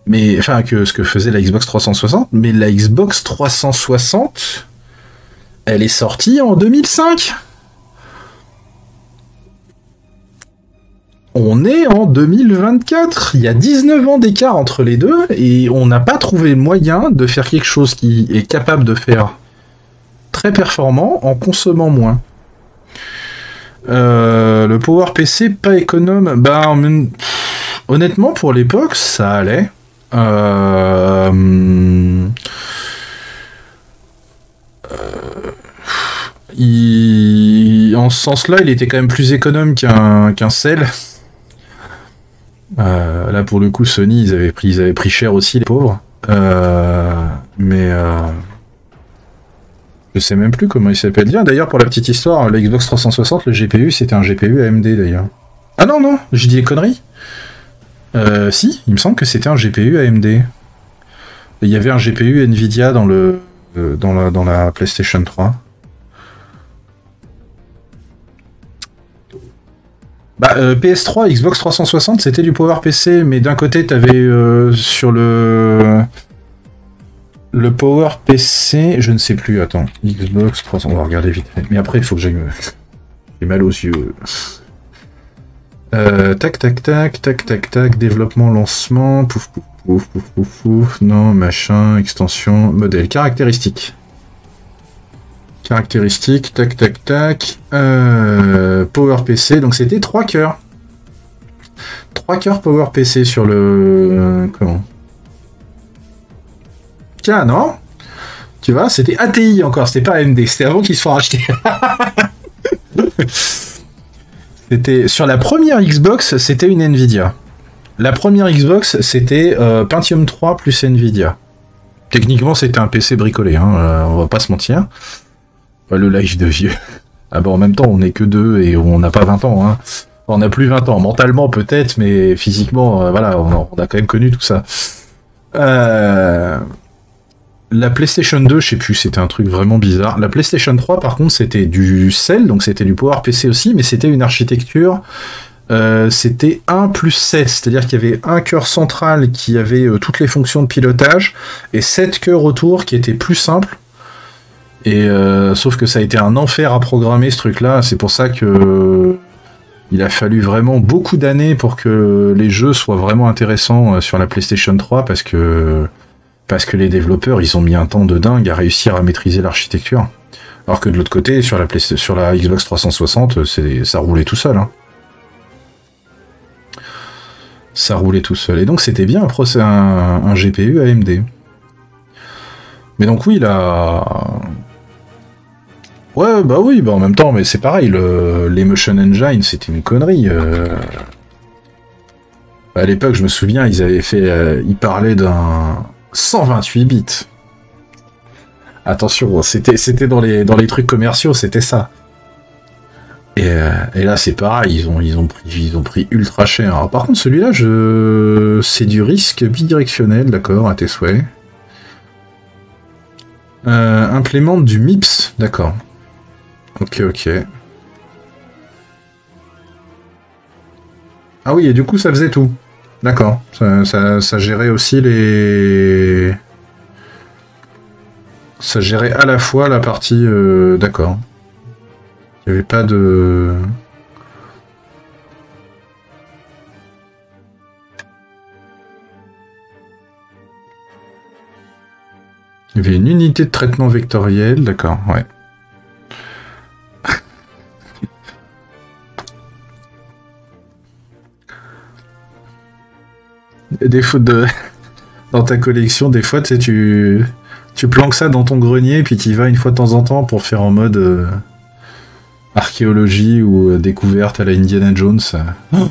mais enfin que ce que faisait la Xbox trois cent soixante, mais la Xbox trois cent soixante, elle est sortie en deux mille cinq. On est en deux mille vingt-quatre, il y a dix-neuf ans d'écart entre les deux, et on n'a pas trouvé moyen de faire quelque chose qui est capable de faire très performant en consommant moins. Euh, le Power P C pas économe, bah, ben, honnêtement pour l'époque ça allait. Euh, euh, il, en ce sens-là, il était quand même plus économe qu'un qu'un Cell. Euh, là pour le coup Sony ils avaient pris, ils avaient pris cher aussi les pauvres, euh, mais euh, je sais même plus comment il s'appelle bien. D'ailleurs pour la petite histoire, la Xbox trois cent soixante, le G P U c'était un G P U A M D d'ailleurs. Ah non non, je dis des conneries. Euh, si, il me semble que c'était un G P U A M D. Et il y avait un G P U Nvidia dans le euh, dans la dans la PlayStation trois. Bah, euh, P S trois, Xbox trois cent soixante, c'était du PowerPC, mais d'un côté, t'avais euh, sur le le PowerPC, je ne sais plus, attends, Xbox trois cents, on va regarder vite fait. Mais après, il faut que j'aille, j'ai mal aux yeux. Euh, tac, tac, tac, tac, tac, tac, développement, lancement, pouf, pouf, pouf, pouf, pouf, pouf, non, machin, extension, modèle, caractéristiques. Caractéristiques, tac, tac, tac, euh, PowerPC, donc c'était trois cœurs. trois cœurs PowerPC sur le... Euh, comment ? Tiens, non ? Tu vois, c'était A T I encore, c'était pas A M D, c'était avant qu'ils se soient rachetés. C'était... Sur la première Xbox, c'était une Nvidia. La première Xbox, c'était euh, Pentium trois plus Nvidia. Techniquement, c'était un P C bricolé, hein, euh, on va pas se mentir. Le live de vieux. Ah bah en même temps, on n'est que deux et on n'a pas vingt ans. Hein. On n'a plus vingt ans. Mentalement peut-être, mais physiquement, euh, voilà, on, on a quand même connu tout ça. Euh... La PlayStation deux, je sais plus, c'était un truc vraiment bizarre. La PlayStation trois, par contre, c'était du Cell, donc c'était du PowerPC aussi, mais c'était une architecture... Euh, c'était un plus sept, c'est-à-dire qu'il y avait un cœur central qui avait euh, toutes les fonctions de pilotage, et sept cœurs autour qui étaient plus simples. Et euh, sauf que ça a été un enfer à programmer ce truc-là, c'est pour ça que euh, il a fallu vraiment beaucoup d'années pour que les jeux soient vraiment intéressants euh, sur la PlayStation trois, parce que parce que les développeurs ils ont mis un temps de dingue à réussir à maîtriser l'architecture. Alors que de l'autre côté, sur la PlayStation, sur la Xbox trois cent soixante, c'est ça roulait tout seul. Hein. Ça roulait tout seul. Et donc c'était bien un, un, un G P U A M D. Mais donc oui, là. Ouais, bah oui, bah en même temps, mais c'est pareil, le, les Motion Engine, c'était une connerie. Euh... À l'époque, je me souviens, ils avaient fait... Euh, ils parlaient d'un cent vingt-huit bits. Attention, c'était dans les, dans les trucs commerciaux, c'était ça. Et, euh, et là, c'est pareil, ils ont, ils, ont pris, ils ont pris ultra cher. Alors, par contre, celui-là, je... c'est du risque bidirectionnel, d'accord, à tes souhaits. Euh, implémente du M I P S, d'accord. Ok, ok. Ah oui, et du coup, ça faisait tout. D'accord. Ça, ça, ça gérait aussi les... Ça gérait à la fois la partie... Euh, d'accord. Il n'y avait pas de... Il y avait une unité de traitement vectoriel, d'accord, ouais. Des fautes de... dans ta collection, des fois, tu sais, tu... tu planques ça dans ton grenier, puis tu y vas une fois de temps en temps pour faire en mode euh... archéologie ou euh, découverte à la Indiana Jones. Oh,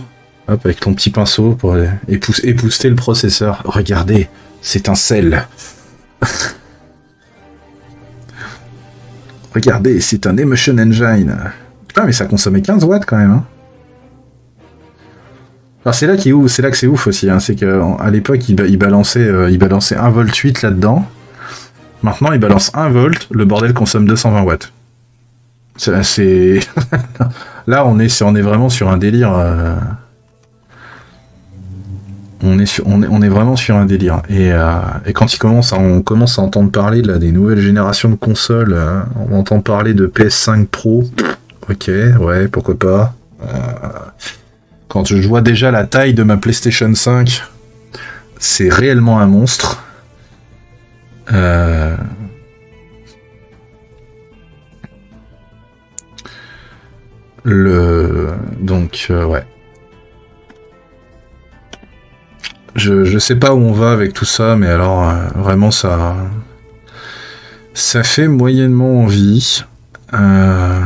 hop, avec ton petit pinceau pour euh, épous... épouster le processeur. Regardez, c'est un sel. Regardez, c'est un Emotion Engine. Putain, mais ça consommait quinze watts quand même. Hein. Alors c'est là qui c'est là que c'est ouf aussi. Hein. C'est qu'à l'époque, il, il, euh, il balançait un virgule huit volt là-dedans. Maintenant, il balance un volt. Le bordel consomme deux cent vingt watts. Là, c'est... Là, on est, on est vraiment sur un délire. Euh... On est, sur, on, est, on est vraiment sur un délire. Et, euh, et quand il commence à, on commence à entendre parler là, des nouvelles générations de consoles, hein, on entend parler de P S cinq Pro. Ok, ouais, pourquoi pas. Euh, quand je vois déjà la taille de ma PlayStation cinq, c'est réellement un monstre. Euh... Le... Donc, euh, ouais. Je, je sais pas où on va avec tout ça, mais alors euh, vraiment ça ça fait moyennement envie. Euh...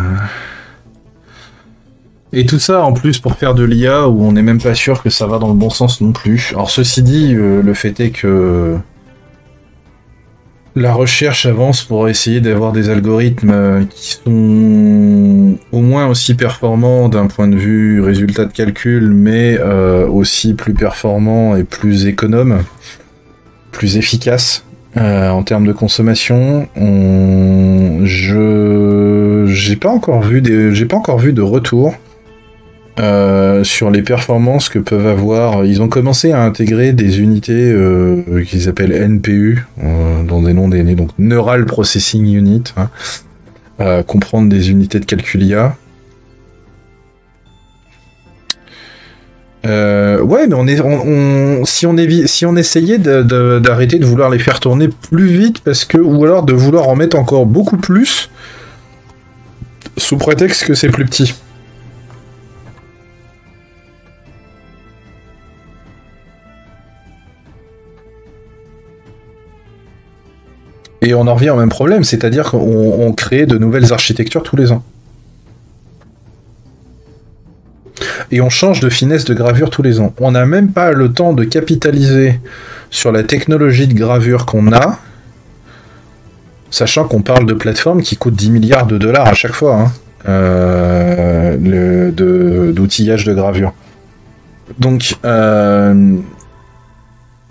Et tout ça en plus pour faire de l'I A où on n'est même pas sûr que ça va dans le bon sens non plus. Alors ceci dit, euh, le fait est que la recherche avance pour essayer d'avoir des algorithmes qui sont au moins aussi performants d'un point de vue résultat de calcul, mais euh, aussi plus performants et plus économes, plus efficaces euh, en termes de consommation. On... Je j'ai pas encore vu des... j'ai pas encore vu de retour euh, sur les performances que peuvent avoir. Ils ont commencé à intégrer des unités euh, qu'ils appellent N P U, euh, dans des noms des donc Neural Processing Unit, hein, euh, comprendre des unités de calcul I A. Euh, ouais, mais on est, on, on, si on est, si on essayait d'arrêter de, de, de vouloir les faire tourner plus vite, parce que ou alors de vouloir en mettre encore beaucoup plus, sous prétexte que c'est plus petit. Et on en revient au même problème, c'est-à-dire qu'on crée de nouvelles architectures tous les ans. Et on change de finesse de gravure tous les ans. On n'a même pas le temps de capitaliser sur la technologie de gravure qu'on a, sachant qu'on parle de plateformes qui coûtent dix milliards de dollars à chaque fois, hein, euh, d'outillage de, de gravure. Donc... Euh,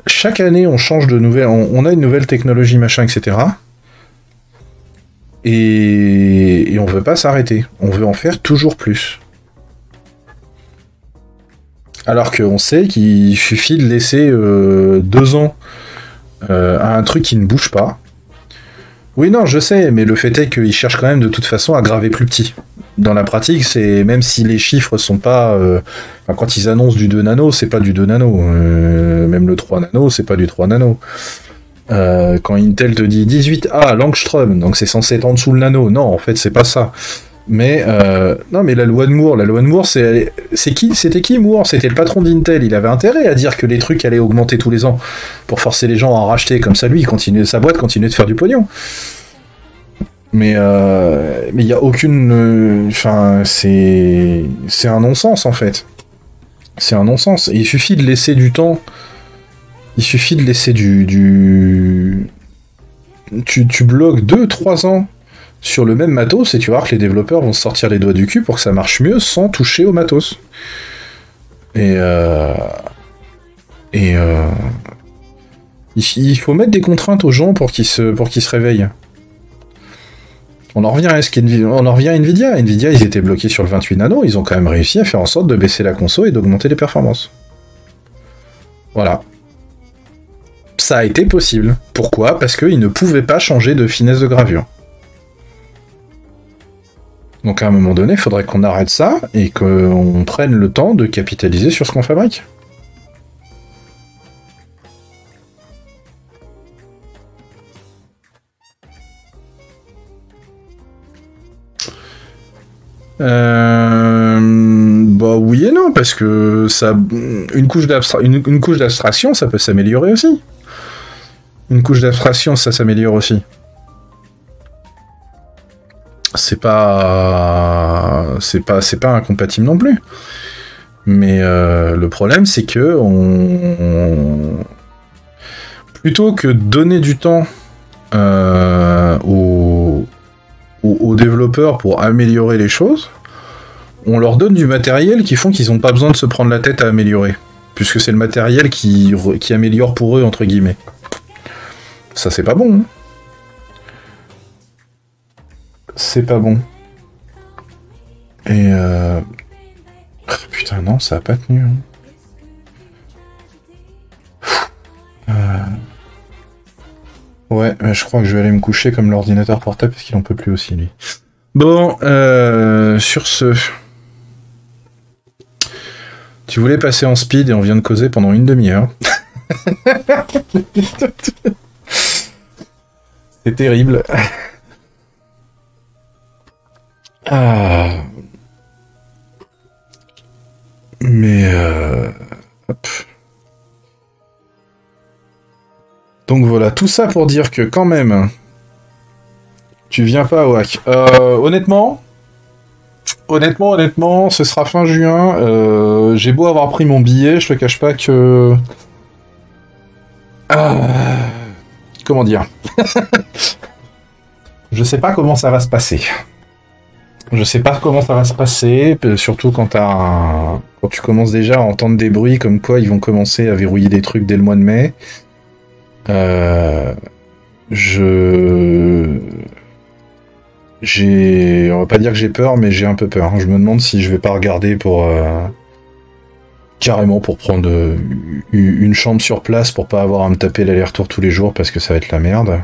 chaque année, on change de nouvelle, on, on a une nouvelle technologie, machin, et cetera. Et, et on veut pas s'arrêter. On veut en faire toujours plus. Alors qu'on sait qu'il suffit de laisser euh, deux ans euh, à un truc qui ne bouge pas. Oui, non, je sais, mais le fait est qu'ils cherchent quand même de toute façon à graver plus petit. Dans la pratique, c'est même si les chiffres sont pas... Euh, enfin, quand ils annoncent du deux nano, c'est pas du deux nano. Euh, même le trois nano, c'est pas du trois nano. Euh, quand Intel te dit dix-huit A, Langstrom, donc c'est censé être en dessous le nano. Non, en fait, c'est pas ça. Mais euh, non, mais la loi de Moore, la loi de Moore, c'est qui, c'était qui Moore? C'était le patron d'Intel. Il avait intérêt à dire que les trucs allaient augmenter tous les ans pour forcer les gens à en racheter. Comme ça, lui, il continue, sa boîte continuait de faire du pognon. Mais euh, mais il n'y a aucune, enfin, euh, c'est c'est un non-sens en fait. C'est un non-sens. Et il suffit de laisser du temps. Il suffit de laisser du du. Tu tu bloques deux trois ans. Sur le même matos, et tu vois que les développeurs vont se sortir les doigts du cul pour que ça marche mieux sans toucher au matos. Et euh... et euh... il faut mettre des contraintes aux gens pour qu'ils se pour qu'ils se réveillent. On en revient à ce qu'Nvidia, on en revient à Nvidia. Nvidia, ils étaient bloqués sur le vingt-huit nano, ils ont quand même réussi à faire en sorte de baisser la conso et d'augmenter les performances. Voilà. Ça a été possible. Pourquoi? Parce qu'ils ne pouvaient pas changer de finesse de gravure. Donc à un moment donné, il faudrait qu'on arrête ça et qu'on prenne le temps de capitaliser sur ce qu'on fabrique. Euh... Bah oui et non, parce que ça, une couche d'abstraction, ça peut s'améliorer aussi. Une couche d'abstraction, ça s'améliore aussi. C'est pas, c'est pas, c'est pas incompatible non plus. Mais euh, le problème, c'est que on, on... plutôt que donner du temps euh, aux, aux, aux développeurs pour améliorer les choses, on leur donne du matériel qui font qu'ils n'ont pas besoin de se prendre la tête à améliorer, puisque c'est le matériel qui, qui améliore pour eux entre guillemets. Ça, c'est pas bon. Hein. C'est pas bon. Et euh... oh, putain non, ça a pas tenu. Hein. Euh... Ouais, mais je crois que je vais aller me coucher comme l'ordinateur portable parce qu'il en peut plus aussi lui. Bon, euh, sur ce, tu voulais passer en speed et on vient de causer pendant une demi-heure. C'est terrible. Ah. Mais euh... hop. Donc voilà, tout ça pour dire que quand même, tu viens pas au hack. Euh, honnêtement, honnêtement, honnêtement, ce sera fin juin. Euh, j'ai beau avoir pris mon billet, je te cache pas que... Ah, comment dire? Je sais pas comment ça va se passer. Je sais pas comment ça va se passer, surtout quand, t'as un... quand tu commences déjà à entendre des bruits comme quoi ils vont commencer à verrouiller des trucs dès le mois de mai. Euh, je j'ai on va pas dire que j'ai peur, mais j'ai un peu peur. Je me demande si je vais pas regarder pour euh, carrément pour prendre euh, une chambre sur place pour pas avoir à me taper l'aller-retour tous les jours parce que ça va être la merde.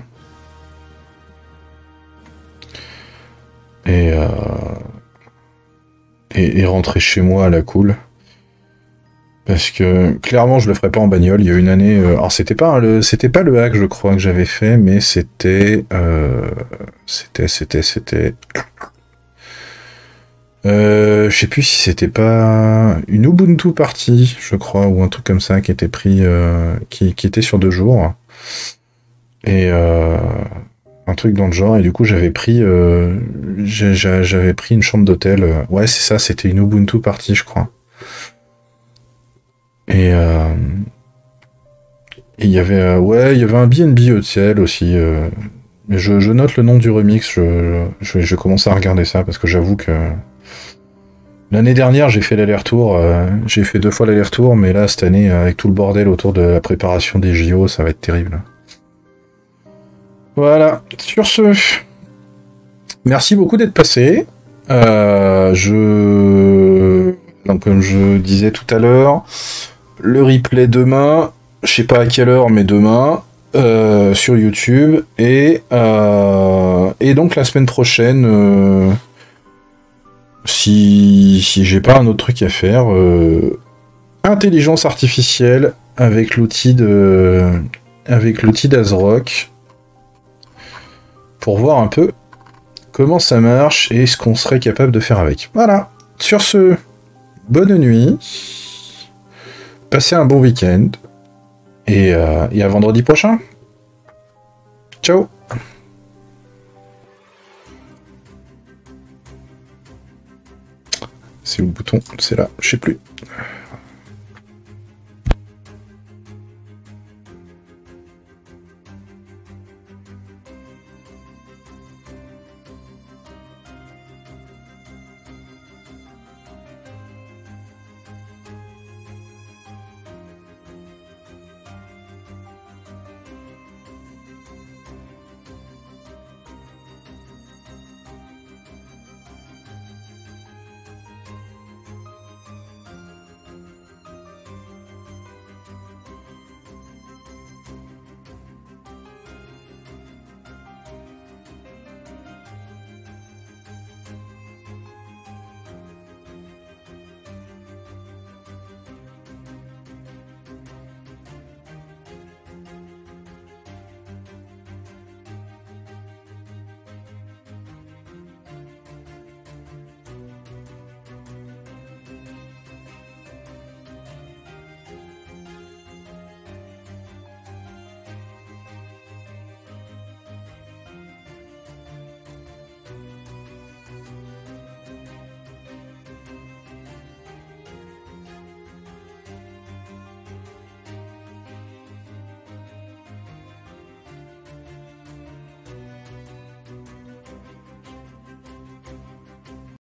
Et euh, et, et rentrer chez moi à la cool. Parce que clairement je le ferai pas en bagnole. Il y a une année, euh, alors c'était pas le, c'était pas le hack je crois que j'avais fait, mais c'était, euh, c'était, c'était, c'était, euh, je sais plus si c'était pas une Ubuntu party, je crois, ou un truc comme ça qui était pris, euh, qui, qui était sur deux jours, et euh, un truc dans le genre. Et du coup j'avais pris, euh, j'avais pris une chambre d'hôtel. Ouais c'est ça, c'était une Ubuntu party je crois. Et il euh, y avait euh, ouais, il y avait un B N B Hotel aussi. Euh, mais je, je note le nom du remix. Je, je, je commence à regarder ça parce que j'avoue que l'année dernière j'ai fait l'aller-retour. Euh, j'ai fait deux fois l'aller-retour, mais là cette année avec tout le bordel autour de la préparation des J O, ça va être terrible. Voilà. Sur ce, merci beaucoup d'être passé. Euh, je donc comme je disais tout à l'heure. Le replay demain, je sais pas à quelle heure, mais demain, euh, sur YouTube. Et, euh, et donc la semaine prochaine, euh, si, si j'ai pas un autre truc à faire, euh, intelligence artificielle avec l'outil de avec l'outil d'ASRock pour voir un peu comment ça marche et ce qu'on serait capable de faire avec. Voilà. Sur ce, bonne nuit. Passez un bon week-end et, euh, et à vendredi prochain. Ciao. C'est où le bouton? C'est là, je sais plus.